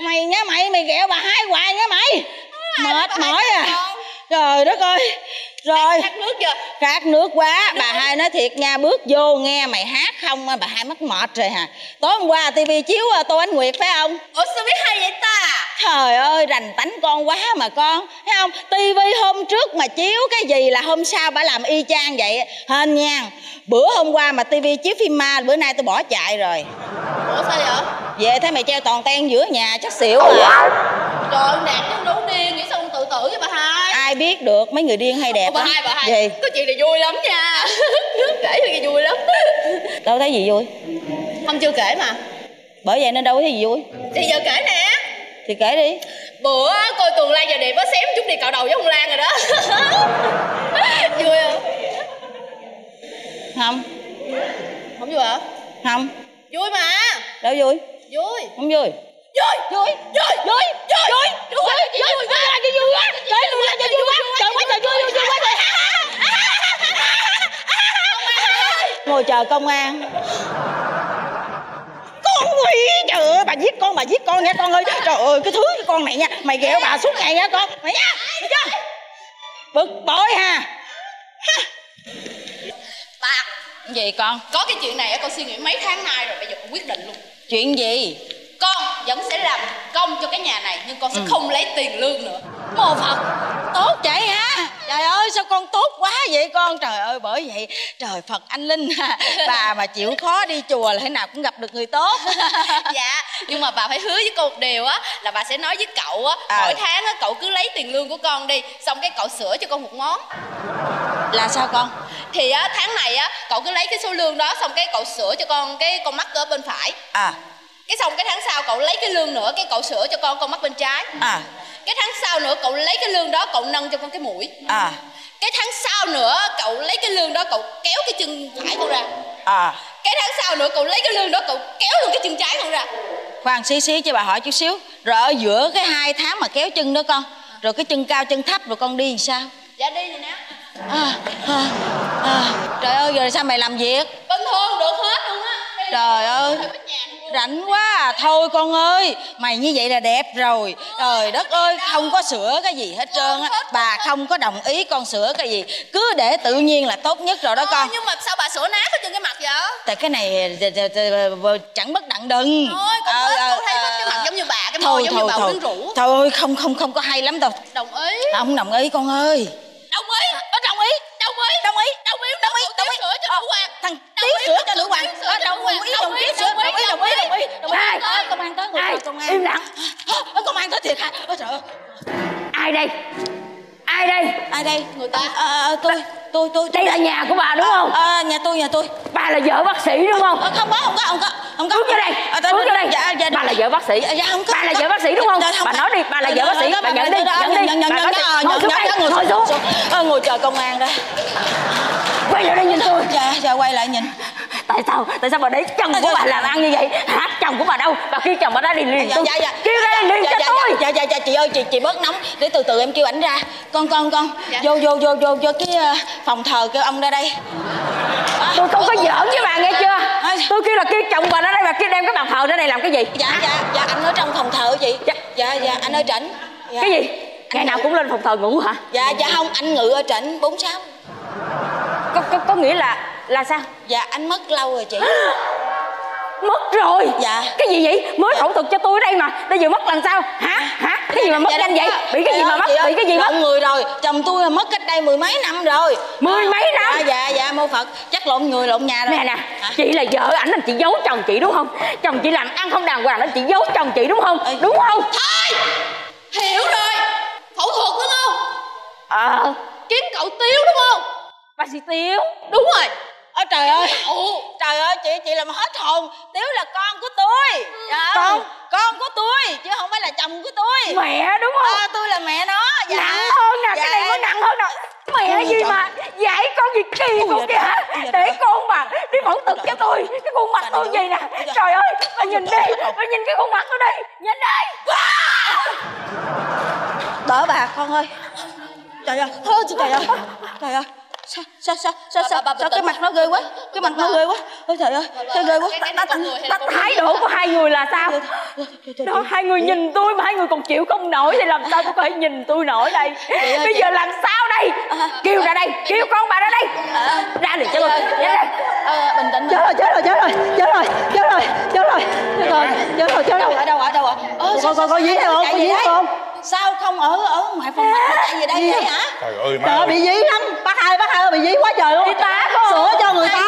Mày nhá mày, mày ghẹo bà Hai hoài nhá mày. Mệt mỏi à. Trời đất ơi. Rồi. Khát nước chưa? Khát nước quá. Bà Hai nói thiệt nha, bước vô nghe mày hát không bà Hai mắc mệt rồi hả? Tối hôm qua tivi chiếu Tô Ánh Nguyệt phải không? Ủa sao biết hay vậy ta? Trời ơi, rành tánh con quá mà con. Thấy không? Tivi hôm trước mà chiếu cái gì là hôm sau bà làm y chang vậy. Hên nha. Bữa hôm qua mà tivi chiếu phim ma, bữa nay tôi bỏ chạy rồi. Ủa sao vậy? Về thấy mày treo toàn ten giữa nhà chắc xỉu à. Trời ơi, nạn nó nấu điên. Tử với bà Hai. Ai biết được, mấy người điên hay đẹp. Bà Hai. Có chuyện này vui lắm nha. Kể cái gì vui lắm. Đâu thấy gì vui. Không, chưa kể mà. Bởi vậy nên đâu có thấy gì vui. Thì giờ kể nè. Thì kể đi. Bữa coi Tường Lan Giờ Đẹp á, xém chút đi cạo đầu với ông Lan rồi đó. Vui không? Không. Không vui hả? Không. Vui mà. Đâu vui. Vui. Không vui. Vui ngồi chờ công an. Con quỷ, trời ơi, bà giết con nha con ơi. Trời ơi, cái thứ cái con này nha, mày ghẹo bà suốt ngày nha con. Mày nha, bực bội ha. Bà gì con? Có cái chuyện này con suy nghĩ mấy tháng nay rồi, bây giờ con quyết định luôn. Chuyện gì? Con vẫn sẽ làm công cho cái nhà này, nhưng con sẽ không lấy tiền lương nữa. Mô Phật. Tốt vậy hả? Trời ơi, sao con tốt quá vậy con. Trời ơi, bởi vậy trời Phật anh linh ha. Bà mà chịu khó đi chùa là thế nào cũng gặp được người tốt. Dạ, nhưng mà bà phải hứa với con một điều á, là bà sẽ nói với cậu á, mỗi tháng á cậu cứ lấy tiền lương của con đi, xong cái cậu sửa cho con một món. Là sao con? Thì á, tháng này á cậu cứ lấy cái số lương đó, xong cái cậu sửa cho con cái con mắt ở bên phải. Cái xong cái tháng sau cậu lấy cái lương nữa, cái cậu sửa cho con mắt bên trái. Cái tháng sau nữa cậu lấy cái lương đó, cậu nâng cho con cái mũi. Cái tháng sau nữa cậu lấy cái lương đó, cậu kéo cái chân phải con ra. Cái tháng sau nữa cậu lấy cái lương đó, cậu kéo luôn cái chân trái con ra. Khoan xí xí cho bà hỏi chút xíu. Rồi ở giữa cái hai tháng mà kéo chân đó con, rồi cái chân cao chân thấp rồi con đi làm sao? Dạ đi nè nè. Trời ơi, giờ sao mày làm việc? Bình thường được hết luôn á. Trời ơi, rảnh quá à. Thôi con ơi, mày như vậy là đẹp rồi. Trời đất ơi, không có sửa cái gì hết trơn á. Bà không có đồng ý con sửa cái gì, cứ để tự nhiên là tốt nhất rồi đó con. Nhưng mà sao bà sửa nát hết trên cái mặt vậy? Tại cái này chẳng bất đặng đừng. Thôi con thấy cái mặt giống như bà, cái môi giống như bà uống rượu. Thôi không có hay lắm đâu. Đồng ý. Không đồng ý con ơi. Đồng ý, đồng ý, đồng ý, đồng ý, đồng ý, đồng ý, đồng ý, sửa cho nữ hoàng, thằng tiếng sửa cho nữ hoàng, đồng ý, sửa, đồng ý, công an tới, công an, im lặng, công an tới thiệt hả? Ôi trời ơi, ai đây? Ai đây? Ai đây? Người ta, tôi. Đây là nhà của bà đúng không? Nhà tôi. Bà là vợ bác sĩ đúng không? Không có. Đứng đây, đứng đây. Bà là vợ bác sĩ. Bà là vợ bác sĩ đúng không? Bà nói đi, bà là vợ bác sĩ. Bà nhận đi, nhận đi. Ngồi xuống. Ngồi chờ công an đây. Quay lại đây nhìn tôi. Dạ, quay lại nhìn. Tại sao bà để chồng của bà làm ăn như vậy? Hả? Chồng của bà đâu? Bà kêu chồng bà ra liền. Dạ. Kêu ra liền cho tôi. Dạ, chị ơi, chị bớt nóng để từ từ em kêu ảnh ra. Con. Vô cái phòng thờ kêu ông ra đây. Tôi không có giỡn với bà nghe chưa? Tôi kêu là kêu chồng bà ra đây, bà kêu đem cái bàn thờ ra đây làm cái gì? Dạ, anh ở trong phòng thờ chị. Dạ, anh ở trển. Cái gì? Ngày nào cũng lên phòng thờ ngủ hả? Dạ không, anh ngự ở trển 46. Có nghĩa là sao? Dạ anh mất lâu rồi chị. Mất rồi? Dạ. Cái gì vậy? Mới phẫu thuật cho tôi ở đây mà bây giờ mất lần sau hả? Cái gì mà mất nhanh vậy? Bị cái gì mà mất? Bị cái gì mất? Lộn người rồi, chồng tôi mất cách đây mười mấy năm rồi. Mười mấy năm? Dạ, mô Phật. Chắc lộn người lộn nhà rồi. Nè, chị là vợ ảnh nên chị giấu chồng chị đúng không? Chồng chị làm ăn không đàng hoàng nên chị giấu chồng chị đúng không? Đúng không? Thôi! Hiểu rồi. Phẫu thuật đúng không? Kiếm cậu Tiếu đúng không? Bác sĩ Tiếu. Đúng rồi. Ôi trời ơi, trời ơi, chị làm hết hồn. Tiếu là con của tôi. Dạ. Con của tôi chứ không phải là chồng của tôi. Mẹ đúng không? Tôi là mẹ nó. Dạ. Nặng hơn nè, dạ. Cái này mới nặng hơn nè. Mẹ gì trời. Mà dạy con gì kỳ con kìa hả? Để con mà đi phẫu thuật cho tôi. Cái khuôn mặt tôi vậy nè. Trời ơi, bà nhìn đi, bà nhìn cái khuôn mặt tôi đi. Nhìn đi. Đỡ bà con ơi. Trời ơi, trời ơi. Sao cái mặt nó ghê quá, cái mặt nó ghê quá. Ôi trời ơi, sao ghê quá. Thái độ của hai người là sao đó? Hai người nhìn tôi mà hai người còn chịu không nổi thì làm sao tôi có thể nhìn tôi nổi đây? Bây giờ làm sao đây? Kêu ra đây, kêu con bà ra đây, ra liền cho tôi. Bình tĩnh. Chết rồi. Ở đâu? Có dí không? Có dí không? Sao không ở ngoài phòng khách? Tại vì đây vậy hả? Trời ơi má ơi, bị dí lắm. Bác hai ơi bị dí quá trời luôn. Sửa cho người ta.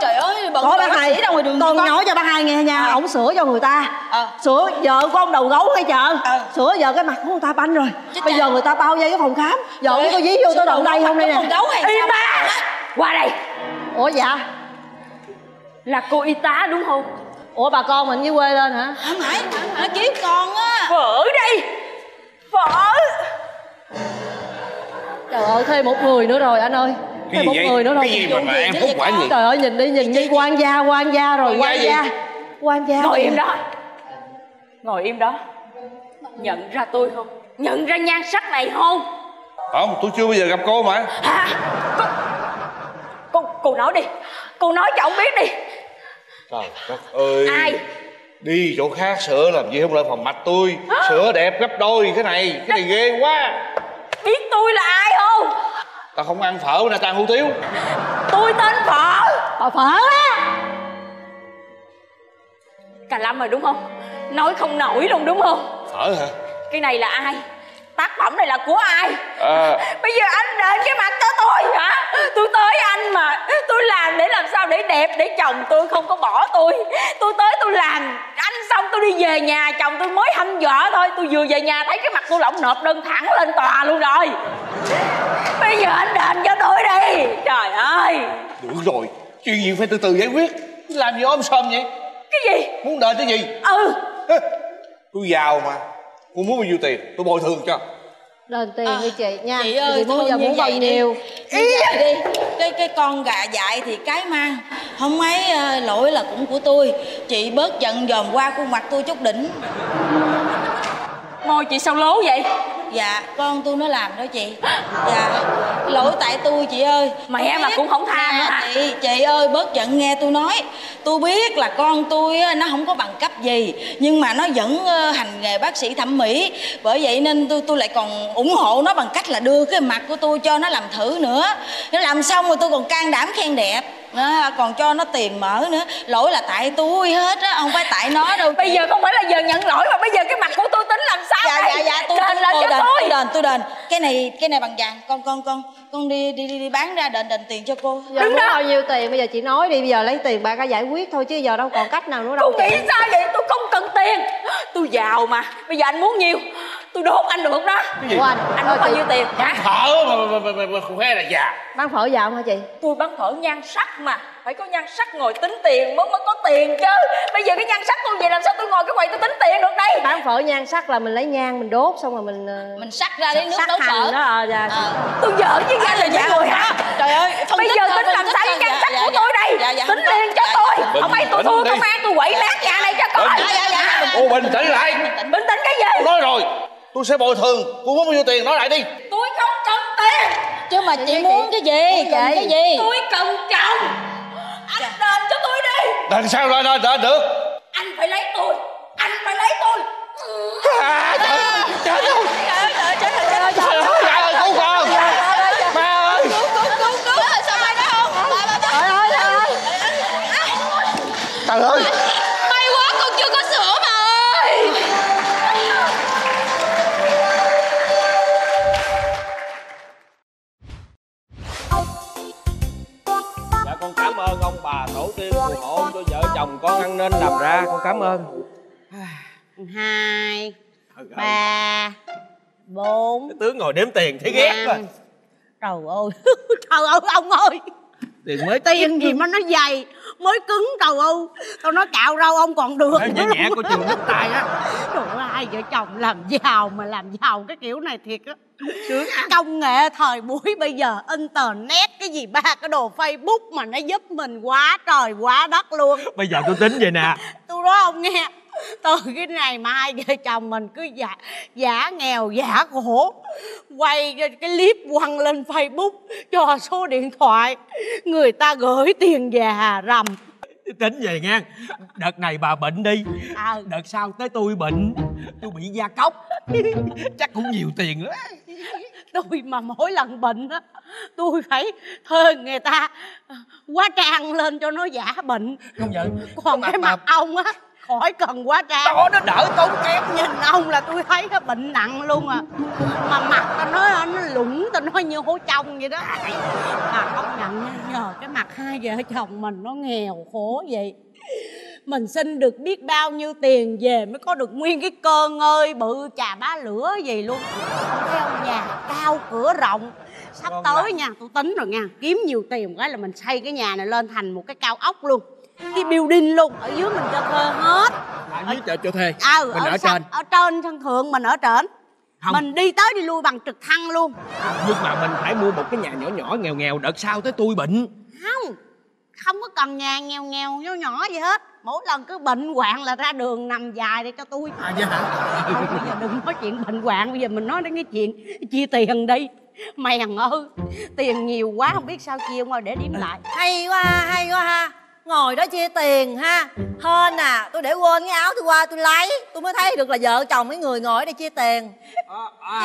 Trời ơi, bận. Có bác hai còn nhỏ cho bác hai nghe nha. Ổng sửa cho người ta. Sửa vợ của ông đầu gấu cái chợ. Sửa vợ cái mặt của người ta banh rồi. Bây giờ người ta bao vây cái phòng khám. Vợ ổng có dí vô tới đầu đây không đây nè. Y tá qua đây. Ủa dạ, là cô y tá đúng không? Ủa bà con mình với quê lên hả? Không phải, nó kiếm con á. Vợ đây. Vợ. Trời ơi, thêm một người nữa rồi anh ơi. Thêm một người nữa rồi. Cái gì mà em không quản gì? Trời ơi, nhìn đi, nhìn đi. Quan gia rồi. Quan gia. Ngồi im đó. Nhận ra tôi không? Nhận ra nhan sắc này không? Không, tôi chưa bao giờ gặp cô mà. Hả? Cô nói đi. Cô nói cho ông biết đi. Trời đất ơi. Ai? Đi chỗ khác sửa làm gì không lại phòng mạch tôi. Sửa đẹp gấp đôi cái này ghê quá. Biết tôi là ai không? Tao không ăn phở nè, tao ăn hủ tiếu. Tôi tên Phở. Bà Phở á. Cà Lâm rồi đúng không? Nói không nổi luôn đúng không? Phở hả? Cái này là ai? Tác phẩm này là của ai? Bây giờ anh đền cái mặt tới tôi hả? Tôi tới anh mà. Tôi làm để làm sao để đẹp, để chồng tôi không có bỏ tôi. Tôi tới tôi làm anh xong tôi đi về nhà, chồng tôi mới hăm dọa thôi. Tôi vừa về nhà thấy cái mặt tôi lỏng nộp đơn thẳng lên tòa luôn rồi. Bây giờ anh đền cho tôi đi. Trời ơi. Được rồi, chuyện gì phải từ từ giải quyết. Làm gì ôm sòm vậy? Cái gì? Muốn đền cái gì? Tôi giàu mà. Cô muốn bao nhiêu tiền, tôi bồi thường cho. Đền tiền đi chị nha. Chị ơi, thôi như vậy nhiều. Đi. Cái con gà dại thì cái mang. Không ấy lỗi là cũng của tôi. Chị bớt giận dòm qua khuôn mặt tôi chút đỉnh. Môi chị sao lố vậy? Dạ con tôi nó làm đó chị. Dạ lỗi tại tôi chị ơi. Mẹ mà cũng không tha nữa hả chị? Chị ơi bớt giận nghe tôi nói. Tôi biết là con tôi nó không có bằng cấp gì, nhưng mà nó vẫn hành nghề bác sĩ thẩm mỹ. Bởi vậy nên tôi lại còn ủng hộ nó bằng cách là đưa cái mặt của tôi cho nó làm thử nữa. Nó làm xong rồi tôi còn can đảm khen đẹp. À, còn cho nó tìm mở nữa. Lỗi là tại tôi hết á, không phải tại nó đâu. Bây giờ không phải là giờ nhận lỗi mà bây giờ cái mặt của tôi tính làm sao? Dạ đây? Dạ tôi đền. Cái này bằng vàng. Con đi bán ra đền tiền cho cô. Giờ đúng đó. Bao nhiêu tiền bây giờ chị nói đi, bây giờ lấy tiền bà ra giải quyết thôi chứ giờ đâu còn cách nào nữa đâu. Tôi nghĩ sao vậy? Tôi không cần tiền. Tôi giàu mà. Bây giờ anh muốn nhiêu? Tôi đốt anh được đó. Cái gì? Ủa anh muốn bao nhiêu tiền? Bán phở mà khoe là già. Bán phở giàu hả chị? Tôi bán phở nhan sắc mà. Phải có nhan sắc ngồi tính tiền mới có tiền chứ. Bây giờ cái nhan sắc tôi vậy làm sao tôi ngồi cái quầy tôi tính tiền được đây? Bán phở nhan sắc là mình lấy nhang mình đốt xong rồi mình sắc ra để nước nấu phở. Tôi giỡn với anh là những người hả? Trời ơi, bây giờ tính làm sao cái nhan sắc của tôi đây? Tính liền cho tôi. Không ai tôi thua công an tôi quậy lát nhà này cho coi. Cô bình tĩnh lại. Bình tĩnh cái gì? Nói rồi. Tôi sẽ bồi thường, cô muốn bao nhiêu tiền nói lại đi. Tôi không cần tiền. Chứ mà chị muốn cái gì? Cần cái gì? Tôi cần chồng. Anh đền cho tôi đi. Đền sao lại đền được? Anh phải lấy tôi. Anh phải lấy tôi. Trời ơi, trời ơi, cứu con. Ba ơi. Cứu. Sao mày đó không? Trời ơi. Trời ơi. Bà tổ tiên phù hộ cho vợ chồng con ăn nên làm ra, con cảm ơn. 2 3 4. Cái tướng ngồi đếm tiền thấy ghét rồi. Trời ơi ông ơi, tiền gì mà nó dày mới cứng. Trời ơi, tao nói cạo râu ông còn được. Nhẹ nhẹ của trường đất tài á. Trời ơi, hai vợ chồng làm giàu mà làm giàu cái kiểu này thiệt á. Công nghệ thời buổi bây giờ, internet cái gì ba cái đồ Facebook mà nó giúp mình quá trời quá đất luôn. Bây giờ tôi tính vậy nè. Tôi nói ông nghe, từ cái này mà hai vợ chồng mình cứ giả nghèo giả khổ, quay cái clip quăng lên Facebook cho số điện thoại người ta gửi tiền về Hà Rầm. Tính về nha, đợt này bà bệnh đi, đợt sau tới tôi bệnh, tôi bị gia cốc, chắc cũng nhiều tiền lắm. Tôi mà mỗi lần bệnh á, tôi phải thuê người ta hóa trang lên cho nó giả bệnh. Không vậy? Còn cái mặt ông á, khỏi cần quá trang. Đó, nó đỡ tốn kém. Nhìn ông là tôi thấy cái bệnh nặng luôn à. Mà mặt tao nói nó lủng, tao nói như hố trong vậy đó. Mà công nhận nhờ cái mặt hai vợ chồng mình nó nghèo khổ vậy, mình xin được biết bao nhiêu tiền về mới có được nguyên cái cơ ngơi bự chà bá lửa gì luôn. Thấy ông nhà cao cửa rộng. Sắp tới nha, tôi tính rồi nha, kiếm nhiều tiền cái là mình xây cái nhà này lên thành một cái cao ốc luôn, cái building luôn. Ở dưới mình cho thuê hết. Ở dưới cho thuê. Mình ở trên. Ở trên sân thượng mình ở trển. Không. Mình đi tới đi lui bằng trực thăng luôn. Nhưng mà mình phải mua một cái nhà nhỏ nhỏ nghèo nghèo, đợt sau tới tôi bệnh. Không có cần nhà nghèo nghèo nhỏ nhỏ gì hết. Mỗi lần cứ bệnh hoạn là ra đường nằm dài để cho tôi. Vậy hả? Thôi bây giờ đừng nói chuyện bệnh hoạn, bây giờ mình nói đến cái chuyện chia tiền đi. Mày hằng ơi, tiền nhiều quá không biết sao chia không, để điểm lại. Hay quá ha. Ngồi đó chia tiền ha. Hên à, tôi để quên cái áo tôi qua tôi lấy. Tôi mới thấy được là vợ chồng mấy người ngồi đây chia tiền.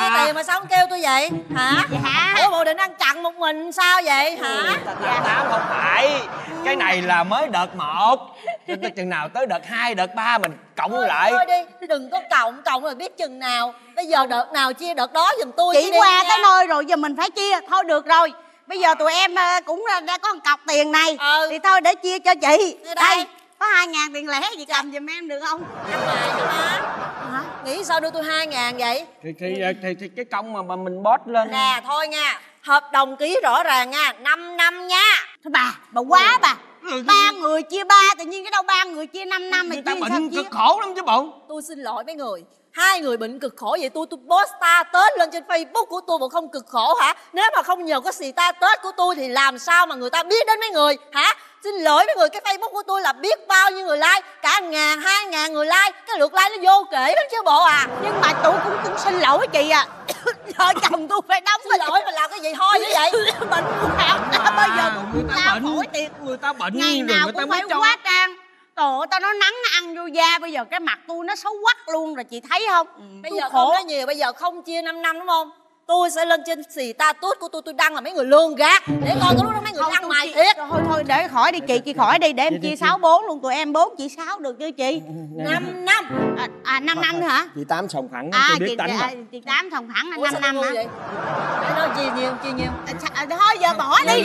Chia tiền mà sao không kêu tôi vậy? Hả? Dạ. Ủa bộ định ăn chặn một mình sao vậy hả? Dạ. Không phải. Cái này là mới đợt 1. Chừng nào tới đợt 2, đợt 3 mình cộng lại. Thôi đi, đừng có cộng rồi biết chừng nào. Bây giờ đợt nào chia đợt đó giùm tôi. Chỉ qua tới nơi rồi giờ mình phải chia. Thôi được rồi. Bây giờ tụi em cũng đã có một cọc tiền này. Thì thôi để chia cho chị. Đây có 2000 tiền lẻ gì cầm giùm em được không? Hả? Nghĩ sao đưa tôi 2000 vậy? Thì cái công mà mình bót lên. Nè thôi nha, hợp đồng ký rõ ràng nha, 5 năm nha. Thôi bà quá bà. 3 người chia 3, tự nhiên cái đâu 3 người chia 5 năm mà chia sao chia? Cực khổ lắm chứ bộ. Tôi xin lỗi mấy người. Hai người bệnh cực khổ vậy, tôi post status lên trên Facebook của tôi mà không cực khổ hả? Nếu mà không nhờ cái status của tôi thì làm sao mà người ta biết đến mấy người hả? Xin lỗi mấy người, cái Facebook của tôi là biết bao nhiêu người like, cả 1000, 2000 người like, cái lượt like nó vô kể lắm chứ bộ à. Nhưng mà tôi cũng xin lỗi chị à. Vợ chồng tôi phải đóng cái lỗi mà làm cái gì thôi như vậy. Bệnh cũng hảo đã bây giờ cũng lao khỏi tiệc. Người ta bệnh ngày nào người cũng phải quá trang. Trời ơi, tao nói nắng nó ăn vô da, bây giờ cái mặt tôi nó xấu quắc luôn rồi, chị thấy không? Bây giờ khổ. Không nói nhiều, bây giờ không chia 5 năm đúng không? Tôi sẽ lên trên xì ta tút của tôi đăng là mấy người lương gạt. Để coi cái lúc đó mấy người ăn mày thiệt. Thôi để khỏi đi chị khỏi đi. Để em chia 6-4 luôn, tụi em 4 chị 6 được chưa chị? 5 năm. À 5 năm nữa hả? Chị 8 sòng phẳng, tôi biết tính rồi. Chị 8 sòng phẳng, 5 năm hả? Để nói chia nhiều. Thôi giờ bỏ đi.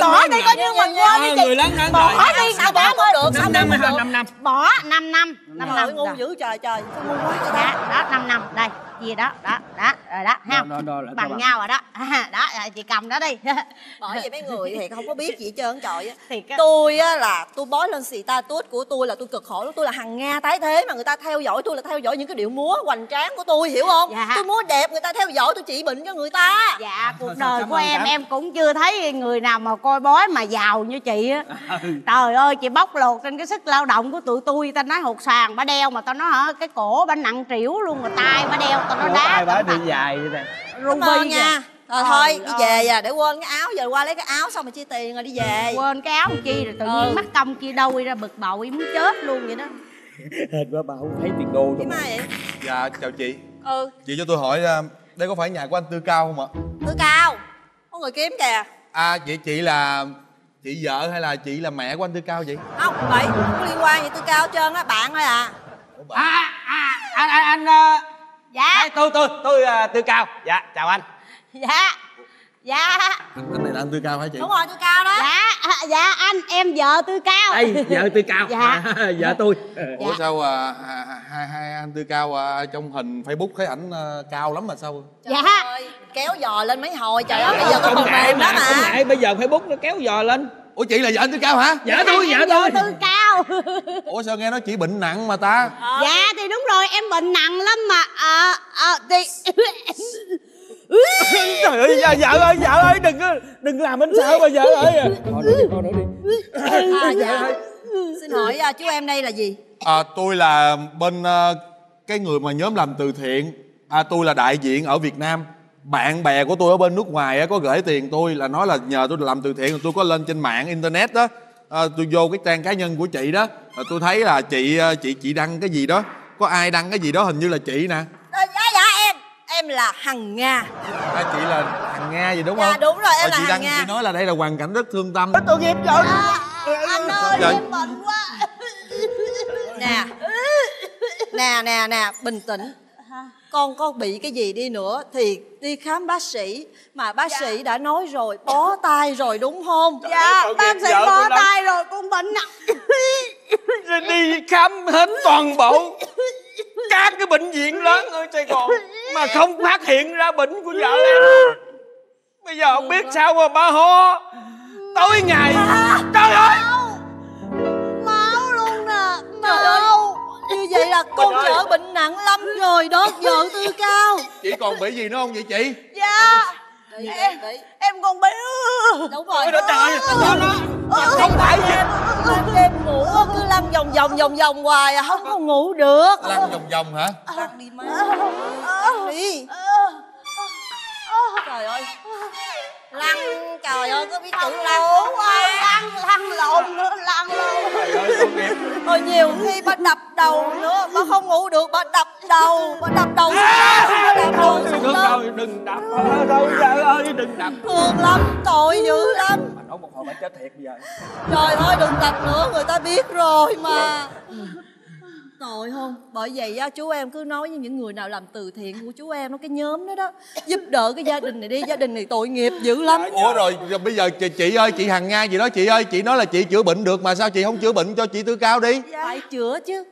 Bỏ đi coi như mình quên đi chị. Bỏ đi, sao bỏ cũng được. 5 năm hay 5 năm? Bỏ 5 năm. 5 năm ngu dữ trời trời. Đó 5 năm, đây. Gì đó đó rồi đó ha, bằng nhau rồi đó đó, chị cầm đó đi. Bởi vì mấy người thì không có biết gì hết trơn trời. Tôi á là tôi bói lên status của tôi là tôi cực khổ lắm. Tôi là Hằng Nga tái thế mà người ta theo dõi tôi là theo dõi những cái điệu múa hoành tráng của tôi, hiểu không? Dạ. Tôi múa đẹp người ta theo dõi, tôi trị bệnh cho người ta. Dạ cuộc đời của em cũng chưa thấy người nào mà coi bói mà giàu như chị á. Trời ơi, chị bóc lột trên cái sức lao động của tụi tôi. Ta nói hột sàn bả đeo mà tao nói hả, cái cổ bả nặng trĩu luôn, mà tay bả đeo tao nói đá bả bị dài vậy nè. Ruby nha. Thôi đi về à, để quên cái áo, giờ qua lấy cái áo xong rồi chia tiền rồi đi về. Quên cái áo chi rồi tự nhiên mắc công chia đâu ra bực bội muốn chết luôn vậy đó. Hệt quá bà không thấy tiền đô đâu. Dạ chào chị. Chị cho tôi hỏi đây có phải nhà của anh Tư Cao không ạ? Tư Cao? Có người kiếm kìa. À chị là chị vợ hay là chị là mẹ của anh Tư Cao vậy? Không, vậy không có liên quan gì Tư Cao hết trơn á, bạn thôi à. Anh dạ tôi Tư Cao. Dạ chào anh. Dạ anh này là anh Tư Cao hả chị? Đúng rồi, Tư Cao đó. Dạ anh, em vợ Tư Cao. Đây vợ Tư Cao. Dạ vợ tôi. Ủa dạ. Sao hai anh Tư Cao trong hình Facebook thấy ảnh cao lắm mà sao? Dạ ơi, kéo giò lên mấy hồi trời ơi. Bây giờ có phần mềm đó mà. Bây giờ Facebook nó kéo giò lên. Ủa chị là vợ anh Tư Cao hả? Dạ tôi vợ Tư Cao. Ủa sao nghe nói chị bệnh nặng mà ta? Dạ thì đúng rồi, em bệnh nặng lắm mà. Thì trời ơi vợ ơi đừng làm anh sợ mà vợ ơi. Thôi nói đi. Dạ. Xin hỏi chú em đây là gì? Tôi là bên cái người mà nhóm làm từ thiện. Tôi là đại diện ở Việt Nam. Bạn bè của tôi ở bên nước ngoài có gửi tiền tôi, là nói là nhờ tôi làm từ thiện. Tôi có lên trên mạng internet đó, tôi vô cái trang cá nhân của chị đó, tôi thấy là chị đăng cái gì đó, có ai đăng cái gì đó hình như là chị nè. Dạ em là Hằng Nga. Chị là Hằng Nga gì đúng không? Dạ đúng rồi, em là Hằng Nga. Chị nói là đây là hoàn cảnh rất thương tâm. Tội nghiệp rồi. Anh ơi em bệnh quá. Nè bình tĩnh. Con có bị cái gì đi nữa thì đi khám bác sĩ. Mà bác sĩ đã nói rồi, bó tay rồi đúng không? Dạ, bác sĩ bó tay rồi, con bệnh nặng. Rồi đi khám hết toàn bộ các cái bệnh viện lớn ở Sài Gòn mà không phát hiện ra bệnh của vợ em. Bây giờ không biết sao mà bà ho tối ngày. Trời ơi, máu luôn nè. Máu như vậy là con vợ bệnh nặng lắm rồi đó, vợ Tư Cao. Chị còn bị gì nữa không vậy chị? Dạ em còn bị. Đúng rồi đó trời. Không phải gì em ngủ cứ lăn vòng hoài không có ngủ được. Lăn vòng hả? Lăn đi má, lăn đi. Trời ơi lăn, trời ơi có biết chữ lăn quá. Lăn lộn rồi nhiều khi bà đập đầu nữa, bà không ngủ được, bà đập đầu thôi đừng đập đâu vợ ơi, đừng đập, thương lắm, tội dữ lắm. Mà nói một hồi bà chết thiệt bây giờ. Trời ơi đừng đập nữa, người ta biết rồi mà. Tội không? Bởi vậy chú em cứ nói với những người nào làm từ thiện của chú em, nó cái nhóm đó đó, giúp đỡ cái gia đình này đi, gia đình này tội nghiệp dữ lắm. Ủa rồi bây giờ chị ơi, chị Hằng Nga gì đó chị ơi, chị nói là chị chữa bệnh được mà sao chị không chữa bệnh cho chị Tư Cao đi? Phải chữa chứ,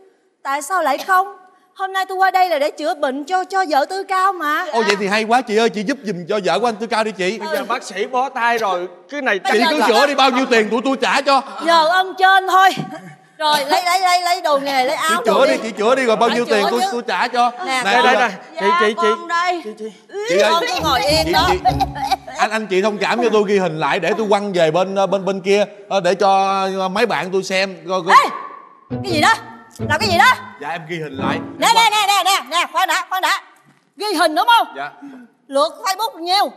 tại sao lại không? Hôm nay tôi qua đây là để chữa bệnh cho vợ Tư Cao mà. Ô vậy thì hay quá chị ơi, chị giúp giùm cho vợ của anh Tư Cao đi chị. Bây giờ bác sĩ bó tay rồi, cái này chị cứ chữa đi, bao nhiêu tiền tụi tôi trả cho. Giờ ân trên thôi. Rồi lấy đồ nghề, lấy áo chị chữa đi. Chị chữa đi rồi bao nhiêu tiền tôi trả cho. Nè đây chị ơi, cứ ngồi yên đó. Anh chị thông cảm cho tôi ghi hình lại để tôi quăng về bên kia để cho mấy bạn tôi xem. Cái gì đó? Làm cái gì đó? Dạ em ghi hình lại. Nè khoan đã. Ghi hình đúng không? Dạ. Lượt Facebook là nhiêu?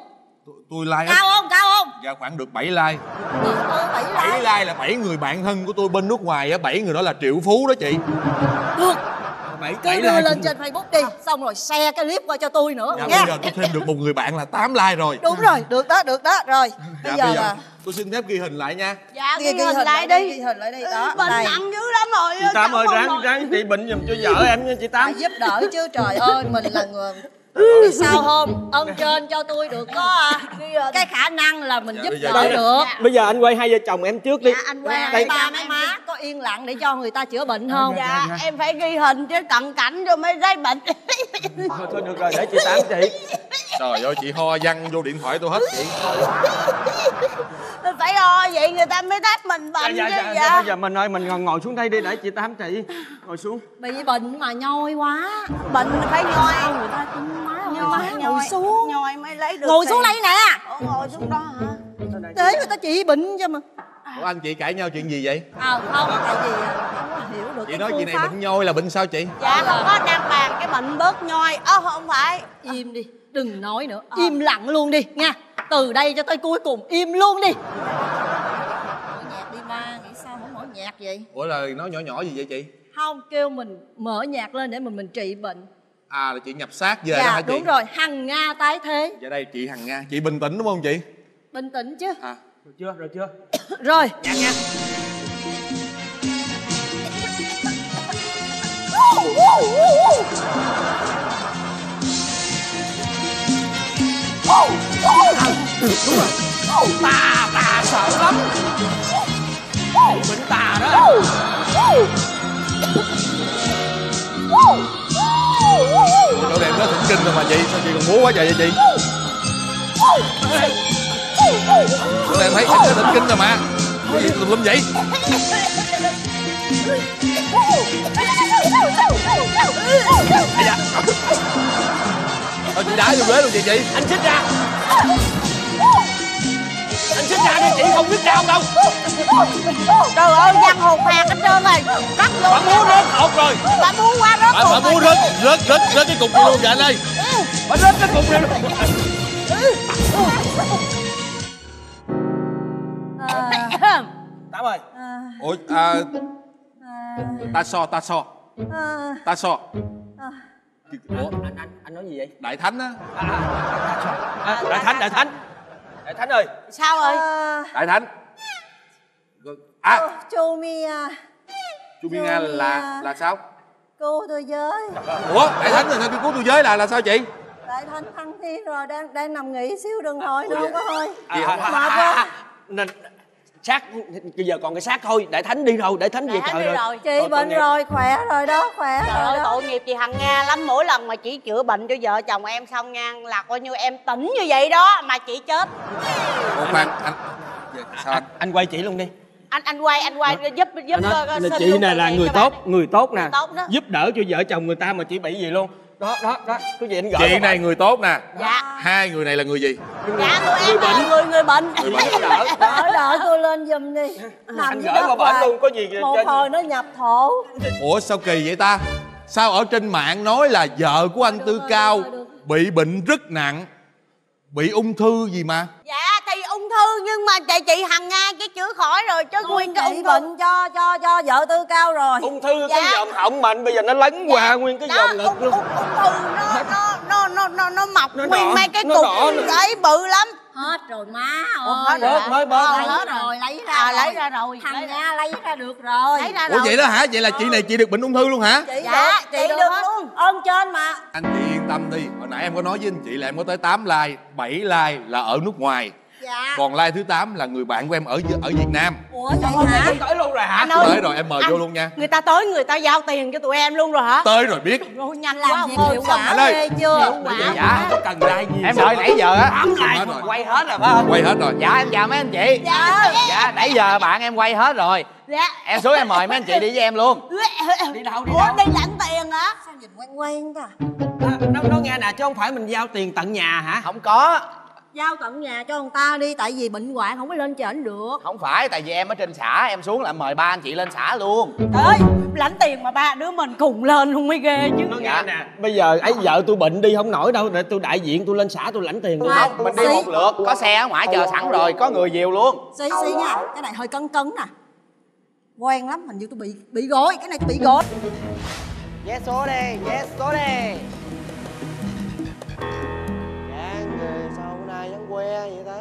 Tôi like cao không? Dạ khoảng được 7 like. 7 like là 7 người bạn thân của tôi bên nước ngoài á, 7 người đó là triệu phú đó chị. Được. Cứ đưa lên trên Facebook đi, xong rồi share cái clip qua cho tôi nữa. Dạ, bây giờ tôi thêm được một người bạn là 8 like rồi. Đúng rồi, được đó, rồi. Bây giờ là tôi xin phép ghi hình lại nha. Dạ, ghi hình lại đi. Đó, bệnh nặng dữ lắm rồi. Chị Tám ơi, ráng trị bệnh giùm cho vợ em nha chị Tám. Giúp đỡ chứ, trời ơi, mình là người. Thì sao không? Ông trên cho tôi được có cái khả năng là mình giúp đỡ được. Bây giờ anh quay hai vợ chồng em trước đi. Dạ, anh quay hai ba mấy má. Có yên lặng để cho người ta chữa bệnh không? Dạ, em phải ghi hình chứ cận cảnh rồi mới lấy bệnh. Thôi được rồi, để chị Tám chị. Trời ơi, chị ho văng vô điện thoại tôi hết chị. Phải ho vậy người ta mới đáp mình bệnh. Dạ. Bây giờ mình ơi, mình ngồi xuống đây đi để chị Tám chị. Ngồi xuống. Bị bệnh mà nhoi quá. Bệnh phải nhoi. Người ta ngồi xuống mới lấy được. Ngồi xuống đây nè. Ngồi xuống đó hả? Để người ta trị bệnh cho mà. Ủa anh chị cãi nhau chuyện gì vậy? Không, tại vì không có hiểu được. Chị nói chị này bệnh nhoi là bệnh sao chị? Dạ không có đang bàn cái bệnh bớt nhoi. Không phải. Im đi, đừng nói nữa. Im lặng luôn đi nha. Từ đây cho tới cuối cùng im luôn đi. Mở nhạc đi ba, nghĩ sao không mở nhạc vậy? Ủa là nói nhỏ nhỏ gì vậy chị? Không, kêu mình mở nhạc lên để mình trị bệnh. À là chị nhập xác về đó hả chị? Đúng rồi, Hằng Nga tái thế. Dạ đây chị Hằng Nga, chị bình tĩnh đúng không chị? Bình tĩnh chứ. Rồi chưa? Rồi. Nhạc nha. Đúng rồi. Tà sợ lắm. Bệnh tà đó. Cậu đẹp nó thỉnh kinh rồi mà chị, sao chị còn múa quá trời vậy chị? Cậu đẹp thấy nó thỉnh kinh rồi mà. Cái gì tùm lum vậy? Ây da. Thôi chị đá vô ghế luôn vậy chị. Anh xích ra. Anh xích ra đi chị, không biết đau đâu. Trời ơi, văn hồn phạt hết trơn rồi. Cắt vô. Bà múa rớt hột rồi. Bà múa quá rớt hột. Bà múa rớt cái cục này luôn vậy anh ơi. Bà rớt cái cục này luôn. Tám ơi. Ủa, ta so. Ủa, anh nói gì vậy? Đại Thánh á. Đại Thánh ơi. Sao ơi? Đại Thánh. Chu Mia là sao? Cứu tôi với. Ủa, Đại Thánh rồi sao cứu tôi với là sao chị? Đại Thánh thăng thiên rồi, đang nằm nghỉ xíu đừng hỏi đâu có hơi. Mệt quá. Xác bây giờ còn cái xác thôi. Đại Thánh đi rồi, Đại Thánh về trời rồi. Chị bệnh rồi, khỏe rồi đó, Trời ơi, tội nghiệp chị Hằng Nga lắm. Mỗi lần mà chị chữa bệnh cho vợ chồng em xong nha là coi như em tỉnh như vậy đó mà chị chết. Ủa khoan, anh quay chị luôn đi. Anh quay giúp chị này là người tốt nè, giúp đỡ cho vợ chồng người ta mà chị bị gì luôn. Đó, cái gì anh gửi chị này người tốt nè. Dạ. Hai người này là người gì? Dạ, tụi em là người bệnh. Đợi tôi lên giùm đi. Anh gửi qua bệnh luôn, có gì một hồi nó nhập thổ. Ủa sao kỳ vậy ta? Sao ở trên mạng nói là vợ của anh Tư Cao bị bệnh rất nặng, bị ung thư gì mà? Dạ thì ung thư nhưng mà chị Hằng Nga cái chữa khỏi rồi chứ nguyên cái ung bệnh cho vợ Tư Cao rồi. Ung thư cái dòng họng mạnh bây giờ nó lấn qua nguyên cái dòng ngực luôn. Ung thư nó mọc nguyên mấy cái cục ấy bự lắm. Hết rồi má ơi. Hết rồi, lấy ra rồi. Hằng Nga lấy ra được rồi. Ủa vậy đó hả? Vậy là chị này chị được bệnh ung thư luôn hả? Dạ, chị được luôn. Ơn trên mà. Anh chị yên tâm đi. Hồi nãy em có nói với anh chị là em có tới 8 like, 7 like là ở nước ngoài. Dạ. Còn like thứ 8 là người bạn của em ở Việt Nam. Ủa vậy hả? Tới luôn rồi hả? Tới rồi em mời vô luôn nha. Người ta tới người ta giao tiền cho tụi em luôn rồi hả? Tới rồi biết. Rồi nhanh làm việc hiệu quả ghê chưa? Dạ. Có cần like nhiều. Em đợi nãy giờ á. Quay hết rồi phải không? Quay hết rồi. Dạ em chào mấy anh chị. Dạ. Nãy giờ bạn em quay hết rồi. Dạ. Em xuống em mời mấy anh chị đi với em luôn. Đi đâu? Ủa đi lãnh tiền hả? Sao nhìn quen quen ta? Nó nghe nè chứ không phải mình giao tiền tận nhà hả? Không có. giao tận nhà cho người ta đi, tại vì bệnh hoạn không có lên trển được. Không phải, tại vì em ở trên xã, em xuống là mời ba anh chị lên xã luôn. Trời ơi, lãnh tiền mà ba đứa mình cùng lên luôn mới ghê chứ. Nó nghe nè, bây giờ ấy vợ tôi bệnh đi không nổi đâu, để tôi đại diện tôi lên xã tôi lãnh tiền. Không, mình đi một lượt, có xe ở ngoài chờ sẵn rồi, có người nhiều luôn. Xí xí nha, cái này hơi cấn cấn nè. Quen lắm, hình như tôi bị gối, cái này tôi bị gối. Vé số đi, vé số đi. Que vậy ta?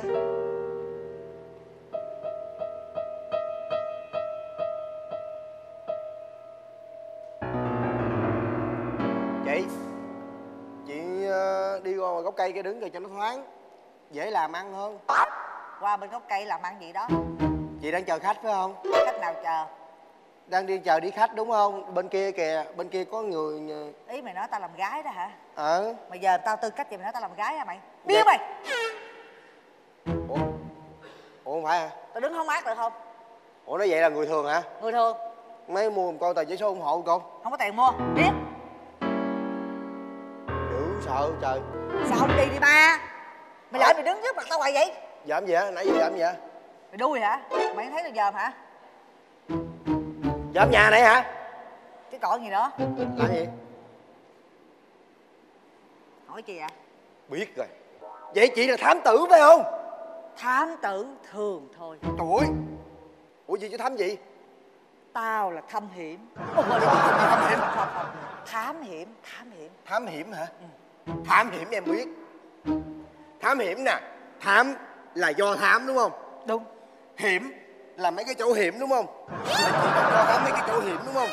Chị đi qua ngoài gốc cây kia đứng rồi cho nó thoáng, dễ làm ăn hơn. Qua bên gốc cây làm ăn gì đó? Chị đang chờ khách phải không? Khách nào chờ? Đang đi chờ đi khách đúng không? Bên kia kìa, bên kia có người. Ý mày nói tao làm gái đó hả? Ừ. Mà giờ tao tư cách gì mày nói tao làm gái hả mày? Biết mày. Ủa không phải hả? Tao đứng không mát được không? Ủa nói vậy là người thường hả? Người thường. Mấy mua một con tờ giấy số ủng hộ con. Không có tiền mua, biết. Chữ sợ trời. Sao không đi đi ba? Mày lại mày đứng trước mặt tao hoài vậy? Giỡn gì hả? Nãy giờ giỡn gì hả? Mày đuôi hả? Mày thấy tao giỡn hả? Giỡn nhà nãy hả? Cái còn gì nữa? Làm gì? Hỏi chị ạ? Biết rồi. Vậy chị là thám tử phải không? Thám tử thường thôi. Trời ơi. Ủa gì chứ thám gì? Tao là thâm hiểm. Ủa, thâm hiểm. Thám hiểm. Thám hiểm. Thám hiểm hả? Ừ. Thám hiểm em biết. Thám hiểm nè. Thám là do thám đúng không? Đúng. Hiểm là mấy cái chỗ hiểm đúng không? Do thám mấy cái chỗ hiểm đúng không?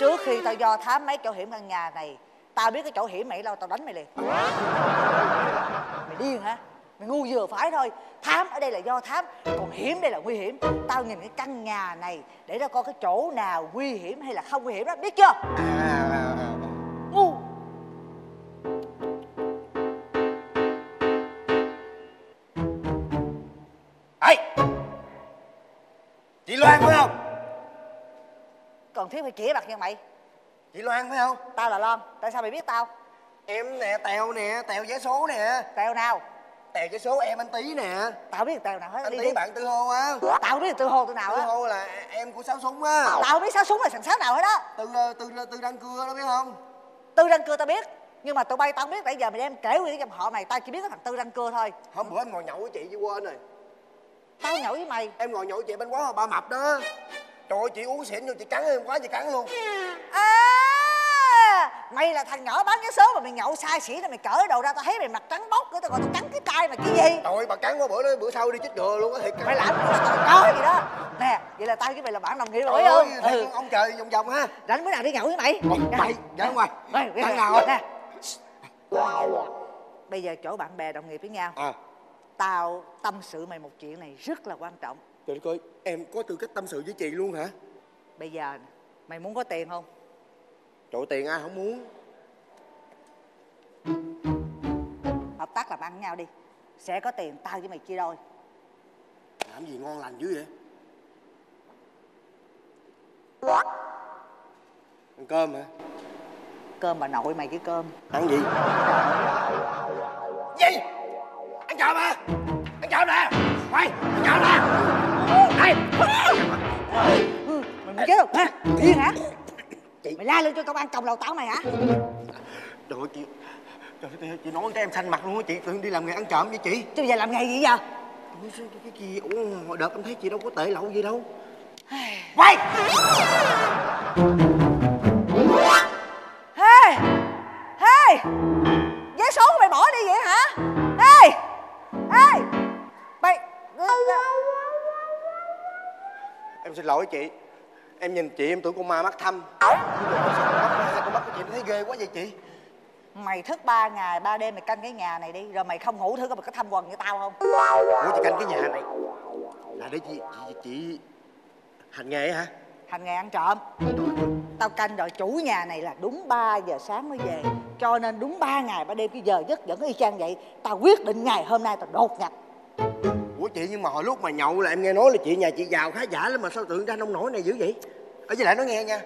Trước khi tao do thám mấy chỗ hiểm căn nhà này, tao biết cái chỗ hiểm mày lâu tao đánh mày liền. Mày điên hả? Mày ngu vừa phải thôi. Thám ở đây là do thám, còn hiểm đây là nguy hiểm. Tao nhìn cái căn nhà này để ra coi cái chỗ nào nguy hiểm hay là không nguy hiểm đó, biết chưa? Ngu. Ê, chị Loan phải không? Còn thiếu phải chĩa mặt như mày. Chị Loan phải không? Tao là Loan, tại sao mày biết tao? Em nè, Tèo vé số nè. Tèo nào? Tèo vé số em anh Tý nè. Tao biết Tèo nào hết. Anh Tý bạn Tư Hô á. Tao biết Tư Hô tụi nào á. Tư Hô là em của Sáu Súng á. Tao biết Sáu Súng là thằng Sáu nào hết đó. Tư Đăng Cưa đó biết không? Tư Đăng Cưa tao biết. Nhưng mà tụi bay tao không biết, nãy giờ mày đem kể nguyên cái dòng họ này. Tao chỉ biết cái thằng Tư Đăng Cưa thôi. Hôm bữa em ngồi nhậu với chị chứ quên rồi. Tao nhậu với mày? Em ngồi nhậu với chị bên quán Ba Mập đó. Trời ơi, chị uống xỉn vô chị cắn em quá, chị cắn luôn. Mày là thằng nhỏ bán vé số mà mày nhậu xa xỉ rồi mày cỡ đầu ra, tao thấy mày mặt trắng bóc nữa, tao còn tao cắn cái tay mày cái gì? Trời ơi, bà cắn quá bữa đó, bữa sau đi chích ngừa luôn á thiệt. Mày làm cái là tao có gì đó. Nè, vậy là tao với mày là bạn đồng nghiệp rồi không? Ừ. Ông trời vòng vòng ha. Rảnh bữa nào đi nhậu với mày? Mày, dạ ngoài. Thằng nào rồi? Nè. Bây giờ chỗ bạn bè đồng nghiệp với nhau. Tao tâm sự mày một chuyện này rất là quan trọng. Trời đất ơi, em có tư cách tâm sự với chị luôn hả? Bây giờ mày muốn có tiền không? Trời, tiền ai không muốn. Hợp tác làm ăn với nhau đi, sẽ có tiền tao với mày chia đôi. Làm gì ngon lành dữ vậy? Ăn cơm hả? Cơm bà nội mày. Cái cơm ăn gì? Gì? Ăn trộm hả? Ăn trộm nè. Quay, ăn trộm nè. Đây. Mày muốn chết không hả? Điên hả? Chị... Mày la lên cho công an còng lầu táo mày hả? Trời ơi chị, trời ơi chị nói cái em xanh mặt luôn á chị, tự đi làm nghề ăn trộm với chị. Chứ giờ làm nghề gì vậy? Cái gì? Ủa hồi đợt em thấy chị đâu có tệ lậu gì đâu. Quay! Hey! Hey! Vé số của mày bỏ đi vậy hả? Hey! Hey! Mày... Em xin lỗi chị. Em nhìn chị em tưởng con ma mắt thăm. Con mắt của chị thấy ghê quá vậy chị. Mày thức 3 ngày 3 đêm mày canh cái nhà này đi. Rồi mày không ngủ thử coi mày có thăm quần như tao không. Ủa chị canh cái nhà này là để chị hành nghề hả? Hành nghề ăn trộm. Tao canh rồi, chủ nhà này là đúng 3 giờ sáng mới về. Cho nên đúng 3 ngày 3 đêm cái giờ giấc vẫn y chang vậy. Tao quyết định ngày hôm nay tao đột nhập. Ủa chị, nhưng mà hồi lúc mà nhậu là em nghe nói là chị nhà chị giàu khá giả lắm mà sao tượng ra nông nổi này dữ vậy? Ở với lại nó nghe nha,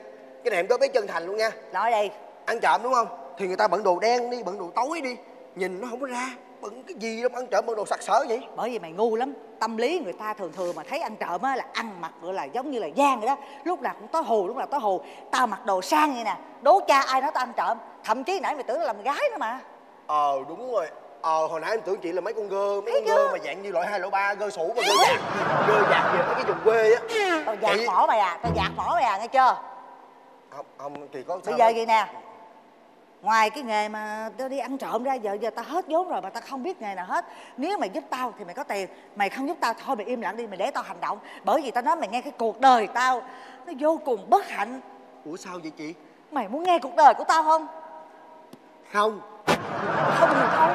cái này em đối với chân thành luôn nha. Nói đi. Ăn trộm đúng không? Thì người ta bận đồ đen đi, bận đồ tối đi, nhìn nó không có ra. bận cái gì đâu ăn trộm bận đồ sặc sỡ vậy? Bởi vì mày ngu lắm. Tâm lý người ta thường thường mà thấy ăn trộm á là ăn mặc gọi là giống như là gian vậy đó. Lúc nào cũng tối hù, lúc nào tối hù. Tao mặc đồ sang vậy nè, đố cha ai nói tao ăn trộm. Thậm chí nãy mày tưởng là làm gái nữa mà. Đúng rồi. Hồi nãy em tưởng chị là mấy con gơ, mấy con gơ mà dạng như loại 2 loại 3, gơ sủ và gơ dạc. Gơ dạc về mấy cái vùng quê á. Tao dạc chị... mỏ mày à, tao dạc mỏ mày à, nghe chưa? Không, chị có sao. Bây giờ vậy nè, ngoài cái nghề mà tao đi ăn trộm ra, giờ tao hết vốn rồi mà tao không biết nghề nào hết. Nếu mày giúp tao thì mày có tiền, mày không giúp tao thôi mày im lặng đi, mày để tao hành động. Bởi vì tao nói mày nghe cái cuộc đời tao nó vô cùng bất hạnh. Ủa sao vậy chị? Mày muốn nghe cuộc đời của tao không? Không. Không được thôi.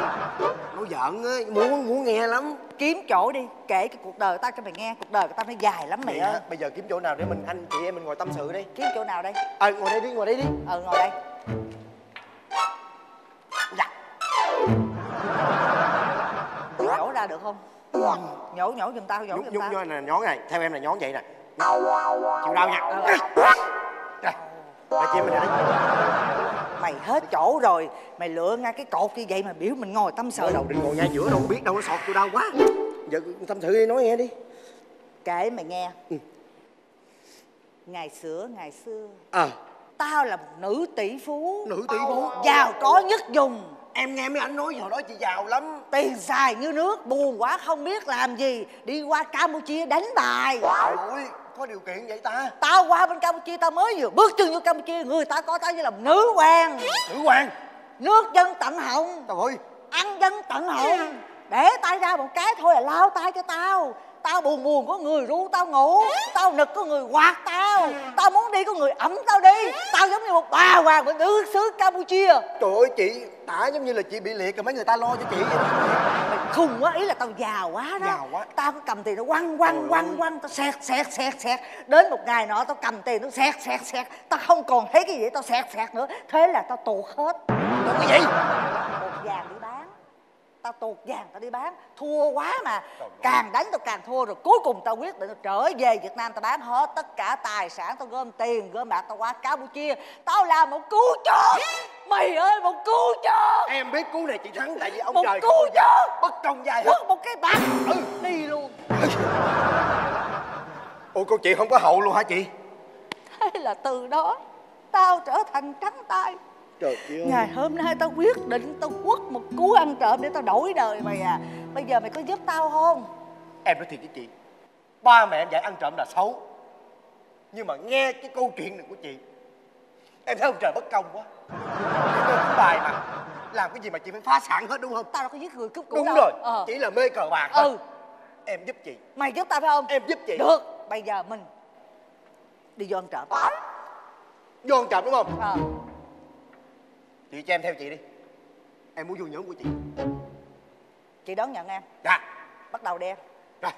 Nó giận á, muốn nghe lắm. Kiếm chỗ đi, kể cái cuộc đời tao cho mày nghe. Cuộc đời của tao nó dài lắm mày ơi. Bây giờ kiếm chỗ nào để mình anh chị em mình ngồi tâm sự đi. Kiếm chỗ nào đây? Ngồi đây đi, ngồi đây đi. Ngồi đây. Dạ. Nhổ ra được không? Nhổ giùm tao, nhổ giùm tao. Nhổ nè, nhổ này, theo em là nhổ vậy nè. Chịu đau nha. Rồi, chị em mình đi. Mày hết chỗ rồi, mày lựa ngay cái cột như vậy mà biểu mình ngồi tâm sự đâu. Đừng ngồi ngay giữa đâu, biết đâu nó sọt tôi đau quá. Giờ tâm sự đi, nói nghe đi. Kể mày nghe. Ngày xưa tao là một nữ tỷ phú. Nữ tỷ phú? Giàu có nhất vùng. Em nghe mấy anh nói hồi đó chị giàu lắm. Tiền xài như nước, buồn quá không biết làm gì. Đi qua Campuchia đánh bài. Ôi, có điều kiện vậy ta. Tao qua bên Campuchia, tao mới vừa bước chân vô Campuchia, người ta coi tao như là nữ hoàng. Nữ hoàng? Nước dân tận họng. Trời ơi. Ăn dân tận họng. Để tay ra một cái thôi là lao tay cho tao. Tao buồn có người ru tao ngủ. Tao nực có người quạt tao. Tao muốn đi có người ẩm tao đi. Tao giống như một bà hoàng của nước xứ Campuchia. Trời ơi chị, tả giống như là chị bị liệt rồi mấy người ta lo cho chị vậy. Khùng quá, ý là tao giàu quá đó. Giàu quá. Tao cứ cầm tiền nó quăng. Tao xẹt. Đến một ngày nọ tao cầm tiền nó xẹt. Tao không còn thấy cái gì, tao xẹt nữa. Thế là tao tuột hết. Tuột cái gì? Tuột vàng đi bán. Tao tuột vàng tao đi bán. Thua quá mà. Càng đánh tao càng thua. Rồi cuối cùng tao quyết định tao trở về Việt Nam. Tao bán hết tất cả tài sản. Tao gom tiền gom bạc tao qua Campuchia. Tao làm một cú chót. Mày ơi, một cú chót. Em biết cú này chị thắng. Tại vì ông một trời một cú chót bất công dài hết. Một cái bạc đi luôn. Ủa cô chị không có hậu luôn hả chị? Thế là từ đó tao trở thành trắng tay. Ngày hôm nay tao quyết định tao quất một cú ăn trộm để tao đổi đời mày à. Bây giờ mày có giúp tao không? Em nói thiệt với chị, ba mẹ em dạy ăn trộm là xấu. Nhưng mà nghe cái câu chuyện này của chị, em thấy ông trời bất công quá. Bài mà làm cái gì mà chị phải phá sản hết đúng không? Tao đâu có giết người cướp của đâu. Đúng rồi, chỉ là mê cờ bạc thôi. Em giúp chị. Mày giúp tao phải không? Em giúp chị. Được, bây giờ mình đi vô ăn trộm. Vô ăn trộm đúng không? Chị cho em theo chị đi. Em muốn vui nhẫn của chị. Chị đón nhận em. Dạ. Bắt đầu đi em. Rồi.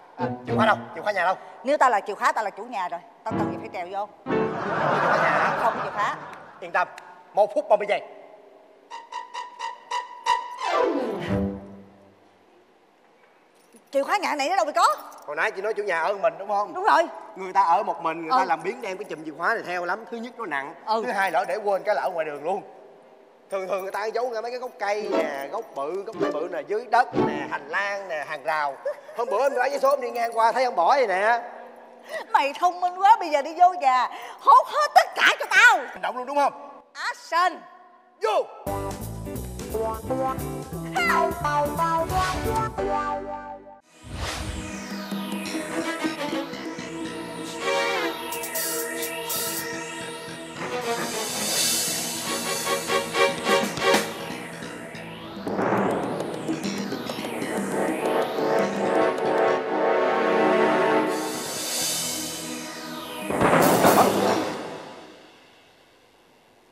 Chìa khóa đâu? Chìa khóa nhà đâu? Nếu tao là chìa khóa, tao là chủ nhà rồi. Tao cần gì phải trèo vô? Chìa khóa nhà. Không có chìa khóa. Yên tâm. 1 phút 30 giây. Chìa khóa nhà này nó đâu mà có. Hồi nãy chị nói chủ nhà ở mình đúng không? Đúng rồi. Người ta ở một mình, người ta làm biến đem cái chùm chìa khóa này theo lắm. Thứ nhất nó nặng. Thứ hai lỡ để quên cái là ở ngoài đường luôn. Thường người ta giấu ngay mấy cái gốc cây nè, gốc bự nè, dưới đất nè, hành lang nè, hàng rào. Hôm bữa em nói với số em đi ngang qua thấy ông bỏ vậy nè. Mày thông minh quá, bây giờ đi vô nhà, hốt hết tất cả cho tao. Hành động luôn đúng không? Action. Vô.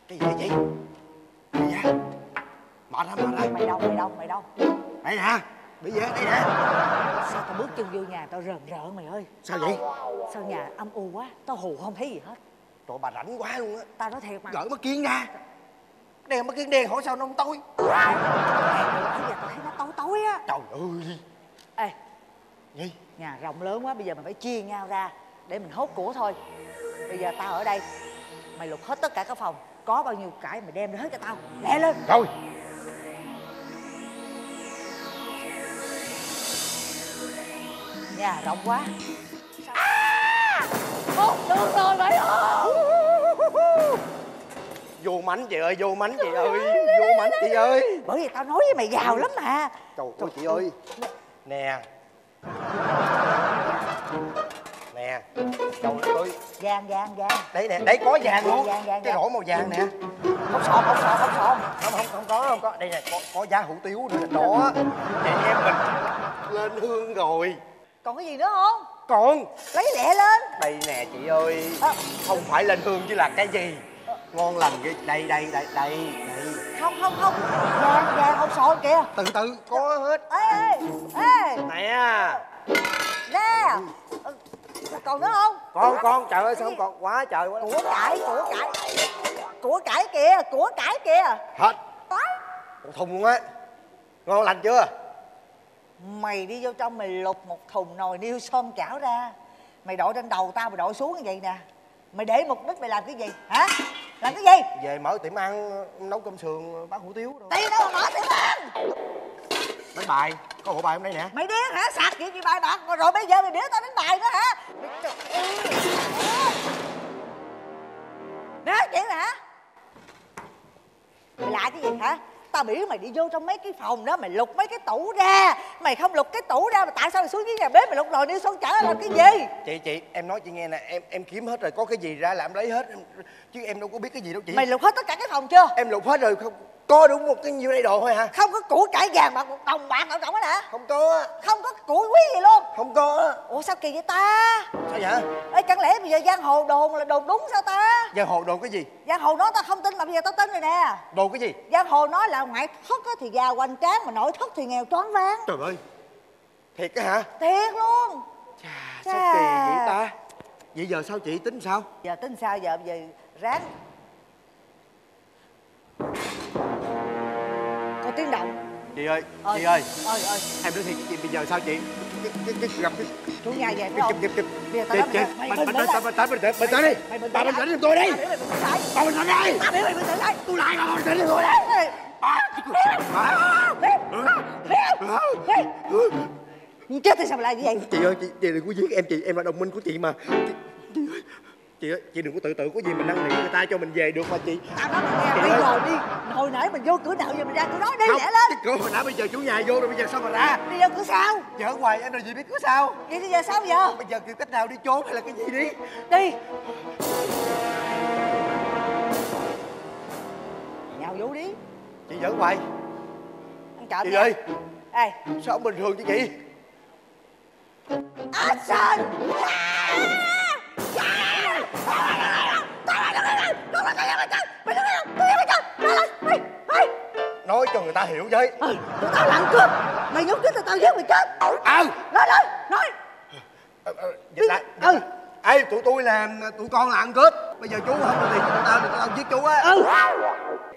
Cái gì vậy? Cái gì vậy? Mở ra. Mày đâu? Đây nè, bây giờ đây nè. Sao tao bước chân vô nhà tao rờn rợn mày ơi. Sao vậy? Sao nhà âm u quá, tao hù không thấy gì hết. Trời bà rảnh quá luôn á. Tao nói thiệt mà. Gỡ mắt kiến ra. Đèn mắt kiến đen hỏi sao nó không tối. Bây giờ tao thấy nó tối á. Trời ơi. Ê. Gì? Nhà rộng lớn quá, bây giờ mình phải chia nhau ra để mình hốt của thôi. Bây giờ tao ở đây, mày lục hết tất cả các phòng. Có bao nhiêu cái mày đem ra hết cho tao. Lẹ lên. Rồi. Nhà rộng quá. Không được rồi mày ơi. Vô mánh chị ơi, vô mánh chị ơi, vô mánh chị ơi. Bởi vì tao nói với mày giàu lắm mà. Trời ơi chị ơi. Nè. Nè. Trời ơi. Vàng, vàng, vàng. Đấy nè, đấy có vàng luôn. Cái rổ màu vàng nè. Không xòm, không xòm, không xòm. Không có. Đây nè, có giá hủ tiếu nữa. Đó. Chị em mình lên hương rồi. Còn cái gì nữa không? Còn. Lấy lẹ lên. Đây nè chị ơi. Không phải lên hương chứ là cái gì. Ngon lành cái đây. Không. Vàng, không sôi kìa. Từ từ, có hết. Ê. Nè. Nè. Còn nữa không? Con, trời ơi sao không còn quá trời quá. Của cải kìa. Hết. Một thùng luôn á. Ngon lành chưa? Mày đi vô trong mày lục một thùng nồi niêu xôm chảo ra. Mày đội trên đầu tao, mày đội xuống như vậy nè. Mày để mục đích mày làm cái gì? Hả? Làm cái gì? Về mở tiệm ăn, nấu cơm sườn, bán hủ tiếu. Tiền đâu mà mở tiệm ăn? Đánh bài, có bộ bài hôm nay nè. Mày điên hả? Sạc vậy chị bài bạc. Rồi bây giờ mày đĩa tao đánh bài nữa hả? Đó chuyện hả? Mày lại cái gì hả? Tao biểu mày đi vô trong mấy cái phòng đó, mày lục mấy cái tủ ra. Mày không lục cái tủ ra mà tại sao mày xuống dưới nhà bếp mày lục nồi niêu xôn chảo làm cái gì? Chị, em nói chị nghe nè, em kiếm hết rồi, có cái gì ra là em lấy hết. Chứ em đâu có biết cái gì đâu chị. Mày lục hết tất cả cái phòng chưa? Em lục hết rồi, không có đúng một cái nhiêu đây đồ thôi hả? Không có củ cải vàng bạc một đồng bạc ở trong đó hả? Không có. Không có củ quý gì luôn? Không có. Ủa sao kỳ vậy ta? Sao vậy? Ê chẳng lẽ bây giờ giang hồ đồn là đồn đúng sao ta? Giang hồ đồn cái gì? Giang hồ nói tao không tin mà bây giờ tao tin rồi nè. Đồn cái gì? Giang hồ nói là ngoại thất thì già hoành tráng mà nội thất thì nghèo choáng váng. Trời ơi. Thiệt á hả? Thiệt luôn. Chà, sao kỳ vậy ta? Vậy giờ sao chị tính sao? Giờ tính sao giờ bây giờ ráng. Có tiếng động. Chị ơi. Em nói thiệt chị bây giờ sao chị? Gặp chủ nhà về phải không? Bây giờ tao lắm rồi. Bình tĩnh đi tôi đi. Tôi lại rồi. Chết tại sao mà lại như vậy? Chị ơi, chị đừng có giết em chị. Em là đồng minh của chị mà. Chị đừng có tự có gì mình năn nỉ người ta cho mình về được mà chị. Tao nói mày nghe đi rồi đi. Hồi nãy mình vô cửa nào giờ mình ra cửa đó đi lẹ lên. Cửa hồi nãy bây giờ chủ nhà vô rồi bây giờ sao mà ra? Đi ra cửa sau. Chở hoài em rồi gì biết cửa sau. Vậy thì giờ sao giờ? Bây giờ kiểu cách nào đi trốn hay là cái gì đi. Đi. Nhào vô đi. Chị giỡn hoài. Anh trộm chị ơi. Ê. Sao không bình thường chứ chị? Anh Sơn. Nói cho người ta hiểu với. Tụi tao lặn cướp. Mày nhốt chết tụi tao giết mày chết. Nói. Ê tụi tôi là tụi con là ăn cướp. Bây giờ chú không có tiền tụi tao giết chú á.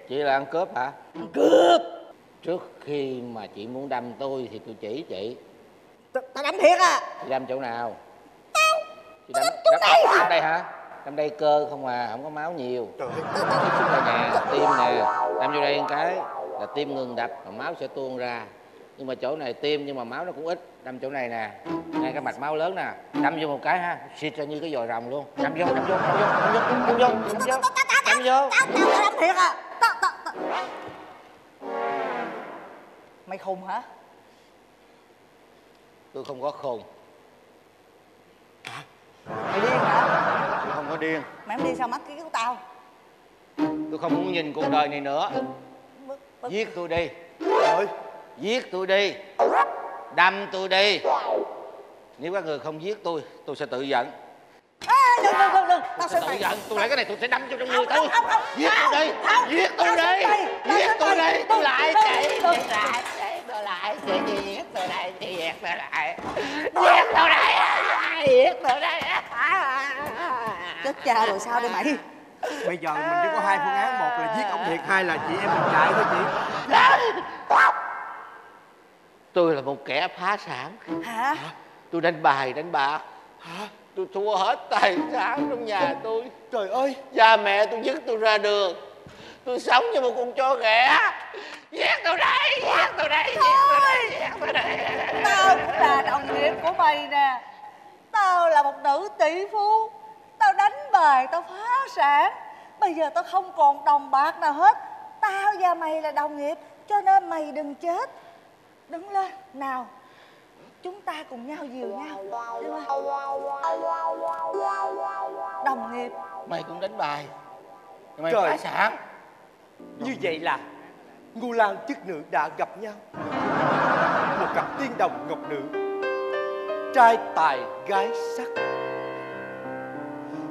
Chị là ăn cướp hả? Ăn cướp. Trước khi mà chị muốn đâm tôi thì tôi chỉ chị. Tao đâm thiệt à. Chị đâm chỗ nào? Tao đâm chỗ này hả? Đây hả? Đâm đây cơ không à, không có máu nhiều. Trời ơi. Nè, tim nè. Đâm vô đây một cái là tim ngừng đập mà máu sẽ tuôn ra. Nhưng mà chỗ này tim nhưng mà máu nó cũng ít. Đâm chỗ này nè. Ngay cái mạch máu lớn nè. Đâm vô một cái ha, xịt ra như cái vòi rồng luôn. Đâm vô. Tao đâm thiệt à. Mày khùng hả? Tôi không có khùng. Mày điên hả? Tôi không có điên. Mày không điên sao mắt kiến của tao? Tôi không muốn nhìn cuộc đời này nữa. Giết tôi đi. Rồi. Giết tôi đi. Đâm tôi đi. Nếu các người không giết tôi sẽ tự giận. Ê, đừng. Tao sẽ tự giận. Tôi lấy cái này tôi sẽ đâm cho trong người tôi. Giết tôi đi. Giết tôi đi. Tôi lại chạy. Giết tôi lại. Chết cha rồi sao đây mày? Bây giờ mình chỉ có hai phương án, một là giết ông thiệt, hai là chị em mình chạy thôi chị. Tôi là một kẻ phá sản. Hả? Tôi đánh bài đánh bạc. Hả? Tôi thua hết tài sản trong nhà tôi. Trời ơi. Cha mẹ tôi dứt tôi ra đường. Tôi sống như một con chó ghẻ. Giết tôi đây. Tao cũng là đồng nghiệp của mày nè. Tao là một nữ tỷ phú, tao đánh bài, tao phá sản, bây giờ tao không còn đồng bạc nào hết. Tao và mày là đồng nghiệp, cho nên mày đừng chết. Đứng lên, nào. Chúng ta cùng nhau dìu nhau, đúng không? Đồng nghiệp. Mày cũng đánh bài, mày phá sản. Như vậy là Ngưu Lang chức nữ đã gặp nhau. Một cặp tiên đồng ngọc nữ, trai tài gái sắc.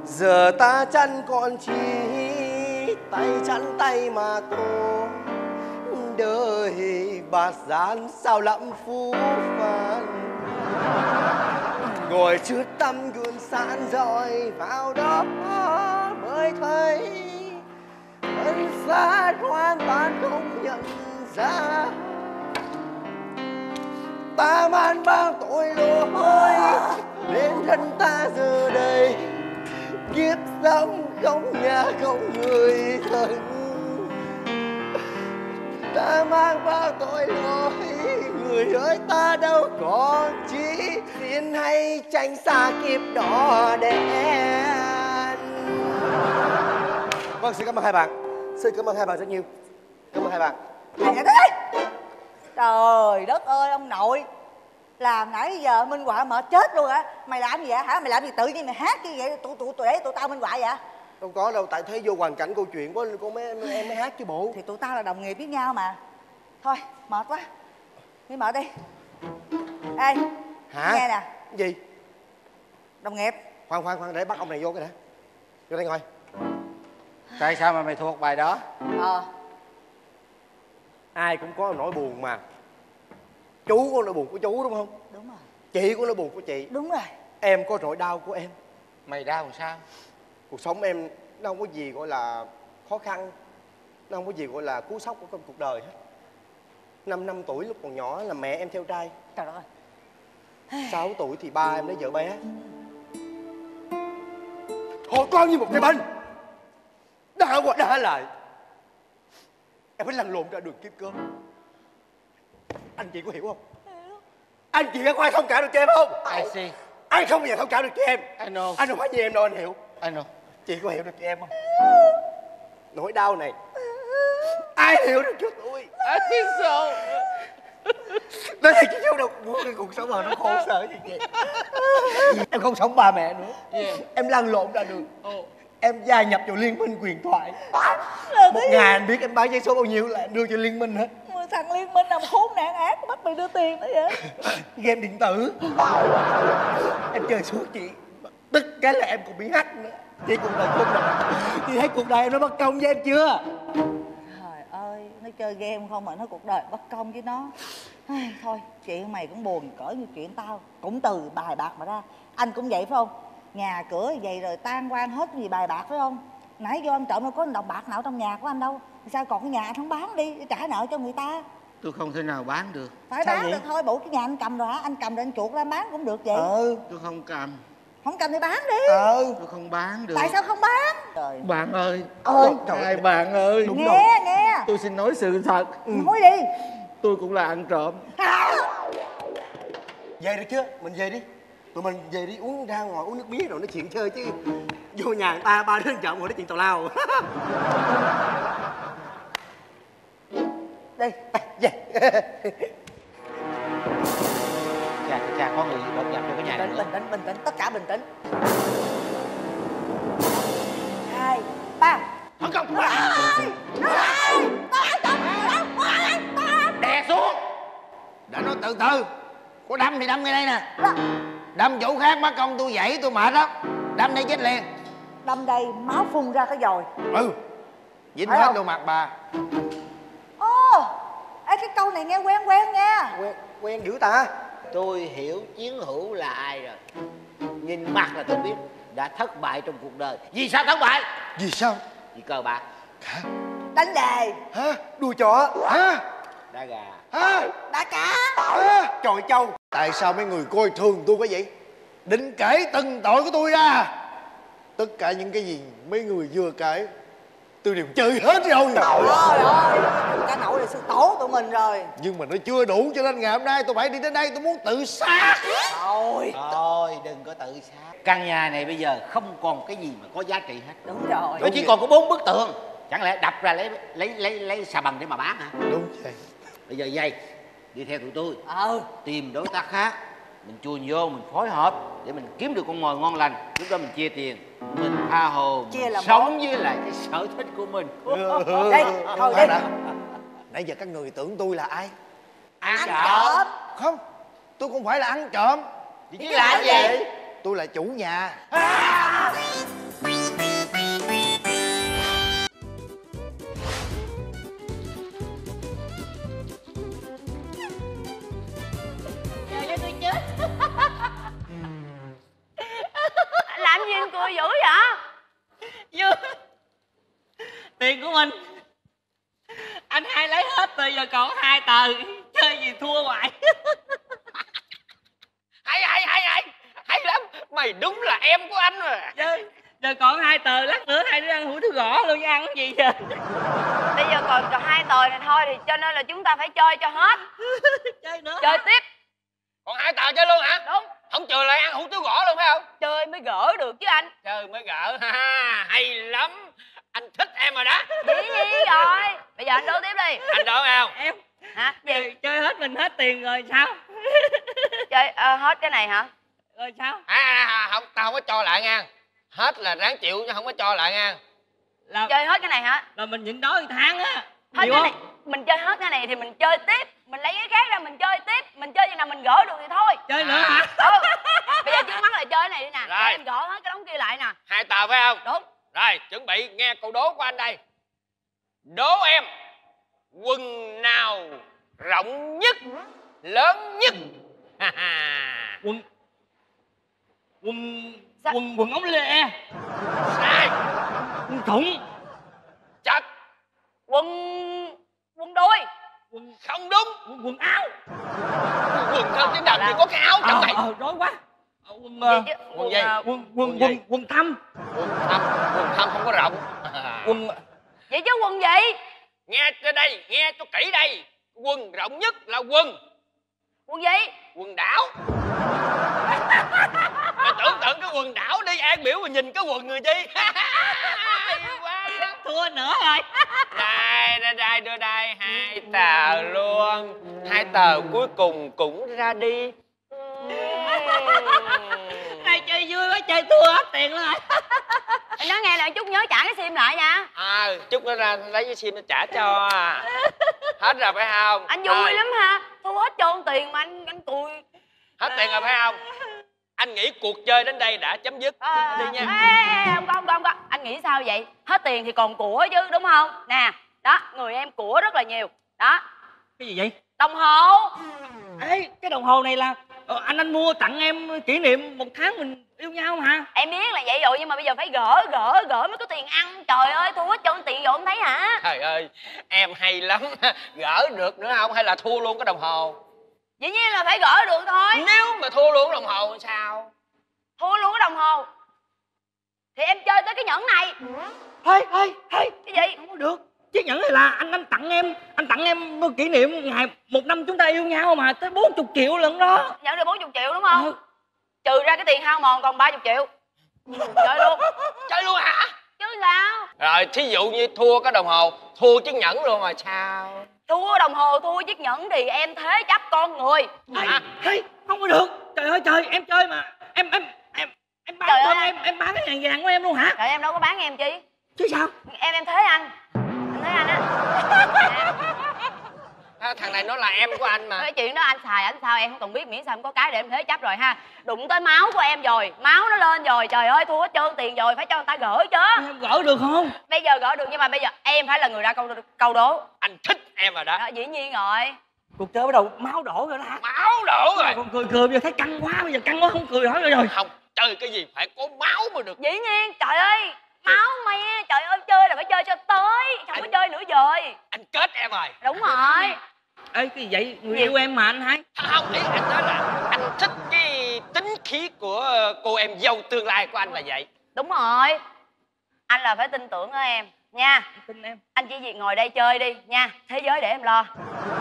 Giờ ta chăn còn chi, tay chăn tay mà cô. Đời bà gián sao lắm phú phàng. Ngồi trước tấm gương sán rồi, vào đó mới thấy Ân Phát hoàn toàn không nhận ra. Ta mang bao tội lỗi đến thân ta giờ đây, kiếp sống không nhà không người thân. Ta mang bao tội lỗi, người ơi ta đâu có chí xin hay tránh xa kiếp đỏ đen. Vâng, xin cảm ơn hai bạn. Xin cảm ơn hai bạn rất nhiều. Cảm ơn hai bạn. Trời đất ơi ông nội, làm nãy giờ Minh Họa mệt chết luôn á. Mày làm gì vậy hả? Mày làm gì tự nhiên mày hát như vậy? Tụi tao Minh Họa vậy? Không có đâu, tại thấy vô hoàn cảnh câu chuyện của con mấy em mới hát chứ bộ. Thì tụi tao là đồng nghiệp với nhau mà. Thôi mệt quá, đi mở đi. Ê hả? Nghe nè. Gì? Đồng nghiệp. Khoan, để bắt ông này vô cái đã. Vô đây ngồi. Tại sao mà mày thuộc bài đó? Ai cũng có nỗi buồn mà. Chú có nỗi buồn của chú đúng không? Đúng rồi. Chị có nỗi buồn của chị. Đúng rồi. Em có nỗi đau của em. Mày đau làm sao? Cuộc sống em nó không có gì gọi là khó khăn, nó không có gì gọi là cú sốc của trong cuộc đời hết. 5 năm tuổi lúc còn nhỏ là mẹ em theo trai. Trời ơi. 6 tuổi thì ba em lấy vợ bé. Hồi con như một cái bánh đã qua đã lại, em phải lăn lộn ra đường kiếm cơm. Anh chị có hiểu không? Anh chị có ai thông cảm được cho em không? Anh không bao giờ thông cảm được cho em. Anh không phải như em đâu, anh hiểu. Chị có hiểu được cho em không? Nỗi đau này ai hiểu được cho tôi? I think so. Nói thật chứ đâu muốn cái cuộc sống mà nó khổ sở như vậy. Em không sống ba mẹ nữa. Em lăn lộn ra đường. Em gia nhập vào Liên minh Huyền Thoại. Một ngày anh biết em bán giấy số bao nhiêu là đưa cho Liên minh hết. Thằng Liên minh nằm khốn nạn ác bắt mày đưa tiền đấy vậy. Game điện tử em chơi suốt chị. Tức cái là em cũng bị hack nữa. Chị cuộc đời không nè. Chị thấy cuộc đời em nó bất công với em chưa? Trời ơi, nó chơi game không mà nó cuộc đời bất công với nó. Thôi chuyện mày cũng buồn cỡ như chuyện tao. Cũng từ bài bạc mà ra. Anh cũng vậy phải không? Nhà cửa vậy rồi tan quan hết vì bài bạc phải không? Nãy do anh trộm đâu có đồng bạc nào trong nhà của anh đâu. Sao còn cái nhà anh không bán đi để trả nợ cho người ta? Tôi không thể nào bán được. Phải sao bán vậy? Được thôi, bộ cái nhà anh cầm rồi hả? Anh cầm rồi anh chuột ra bán cũng được vậy. Tôi không cầm. Không cầm thì bán đi. Tôi không bán được. Tại sao không bán? Trời. Bạn ơi. Trời, bạn ơi. Đúng nghe. Tôi xin nói sự thật. Nói đi. Tôi cũng là ăn trộm. Về được chưa? Mình về đi. Tụi mình về đi, uống ra ngoài uống nước mía rồi nói chuyện chơi chứ. Vô nhà người ta ba đứa ăn trộm rồi nói chuyện tào lao. Đây, về. Chà, có người đột nhập vô cái nhà này. Bình tĩnh, tất cả bình tĩnh. 2, 3. Tấn công. Đè xuống. Đã nói từ từ. Có đâm thì đâm ngay đây nè. Đâm chỗ khác bắt công tôi dậy tôi mệt lắm. Đâm đây chết liền. Đâm đây máu phun ra cái dồi. Dính hết vô mặt bà. Ê, cái câu này nghe quen nha. Quen dữ ta. Tôi hiểu chiến hữu là ai rồi. Nhìn mặt là tôi biết đã thất bại trong cuộc đời. Vì sao thất bại? Vì sao? Vì cờ bạc. Hả? Đánh đề. Hả? Đua chó. Hả? Đá gà. Hả? Đá cá. Hả? Trời châu. Tại sao mấy người coi thường tôi quá vậy? Định kể từng tội của tôi ra. Tất cả những cái gì mấy người vừa kể, tôi đều chơi hết rồi. Trời ơi, cá nổi là sư tổ tụi mình rồi. Nhưng mà nó chưa đủ cho nên ngày hôm nay tụi phải đi đến đây, tôi muốn tự sát. Thôi, thôi đừng có tự sát. Căn nhà này bây giờ không còn cái gì mà có giá trị hết. Đúng rồi. Nó chỉ còn có 4 bức tượng. Chẳng lẽ đập ra lấy xà bần để mà bán hả? Đúng vậy. Bây giờ vậy, đi theo tụi tôi. Tìm đối tác khác. Mình chui vô, mình phối hợp để mình kiếm được con mồi ngon lành. Lúc đó mình chia tiền, mình tha hồ, mình sống với lại cái sở thích của mình. Đây, thôi đi. Nãy giờ các người tưởng tôi là ai? Ăn trộm. Không, tôi không phải là ăn trộm. Chứ là gì? Tôi là chủ nhà. Làm gì anh cua dữ vậy? Dương, tiền của mình anh hai lấy hết rồi, giờ còn 2 tờ. Chơi gì thua hoài. Hay lắm. Mày đúng là em của anh rồi. Giờ còn 2 tờ, lát nữa hai đứa ăn hủ tiếu gõ luôn nha. Ăn cái gì vậy? Bây giờ còn 2 tờ này thôi, thì cho nên là chúng ta phải chơi cho hết. Chơi nữa, chơi tiếp. Còn 2 tờ chơi luôn hả? Đúng. Không chừa lại ăn hủ tiếu gõ luôn phải không? Chơi mới gỡ được chứ anh. Chơi mới gỡ. Ha, hay lắm. Anh thích em rồi đó. Dĩ rồi. Bây giờ anh đố tiếp đi. Anh đố không? Em hả? Gì? Chơi hết mình hết tiền rồi sao? Chơi hết cái này hả? Rồi sao? Không, tao không có cho lại nha. Hết là ráng chịu chứ không có cho lại nha. Là... chơi hết cái này hả? Rồi mình nhịn đói 1 tháng á. Hết cái này. Mình chơi hết cái này thì mình chơi tiếp. Mình lấy cái khác ra mình chơi tiếp. Mình chơi gì nào mình gỡ được thì thôi. Chơi nữa hả? Bây giờ trước mắt là chơi cái này đi nè. Rồi em gỡ hết cái đống kia lại nè. 2 tờ phải không? Đúng. Rồi chuẩn bị nghe câu đố của anh đây. Đố em, quần nào rộng nhất, lớn nhất? Quần ống lê. Sai. Quần thủng. Chật. Quần đuôi. Quần... không đúng. Quần áo. Quần thân chứ đầm thì có cái áo chẳng vậy. Rối quá. Quần gì? Quần thâm. Quần thâm không có rộng. Vậy chứ quần gì? Nghe cho đây, nghe cho kỹ đây. Quần rộng nhất là quần. Quần gì? Quần đảo. Mày tưởng tượng cái quần đảo đi, ai biểu mà nhìn cái quần người chi. Thua nữa rồi. Đây, đưa đây 2 tờ luôn. 2 tờ cuối cùng cũng ra đi. Này chơi vui quá, chơi thua hết tiền luôn rồi. Nó nghe là Trúc nhớ trả cái sim lại nha. Trúc nó ra lấy cái sim nó trả cho. Hết rồi phải không? Anh vui lắm ha. Thua hết trơn tiền mà anh cười. Hết tiền rồi phải không? Anh nghĩ cuộc chơi đến đây đã chấm dứt. Đi nha. Không có. Anh nghĩ sao vậy? Hết tiền thì còn của chứ đúng không? Nè, đó, người em của rất là nhiều. Đó. Cái gì vậy? Đồng hồ. Ê, cái đồng hồ này là anh mua tặng em kỷ niệm 1 tháng mình yêu nhau hả? Em biết là vậy rồi, nhưng mà bây giờ phải gỡ mới có tiền ăn. Trời ơi, thua hết trơn tiền rồi không thấy hả? Trời ơi, em hay lắm. Gỡ được nữa không? Hay là thua luôn cái đồng hồ? Dĩ nhiên là phải gỡ được thôi. Nếu mà thua luôn đồng hồ thì sao? Thua luôn cái đồng hồ thì em chơi tới cái nhẫn này. Thôi. Cái gì? Không có được. Chiếc nhẫn này là anh tặng em. Anh tặng em kỷ niệm ngày 1 năm chúng ta yêu nhau mà. Tới 40 triệu lần đó. Nhận được 40 triệu đúng không? Trừ ra cái tiền hao mòn còn 30 triệu. Chơi luôn. Chơi luôn hả? Chứ sao? Rồi thí dụ như thua cái đồng hồ, thua chiếc nhẫn luôn rồi sao? Thua đồng hồ, thua chiếc nhẫn thì em thế chấp con người. Không có được. Trời ơi trời, em chơi mà em bán thôi, em bán cái hàng vàng của em luôn hả? Trời, em đâu có bán em chi. Chứ sao? Em thế anh thế anh á. Thằng này nó là em của anh mà. Cái chuyện đó anh xài ảnh sao em không cần biết, miễn sao em có cái để em thế chấp rồi ha. Đụng tới máu của em rồi, máu nó lên rồi. Trời ơi, thua hết trơn tiền rồi, phải cho người ta gỡ chứ. Em gỡ được không? Bây giờ gỡ được, nhưng mà bây giờ em phải là người ra câu đố. Anh thích em rồi đó. Dĩ nhiên rồi. Cuộc chơi bắt đầu máu đổ rồi đó hả? Máu đổ rồi. Còn cười bây giờ thấy căng quá, bây giờ căng quá không cười nữa rồi. Không, chơi cái gì phải có máu mới được. Dĩ nhiên, trời ơi. Máu me, trời ơi, chơi là phải chơi cho tới. Không có chơi nữa rồi. Anh kết em rồi. Đúng rồi. Ê, cái gì vậy? Người yêu em mà anh hay. Không, ý anh nói là anh thích cái tính khí của cô em dâu tương lai của anh là vậy. Đúng rồi. Anh là phải tin tưởng ở em. nha. Tin em. Anh chỉ việc ngồi đây chơi đi nha, thế giới để em lo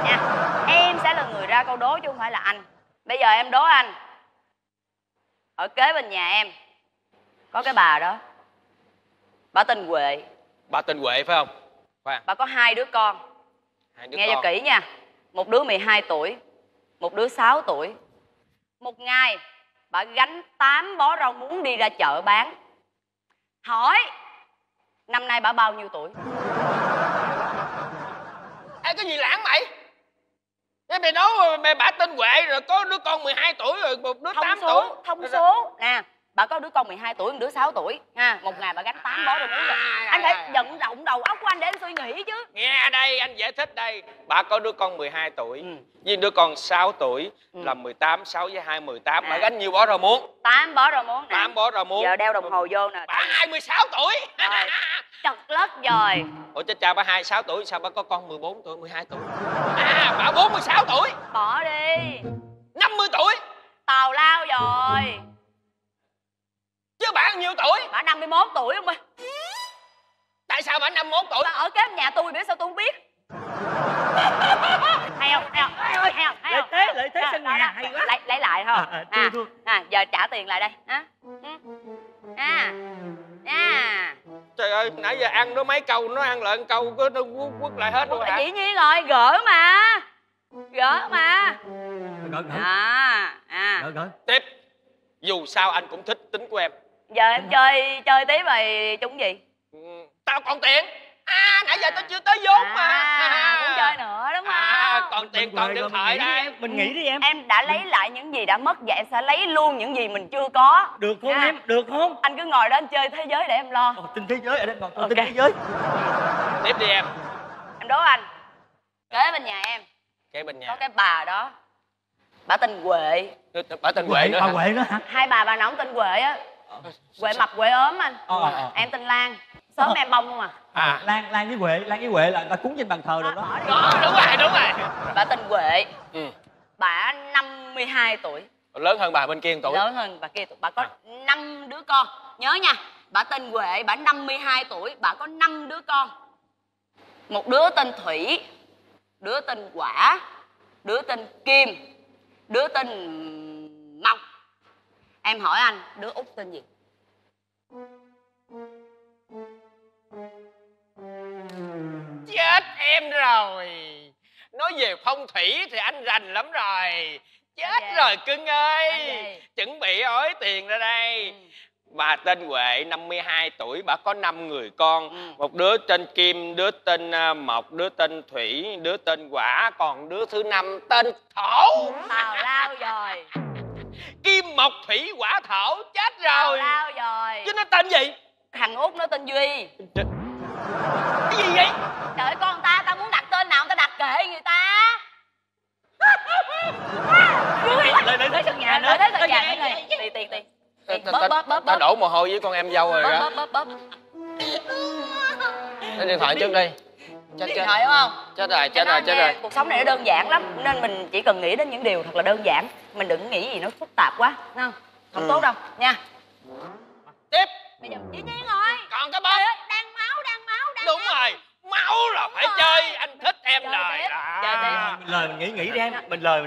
nha. Em sẽ là người ra câu đố chứ không phải là anh. Bây giờ em đố anh, ở kế bên nhà em có cái bà đó, bà tên Huệ. Bà tên Huệ phải không? Khoan. Bà có hai đứa con. Nghe cho kỹ nha. Một đứa 12 tuổi, một đứa 6 tuổi. Một ngày bà gánh 8 bó rau muống đi ra chợ bán. Hỏi năm nay bà bao nhiêu tuổi? Ê, cái gì lãng mày? Cái mày nói bà tên Huệ rồi có đứa con 12 tuổi rồi một đứa 8 tuổi. Thông số nè. Bà có đứa con 12 tuổi, một đứa 6 tuổi ha. Một ngày bà gánh 8 bó rau muống rồi. Anh phải vận động đầu óc của anh để anh suy nghĩ chứ. Nghe đây, anh giải thích đây. Bà có đứa con 12 tuổi với đứa con 6 tuổi là 18, 6 với 2, 18. Bà gánh nhiều bó rau muống? 8 bó rau muống nè. 8 bó rau muống. Giờ đeo đồng hồ vô nè. Bà 26 tuổi. Rồi. Trật lất rồi. Ủa chết cha, bà 26 tuổi sao bà có con 14 tuổi, 12 tuổi? À, bà 46 tuổi. Bỏ đi. 50 tuổi. Tào lao rồi. Chứ bạn nhiêu tuổi? Bạn 51 tuổi không ơi. Tại sao bạn 51 tuổi? Bà ở cái nhà tôi biết sao tôi không biết. Hay không? Hay không? Hay không? Lợi thế sân nhà hay quá. Lấy lại thôi. Giờ trả tiền lại đây. Trời ơi, nãy giờ ăn nó mấy câu, nó ăn lại câu cứ nó quất lại hết luôn hả? Dĩ nhiên rồi, gỡ mà. Gỡ mà. Gỡ. Tiếp. Dù sao anh cũng thích tính của em. Giờ em chơi tí bài chúng gì? Tao còn tiền. À, nãy giờ tao chưa tới vốn mà. Muốn chơi nữa đúng không? À, còn tiền còn điện thoại đây. Mình nghĩ đi em. Em đã lấy lại những gì đã mất và em sẽ lấy luôn những gì mình chưa có. Được không em? Được không? Anh cứ ngồi đó anh chơi thế giới để em lo. Tin thế giới ở đây còn tin thế giới. Tiếp đi em. Em đố anh. Kế bên nhà em. Kế bên nhà. Có cái bà đó. Bà tên Huệ. Bà tên Huệ nữa. Bà Huệ nữa hả? Hai bà nào cũng tên Huệ á. Huệ mập Huệ ốm anh. Em tên Lan. Sớm em bông không à? À, Lan với Huệ, Lan với Huệ là người ta cúng trên bàn thờ rồi đó. Đó, đúng rồi. Bà tên Huệ. Bà 52 tuổi. Lớn hơn bà bên kia tuổi. Lớn hơn bà kia tuổi. Bà có 5 đứa con. Nhớ nha, bà tên Huệ, bà 52 tuổi, bà có 5 đứa con. Một đứa tên Thủy, đứa tên Quả, đứa tên Kim, đứa tên Mộc. Em hỏi anh, đứa út tên gì? Chết em rồi. Nói về phong thủy thì anh rành lắm rồi. Chết rồi cưng ơi. Chuẩn bị ói tiền ra đây. Bà tên Huệ, 52 tuổi, bà có 5 người con. Một đứa tên Kim, đứa tên Mộc, đứa tên Thủy, đứa tên Quả, còn đứa thứ 5 tên Thổ. Tào lao rồi. Kim, Mộc, Thủy, Quả, Thổ. Chết rồi. Tào lao rồi. Chứ nó tên gì? Thằng út nó tên Duy. Cái gì vậy? Trời ơi, con ta, ta muốn đặt tên nào người ta đặt kệ người ta. Lên tới sân nhà nữa. Lên tới sân nhà nữa. Tiền. Ta đổ mồ hôi với con em dâu rồi đó. Lấy điện thoại trước đi. Điện thoại đúng không? Chết rồi. Cuộc sống này nó đơn giản lắm, nên mình chỉ cần nghĩ đến những điều thật là đơn giản. Mình đừng nghĩ gì nó phức tạp quá, đúng không? Không tốt đâu, nha. Tiếp. Bây giờ dĩ nhiên rồi. Còn cái bóp. Đang máu. Đúng rồi. Máu là phải chơi. Anh thích em lời. Lời mình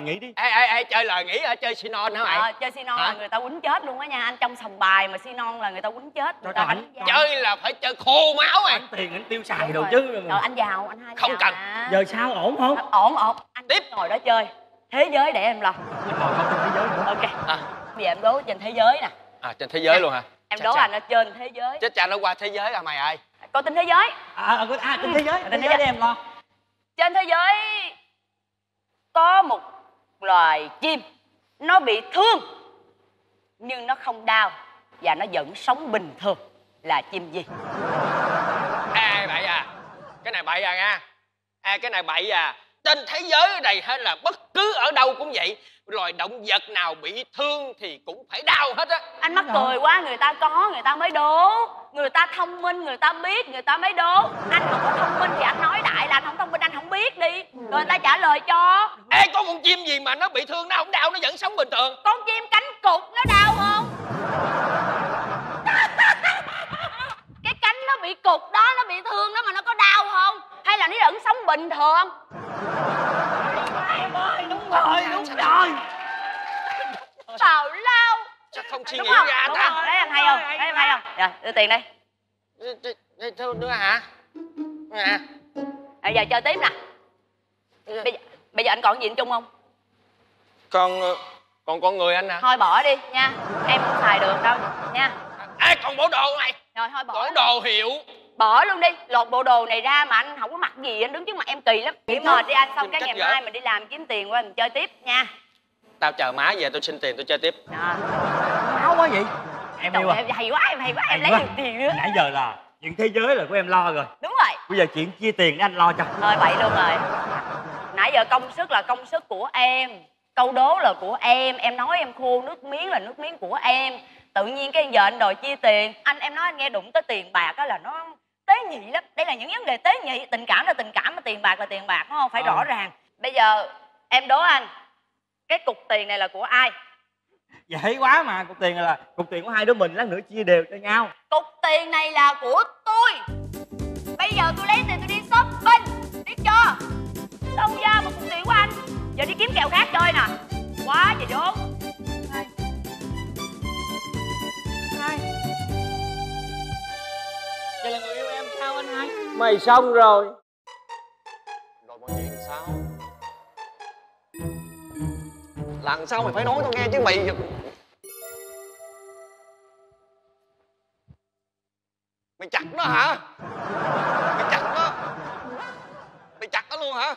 nghĩ đi em. Ê, chơi lời nghĩ hả? Chơi Sinon hả mày? Chơi Sinon là người ta quýnh chết luôn á nha. Anh trong sòng bài mà Sinon là người ta quýnh chết. Chơi là phải chơi khô máu mày. Tiền anh tiêu xài đồ chứ. Anh giàu, anh hai. Không cần. Giờ sao ổn không? Ổn. Anh tiếp ngồi đó chơi. Thế giới để em lo. Anh ngồi không tin thế giới nữa. Ok. Bây giờ em đố trên thế giới nè. À, trên thế giới luôn hả? Em đố anh ở trên thế giới. Chết cha, nó qua thế giới à mày ơi. Có tin thế giới. Tin thế giới. Tin thế giới để em lo. Trên thế giới có một loài chim, nó bị thương nhưng nó không đau và nó vẫn sống bình thường, là chim gì? Ê bậy à. Cái này bậy à nha. Trên thế giới ở đây hay là bất cứ ở đâu cũng vậy, loài động vật nào bị thương thì cũng phải đau hết á. Anh mắc cười quá, người ta có, người ta mới đố. Người ta thông minh, người ta biết, người ta mới đố. Anh không có thông minh thì anh nói đại là anh không thông minh, anh không biết đi. Rồi người ta trả lời cho. Ê, có con chim gì mà nó bị thương, nó không đau, nó vẫn sống bình thường? Con chim cánh cụt nó đau không? Cái cánh nó bị cụt đó, nó bị thương, nó hơn. Em ơi, đúng rồi. Tào lao. Chắc không suy nghĩ ra ta. Lấy ăn hay không? Lấy ăn hay không? Rồi, đưa tiền đây. Thôi nữa hả? Nè. Bây giờ chơi tiếp nè. Bây giờ anh còn gì anh Trung không? Còn con người anh nè. Thôi bỏ đi nha. Em không xài được đâu nha. Ê, còn bộ đồ này. Rồi thôi bỏ. Bộ đồ hiệu. Bỏ luôn đi. Lột bộ đồ này ra mà anh không có mặc gì, anh đứng trước mặt em kỳ lắm. Nghỉ mệt đi anh, xong cái ngày mai mình đi làm kiếm tiền qua mình chơi tiếp nha. Tao chờ má về tao xin tiền tao chơi tiếp. Máu quá vậy. Em yêu à? Em hay quá, em lấy được tiền nữa. Nãy giờ là chuyện thế giới là của em lo rồi. Đúng rồi. Bây giờ chuyện chia tiền để anh lo cho. Thôi vậy luôn rồi. Nãy giờ công sức là công sức của em, câu đố là của em nói em khô nước miếng là nước miếng của em. Tự nhiên cái giờ anh đòi chia tiền, em nói anh nghe đụng tới tiền bạc á là nó tế nhị lắm. Đây là những vấn đề tế nhị, tình cảm là tình cảm mà tiền bạc đúng không? Phải rõ ràng. Bây giờ em đố anh, cái cục tiền này là của ai? Dễ quá mà, cục tiền này là cục tiền của hai đứa mình, lát nữa chia đều cho nhau. Cục tiền này là của tôi. Bây giờ tôi lấy tiền tôi đi shopping, biết chưa? Đâu ra một cục tiền của anh. Giờ đi kiếm kèo khác chơi nè. Quá trời vốn. Hai. Vậy là người yêu em sao anh Hai? Mày xong rồi. Rồi mọi chuyện sao? Lần sau mày phải nói tao nghe chứ mày. Mày chặt nó hả? Mày chặt nó luôn hả?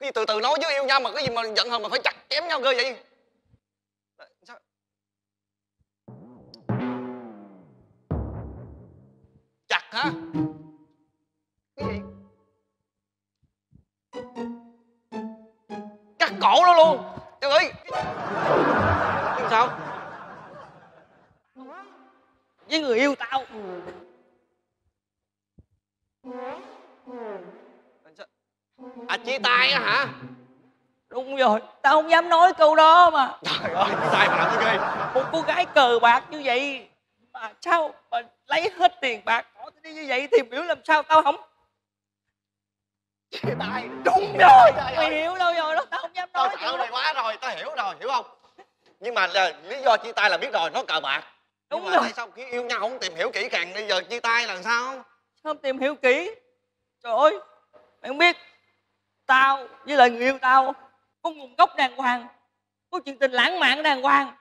Cái gì từ từ nói với yêu nhau mà cái gì mà giận hờn mà phải chặt chém nhau ghê vậy? Sao? Chặt hả? Cái gì? Cắt cổ nó luôn. Trời ơi. Nhưng sao? Với người yêu tao. À, chia tay á hả? Đúng rồi, tao không dám nói câu đó mà. Trời ơi, chia tay mà làm cái gì? Một cô gái cờ bạc như vậy mà sao mà lấy hết tiền bạc bỏ đi như vậy thì biểu làm sao tao không chia tay. Đúng rồi, mày hiểu đâu rồi đó, tao không dám nói. Tao này quá rồi, tao hiểu rồi, hiểu không? Nhưng mà lý do chia tay là biết rồi, nó cờ bạc. Đúng rồi. Tại sao khi yêu nhau không tìm hiểu kỹ càng, bây giờ chia tay là sao? Không tìm hiểu kỹ. Trời ơi, mày không biết. Tao với lại người yêu tao có nguồn gốc đàng hoàng, có chuyện tình lãng mạn đàng hoàng.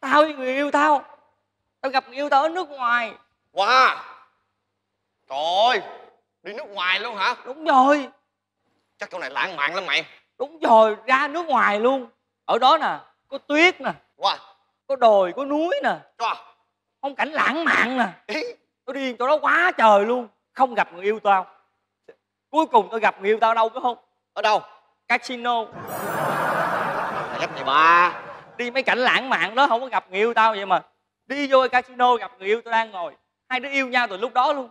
Tao với người yêu tao, tao gặp người yêu tao ở nước ngoài. Wow, trời ơi, đi nước ngoài luôn hả? Đúng rồi. Chắc chỗ này lãng mạn lắm mày. Đúng rồi, ra nước ngoài luôn. Ở đó nè, có tuyết nè. Wow. Có đồi, có núi nè. Wow. Phong cảnh lãng mạn nè. Ý. Tao đi chỗ đó quá trời luôn, không gặp người yêu tao. Cuối cùng tôi gặp người yêu tao đâu có không? Ở đâu? Casino. Gặp gì ba? Đi mấy cảnh lãng mạn đó không có gặp người yêu tao vậy mà. Đi vô casino gặp người yêu tao đang ngồi. Hai đứa yêu nhau từ lúc đó luôn.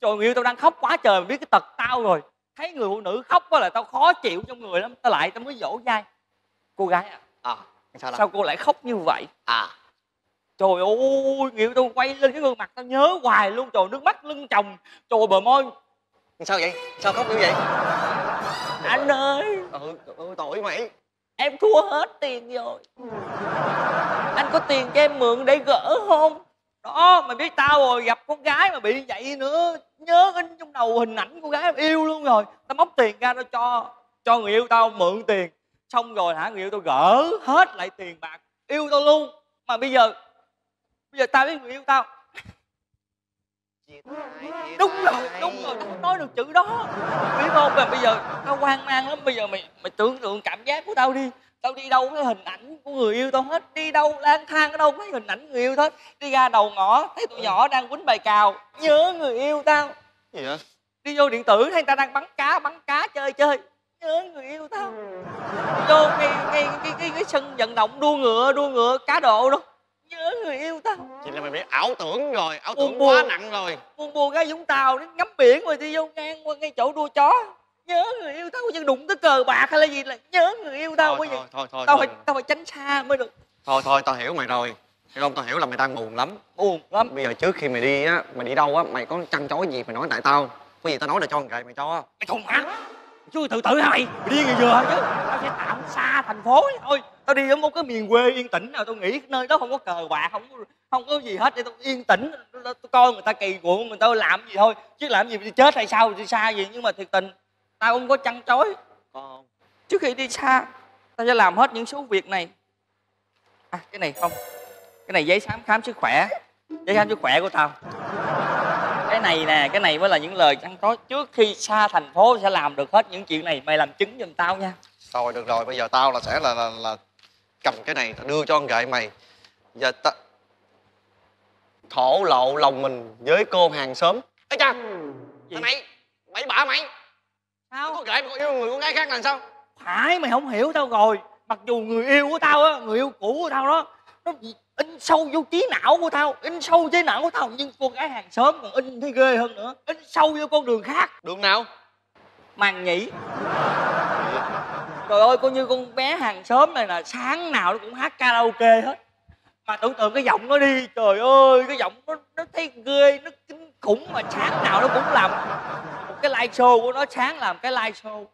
Trời, người yêu tao đang khóc quá trời, mà biết cái tật tao rồi. Thấy người phụ nữ khóc quá là tao khó chịu trong người lắm. Tao mới dỗ dai. Cô gái à? Sao cô lại khóc như vậy? À. Trời ơi, người yêu tao quay lên cái gương mặt tao nhớ hoài luôn. Trời, nước mắt lưng chồng. Trời, bờ môi. Sao vậy? Sao khóc như vậy? Anh ơi! Tội mày! Em thua hết tiền rồi. Anh có tiền cho em mượn để gỡ không? Đó, mày biết tao rồi, gặp con gái mà bị vậy nữa. Nhớ in trong đầu hình ảnh cô gái yêu luôn rồi. Tao móc tiền ra tao cho người yêu tao mượn tiền. Xong rồi hả, người yêu tao gỡ hết lại tiền bạc yêu tao luôn. Mà bây giờ tao với người yêu tao đúng rồi tao không nói được chữ đó, biết không? Mà bây giờ tao hoang mang lắm. Bây giờ mày tưởng tượng cảm giác của tao đi. Tao đi đâu thấy hình ảnh của người yêu tao hết. Đi đâu lang thang ở đâu thấy hình ảnh người yêu hết. Đi ra đầu ngõ thấy tụi nhỏ đang quýnh bài cào, nhớ người yêu tao. Gì vậy? Đi vô điện tử thấy người ta đang bắn cá chơi, nhớ người yêu tao. Vô cái sân vận động đua ngựa cá độ đó, nhớ người yêu tao. Chị là mày bị ảo tưởng rồi, quá nặng rồi. Buồn cái Vũng Tàu đến ngắm biển rồi đi vô ngang qua ngay chỗ đua chó, nhớ người yêu tao. Nhưng đụng tới cờ bạc hay là gì là nhớ người yêu tao. Thôi tao phải tránh xa mới được. Thôi tao hiểu mày rồi, hiểu không? Tao hiểu là mày đang buồn lắm. Bây giờ trước khi mày đi á, mày đi đâu á, mày có trăn trối gì mày nói tại tao. Cái gì tao nói là cho con gầy mày cho. Mày khùng hả? Chứ tự tử hả mày? Mày điên gì vừa chứ. Tao sẽ tạm xa thành phố thôi. Tao đi ở một cái miền quê yên tĩnh nào, tao nghĩ nơi đó không có cờ bạc, không có gì hết, để tao yên tĩnh, tao coi người ta kỳ quặc, người ta làm gì thôi. Chứ làm gì chết hay sao đi xa gì. Nhưng mà thiệt tình, tao không có chăn trối. Còn trước khi đi xa, tao sẽ làm hết những số việc này. À, cái này không. Cái này giấy khám sức khỏe. Giấy khám sức khỏe của tao. Cái này nè, cái này mới là những lời chăn trối. Trước khi xa thành phố sẽ làm được hết những chuyện này. Mày làm chứng giùm tao nha. Rồi, được rồi, bây giờ tao là sẽ là cầm cái này, tao đưa cho con gái mày. Giờ tao thổ lộ lòng mình với cô hàng xóm. Ê cha, mày, mày bả mày. Sao? Con gái mày yêu người con gái khác làm sao? Phải, mày không hiểu tao rồi. Mặc dù người yêu của tao á, người yêu cũ của tao đó, nó in sâu vô trí não của tao, in sâu trí não của tao, nhưng cô gái hàng xóm còn in thấy ghê hơn nữa, in sâu vô con đường khác. Đường nào? Màng nhĩ. Trời ơi, coi như con bé hàng xóm này là sáng nào nó cũng hát karaoke hết. Mà tưởng tượng cái giọng nó đi, trời ơi, cái giọng nó thấy ghê, nó kinh khủng. Mà sáng nào nó cũng làm một cái live show của nó, sáng làm cái live show,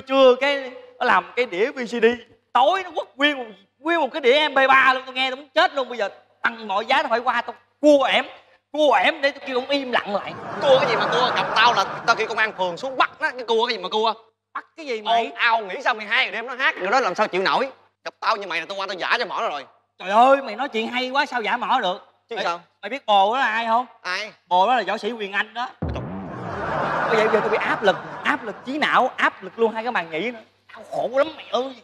trưa cái nó làm cái đĩa VCD, tối nó quất nguyên một cái đĩa MP3 luôn. Tôi nghe tôi muốn chết luôn. Bây giờ bằng mọi giá nó phải qua, tao cua ẻm để tôi kêu ông im lặng lại. Cua cái gì mà cua, gặp tao là tao kêu công an phường xuống bắt đó. Cái cua cái gì mà cua, bắt cái gì mày? Ôi, ao nghĩ sao 12 giờ đêm nó hát rồi đó, làm sao chịu nổi. Gặp tao như mày là tao qua tao giả cho mỏ rồi. Trời ơi, mày nói chuyện hay quá, sao giả mỏ được chứ. Ê, sao mày biết bồ đó là ai không? Ai? Bồ đó là võ sĩ Quyền Anh đó. Bây giờ tôi bị áp lực trí não, áp lực luôn hai cái màn nhĩ nữa. Tao khổ lắm mày ơi.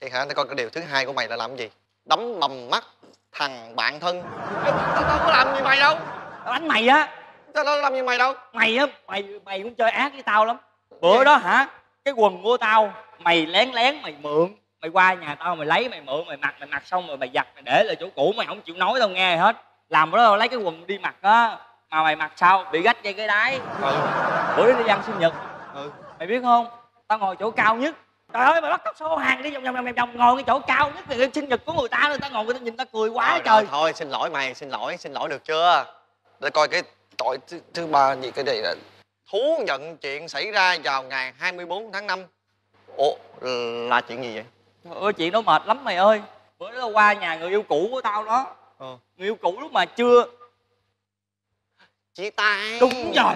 Vậy hả? Tao coi cái điều thứ hai của mày là làm gì? Đấm bầm mắt thằng bạn thân. Tao có làm gì mày đâu. Tao đánh mày á. Tao đâu làm gì mày đâu. Mày á, mày cũng chơi ác với tao lắm. Bữa đó hả, cái quần của tao mày lén lén mày mượn. Mày qua nhà tao mày lấy, mày mượn, mày mặc xong rồi mày giặt, mày để lại chỗ cũ, mày không chịu nói tao nghe hết. Làm bữa đó tao lấy cái quần đi mặc á, mà mày mặc sao bị gách dây cái đáy. Bữa đó đi ăn sinh nhật. Mày biết không, tao ngồi chỗ cao nhất. Trời ơi, mày bắt cóc số hàng đi vòng ngồi cái chỗ cao nhất về sinh nhật của người ta, người ta ngồi người ta nhìn ta cười quá trời. Rồi, thôi xin lỗi mày, xin lỗi được chưa? Để coi cái tội thứ ba gì, cái này là thú nhận chuyện xảy ra vào ngày 24 tháng 5. Ủa, là chuyện gì vậy? Trời ơi, chuyện đó mệt lắm mày ơi. Bữa đó qua nhà người yêu cũ của tao đó. Người yêu cũ lúc mà chưa chia tay. Đúng rồi,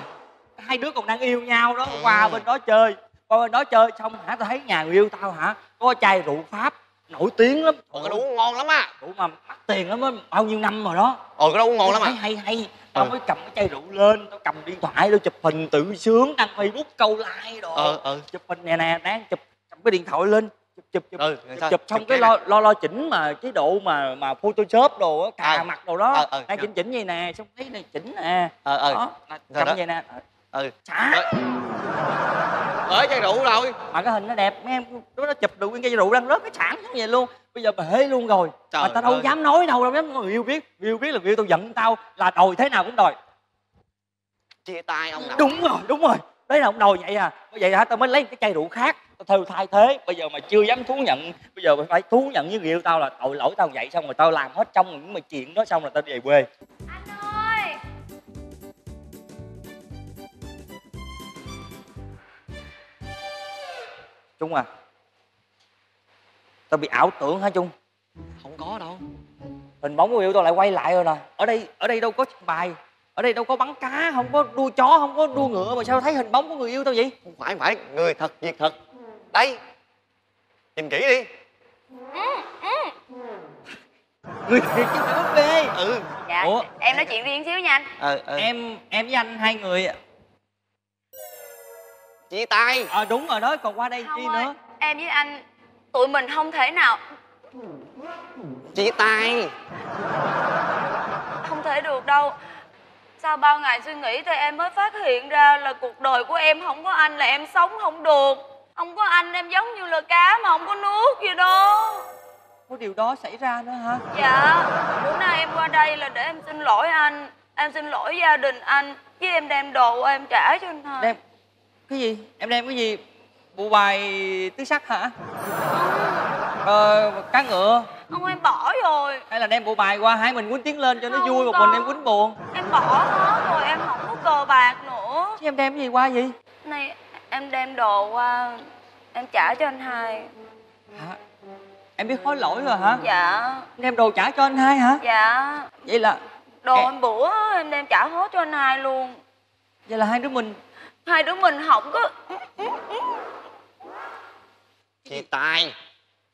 hai đứa còn đang yêu nhau đó. Qua bên đó chơi, xong hả, tao thấy nhà người yêu tao hả có chai rượu Pháp nổi tiếng lắm. Cái rượu ngon lắm á, rượu mà mắc tiền lắm á, bao nhiêu năm rồi đó. Cái rượu ngon lắm á. Hay tao mới cầm cái chai rượu lên, tao cầm điện thoại tao chụp hình tự sướng đăng Facebook câu like rồi. Chụp hình nè đang chụp, cầm cái điện thoại lên chụp xong cái lo chỉnh mà chế độ mà Photoshop đồ á, cà mặt đồ đó, đang chỉnh vậy nè, xong thấy này chỉnh nè, cầm vậy nè. Xả ở chai rượu rồi mà cái hình nó đẹp mấy em, lúc đó chụp được nguyên chai rượu đang rớt cái sẵn như vậy luôn. Bây giờ bể luôn rồi. Trời mà tao đâu dám nói đâu, đâu dám người yêu biết. Người yêu biết là người yêu tao giận tao là đòi thế nào cũng đòi chia tay ông nào. Đúng rồi đấy là ông đòi vậy à. Bây giờ hả, tao mới lấy cái chai rượu khác tao theo thay thế. Bây giờ mà chưa dám thú nhận, bây giờ phải thú nhận với người yêu tao là tội lỗi tao vậy. Xong rồi tao làm hết trong những mà chuyện đó, xong rồi tao đi về quê. Trung à, tao bị ảo tưởng hả Trung? Không có đâu. Hình bóng người yêu tao lại quay lại rồi nè. Ở đây đâu có bài, ở đây đâu có bắn cá, không có đua chó, không có đua ngựa, mà sao thấy hình bóng của người yêu tao vậy? Không phải người thật việc thật. Đây, nhìn kỹ đi. Người thiệt chứ phải búp bê. Dạ. Ủa? Em nói chuyện riêng xíu nha anh. Em với anh hai người chia tay. Đúng rồi đó, còn qua đây chi nữa. Em với anh tụi mình không thể nào chia tay, không thể được đâu. Sau bao ngày suy nghĩ thì em mới phát hiện ra là cuộc đời của em không có anh là em sống không được. Không có anh em giống như là cá mà không có nước vậy đó. Có điều đó xảy ra nữa hả? Dạ, bữa nay em qua đây là để em xin lỗi anh, em xin lỗi gia đình anh, chứ em đem đồ em trả cho anh thôi. Cái gì? Em đem cái gì? Bộ bài tứ sắc hả? Cá ngựa? Ông em bỏ rồi. Hay là đem bộ bài qua hai mình quýnh tiếng lên cho không, nó vui, một mình em quýnh buồn. Em bỏ hết rồi, em không có cờ bạc nữa. Chứ em đem cái gì qua vậy? Này, em đem đồ qua, em trả cho anh hai. Hả? Em biết hối lỗi rồi hả? Dạ. Đem đồ trả cho anh hai hả? Dạ. Vậy là đồ em bữa em đem trả hết cho anh hai luôn. Vậy là hai đứa mình không có chia tay.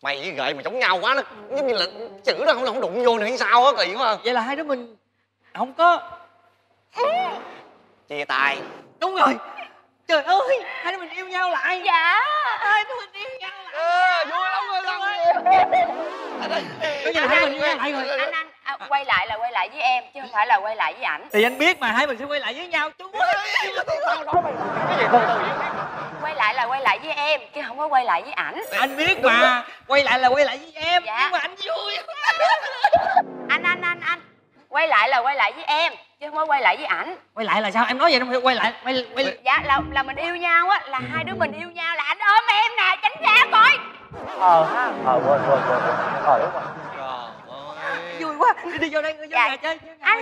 Mày với Gợi mà giống nhau quá, nó giống như là chữ đó không đụng vô nữa hay sao á, kỳ quá. Vậy là hai đứa mình không có chia tay. Đúng rồi. Trời ơi, hai đứa mình yêu nhau lại. Dạ. Hai đứa mình yêu nhau lại. Vui lắm rồi con ơi. Bây giờ hai mình yêu nhau lại rồi. Anh quay lại là quay lại với em chứ không phải là quay lại với ảnh. Thì anh biết mà, hai mình sẽ quay lại với nhau chú. Cái gì thôi tôi quay lại là quay lại với em chứ không có quay lại với ảnh. Anh biết mà, quay lại là quay lại với em. Dạ. Nhưng mà anh vui. Anh quay lại là quay lại với em chứ không có quay lại với ảnh. Quay lại là sao? Em nói vậy không hiểu. Quay lại. Dạ là mình yêu nhau á, là hai đứa mình yêu nhau là anh ôm em nè, tránh ra coi. Quên đúng rồi. Vui quá, đi vô đây người vô nhà chơi. Anh.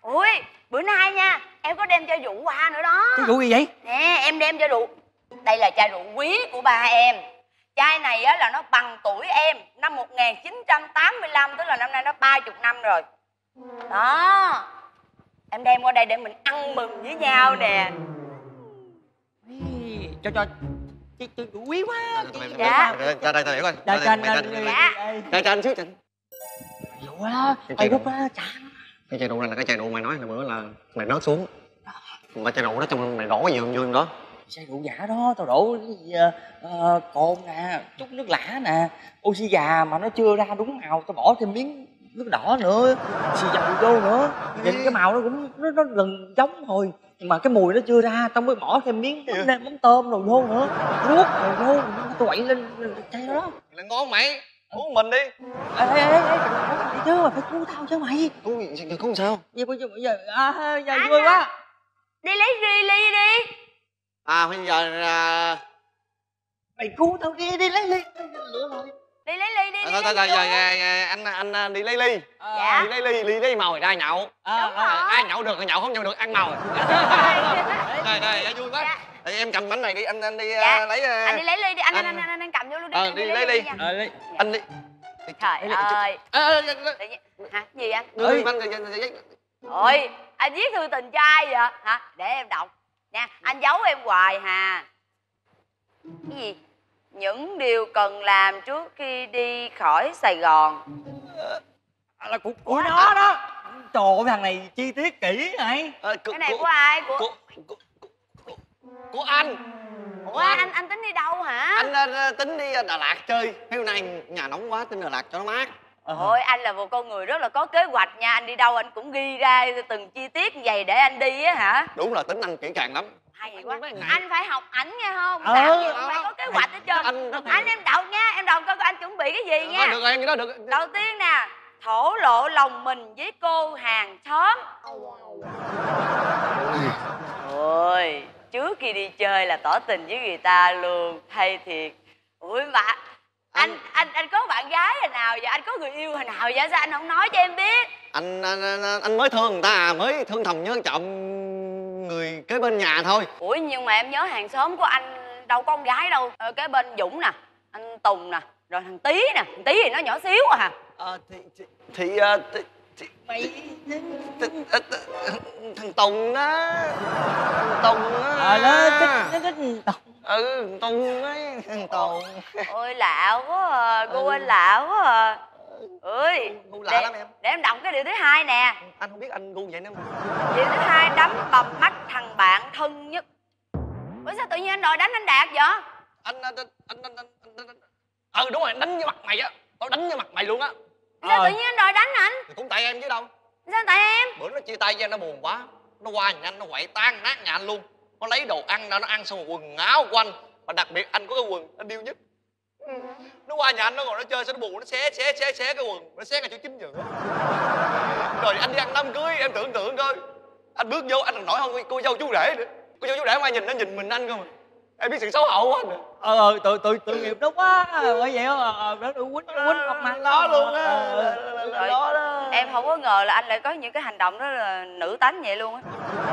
Ui, bữa nay nha, em có đem chai rượu qua nữa đó. Chai rượu gì vậy? Nè, em đem chai rượu. Đây là chai rượu quý của ba em. Chai này á là nó bằng tuổi em, năm 1985, tức là năm nay nó 30 năm rồi. Đó. Em đem qua đây để mình ăn mừng với nhau nè. Cho chai rượu quý quá. Dạ. Ra đây tao hiểu coi. Đây cho anh xíu chỉnh. Rượu á, ai rút á, chả. Cái chai rượu này là cái chai rượu mày nói là bữa là mày nớt xuống. Mà chai rượu đó trong mày đổ gì không vô đó? Chai rượu giả đó, tao đổ cái gì cồn nè, chút nước lã nè, oxy gà mà nó chưa ra đúng màu, tao bỏ thêm miếng nước đỏ nữa, xì dầu vô nữa. Nhìn cái màu nó cũng nó gần giống rồi, nhưng mà cái mùi nó chưa ra, tao mới bỏ thêm miếng mắm tôm rồi vô nữa, ruốc rồi vô, tao quậy lên chai đó. Là ngon mày. Uống mình đi. Ê, đi chứ, phải cứu tao chứ mày. Cứu sao? Vậy bây giờ, vui quá. Đi lấy ly đi. Bây giờ mày cứu tao đi, đi lấy ly. Đi lấy ly đi. Thôi, anh đi lấy ly. Dạ. Đi lấy ly màu rồi ra nhậu. Ai nhậu được thì nhậu, không nhậu được ăn màu. Đây, vui quá. Em cầm bánh này đi, anh đi lấy. Anh đi lấy ly đi, anh cầm vô luôn đi. Đi lấy ly. Anh đi. Trời ơi. Hả? Gì anh? Đưa bánh rồi. Ôi, anh viết thư tình trai vậy hả? Để em đọc. Nè, anh giấu em hoài hà. Cái gì? Những điều cần làm trước khi đi khỏi Sài Gòn. Là của nó đó. Trời ơi, thằng này chi tiết kỹ này. Cái này của ai? Của anh. Ủa anh tính đi đâu hả? Anh tính đi Đà Lạt chơi. Mấy hôm nay nhà nóng quá, tính Đà Lạt cho nó mát. Ôi anh là một con người rất là có kế hoạch nha. Anh đi đâu anh cũng ghi ra từng chi tiết như vậy để anh đi á hả? Đúng là tính anh kỹ càng lắm. Hay vậy quá. Anh phải học ảnh nghe không? Phải có kế hoạch hết trơn. Anh em đọc nha, em đọc coi anh chuẩn bị cái gì nha. Được rồi, cái đó được. Đầu tiên nè, thổ lộ lòng mình với cô hàng xóm. Ôi, trước khi đi chơi là tỏ tình với người ta luôn, hay thiệt. Ủa mà anh có bạn gái hồi nào vậy? Anh có người yêu hồi nào vậy? Sao anh không nói cho em biết? Anh mới thương người ta à, mới thương thầm nhớ trọng người kế bên nhà thôi. Ủa nhưng mà em nhớ hàng xóm của anh đâu có con gái đâu. Kế bên Dũng nè, anh Tùng nè, rồi thằng Tý nè. Thằng Tý thì nó nhỏ xíu à hả? Thằng Tùng á. Thằng Tùng. Ôi lạ quá à, cô anh lạ quá à. Ơi lạ lắm em. Để em đọc cái điều thứ hai nè. Anh không biết anh ngu vậy nữa mà. Điều thứ hai, đấm bầm mắt thằng bạn thân nhất. Ủa sao tự nhiên anh đòi đánh anh Đạt vậy? Anh đúng rồi, anh đánh với mặt mày á. Tao đánh với mặt mày luôn á. Sao tự nhiên anh đòi đánh anh? Thì cũng tại em chứ đâu. Sao tại em? Bữa nó chia tay với em nó buồn quá. Nó qua nhà anh, nó quậy tan nát nhà anh luôn. Nó lấy đồ ăn ra, nó ăn xong rồi quần áo của anh. Và đặc biệt anh có cái quần anh điêu nhất. Nó qua nhà anh, nó ngồi nó chơi, xong nó buồn, nó xé cái quần. Nó xé cái chỗ chính giữa. Rồi anh đi ăn đám cưới, em tưởng tượng coi. Anh bước vô, anh còn nổi không cô dâu chú rể nữa. Cô dâu chú rể không ai nhìn, nó nhìn mình anh không. Em biết sự xấu hổ quá nữa. Tội nghiệp đó quá. Bởi vậy nó quýnh mặt mặt nó luôn á. Em không có ngờ là anh lại có những cái hành động đó là nữ tánh vậy luôn á.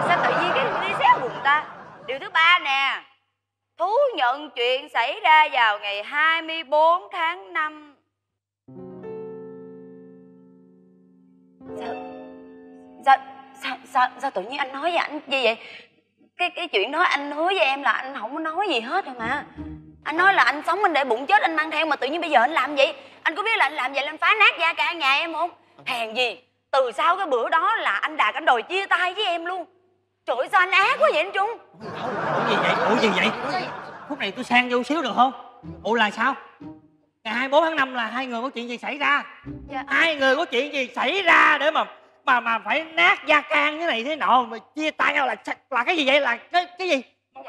Sao tự nhiên cái đi xé quần ta? Điều thứ ba nè, thú nhận chuyện xảy ra vào ngày 24 tháng 5. Sao tự nhiên anh nói với anh gì vậy? Cái chuyện đó anh hứa với em là anh không có nói gì hết rồi mà. Anh nói là anh sống anh để bụng chết anh mang theo, mà tự nhiên bây giờ anh làm vậy. Anh có biết là anh làm vậy là anh phá nát gia cả nhà em không? Hèn gì từ sau cái bữa đó là anh Đạt anh đòi chia tay với em luôn. Trời ơi sao anh ác quá vậy anh Trung? Ủa gì vậy? Lúc này tôi sang vô xíu được không? Ủa là sao? Ngày 24 tháng 5 là hai người có chuyện gì xảy ra? Dạ. Hai người có chuyện gì xảy ra để mà phải nát gia can thế này thế nọ mà chia tay nhau là cái gì vậy? Là cái gì?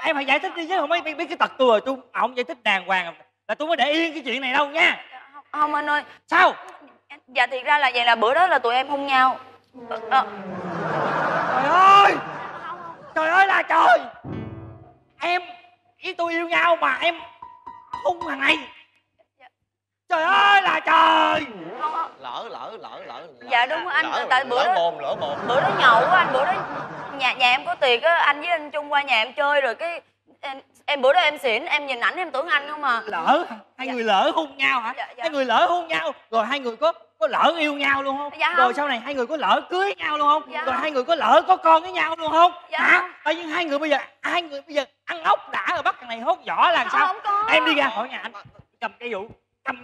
Em phải giải thích đi chứ không mấy biết cái tật tôi rồi, tôi không giải thích đàng hoàng là tôi mới để yên cái chuyện này đâu nha. Không anh ơi. Sao? Dạ thiệt ra là vậy, là bữa đó là tụi em hôn nhau. Trời ơi là trời. Em với tôi yêu nhau mà em hôn thằng này. Trời ơi là trời. Lỡ. Dạ đúng anh, tại bữa đó lỡ mồm. Bữa đó nhậu á anh, bữa đó nhà em có tiệc á, anh với anh Trung qua nhà em chơi rồi cái em bữa đó em xỉn, em nhìn ảnh em tưởng anh không à. Lỡ hai người lỡ hôn nhau hả? Dạ. Hai người lỡ hôn nhau rồi hai người có lỡ yêu nhau luôn không? Dạ không. Rồi sau này hai người có lỡ cưới nhau luôn không? Dạ. Rồi hai người có lỡ có con với nhau luôn không? Dạ. Hả? Tại vì hai người bây giờ ăn ốc đã rồi bắt thằng này hốt vỏ là sao? Không có. Em đi ra khỏi nhà anh cầm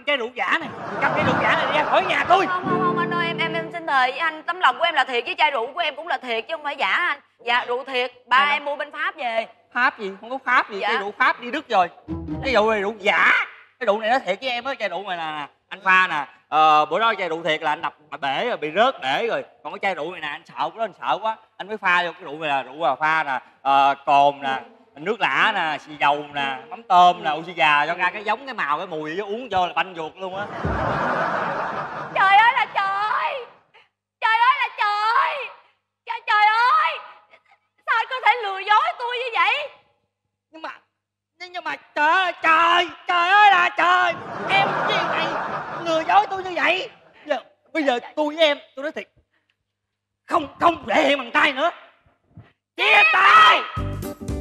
chai rượu giả này đi ra khỏi nhà tôi. Không anh ơi, em xin thề với anh, tấm lòng của em là thiệt với chai rượu của em cũng là thiệt chứ không phải giả anh. Dạ rượu thiệt, ba em mua bên Pháp về. Pháp gì? Không có Pháp gì, dạ. Chai rượu Pháp đi Đức rồi. Cái rượu này rượu giả. Cái rượu này nó thiệt với em á, chai rượu này là anh pha nè. Bữa đó chai rượu thiệt là anh đập bể rồi bị rớt bể rồi. Còn cái chai rượu này nè anh sợ đó, anh sợ quá anh mới pha vô cái rượu này là rượu pha nè, cồn nè, nước lã nè, xì dầu nè, mắm tôm nè, oxy gà cho ra cái giống cái màu cái mùi uống vô là banh ruột luôn á. Trời ơi là trời. Trời ơi là trời. Trời ơi. Sao anh có thể lừa dối tôi như vậy? Nhưng mà trời ơi là trời. Em chuyện này lừa dối tôi như vậy. Bây giờ tôi với em, tôi nói thiệt. Không để hiện bằng tay nữa. Chia tay.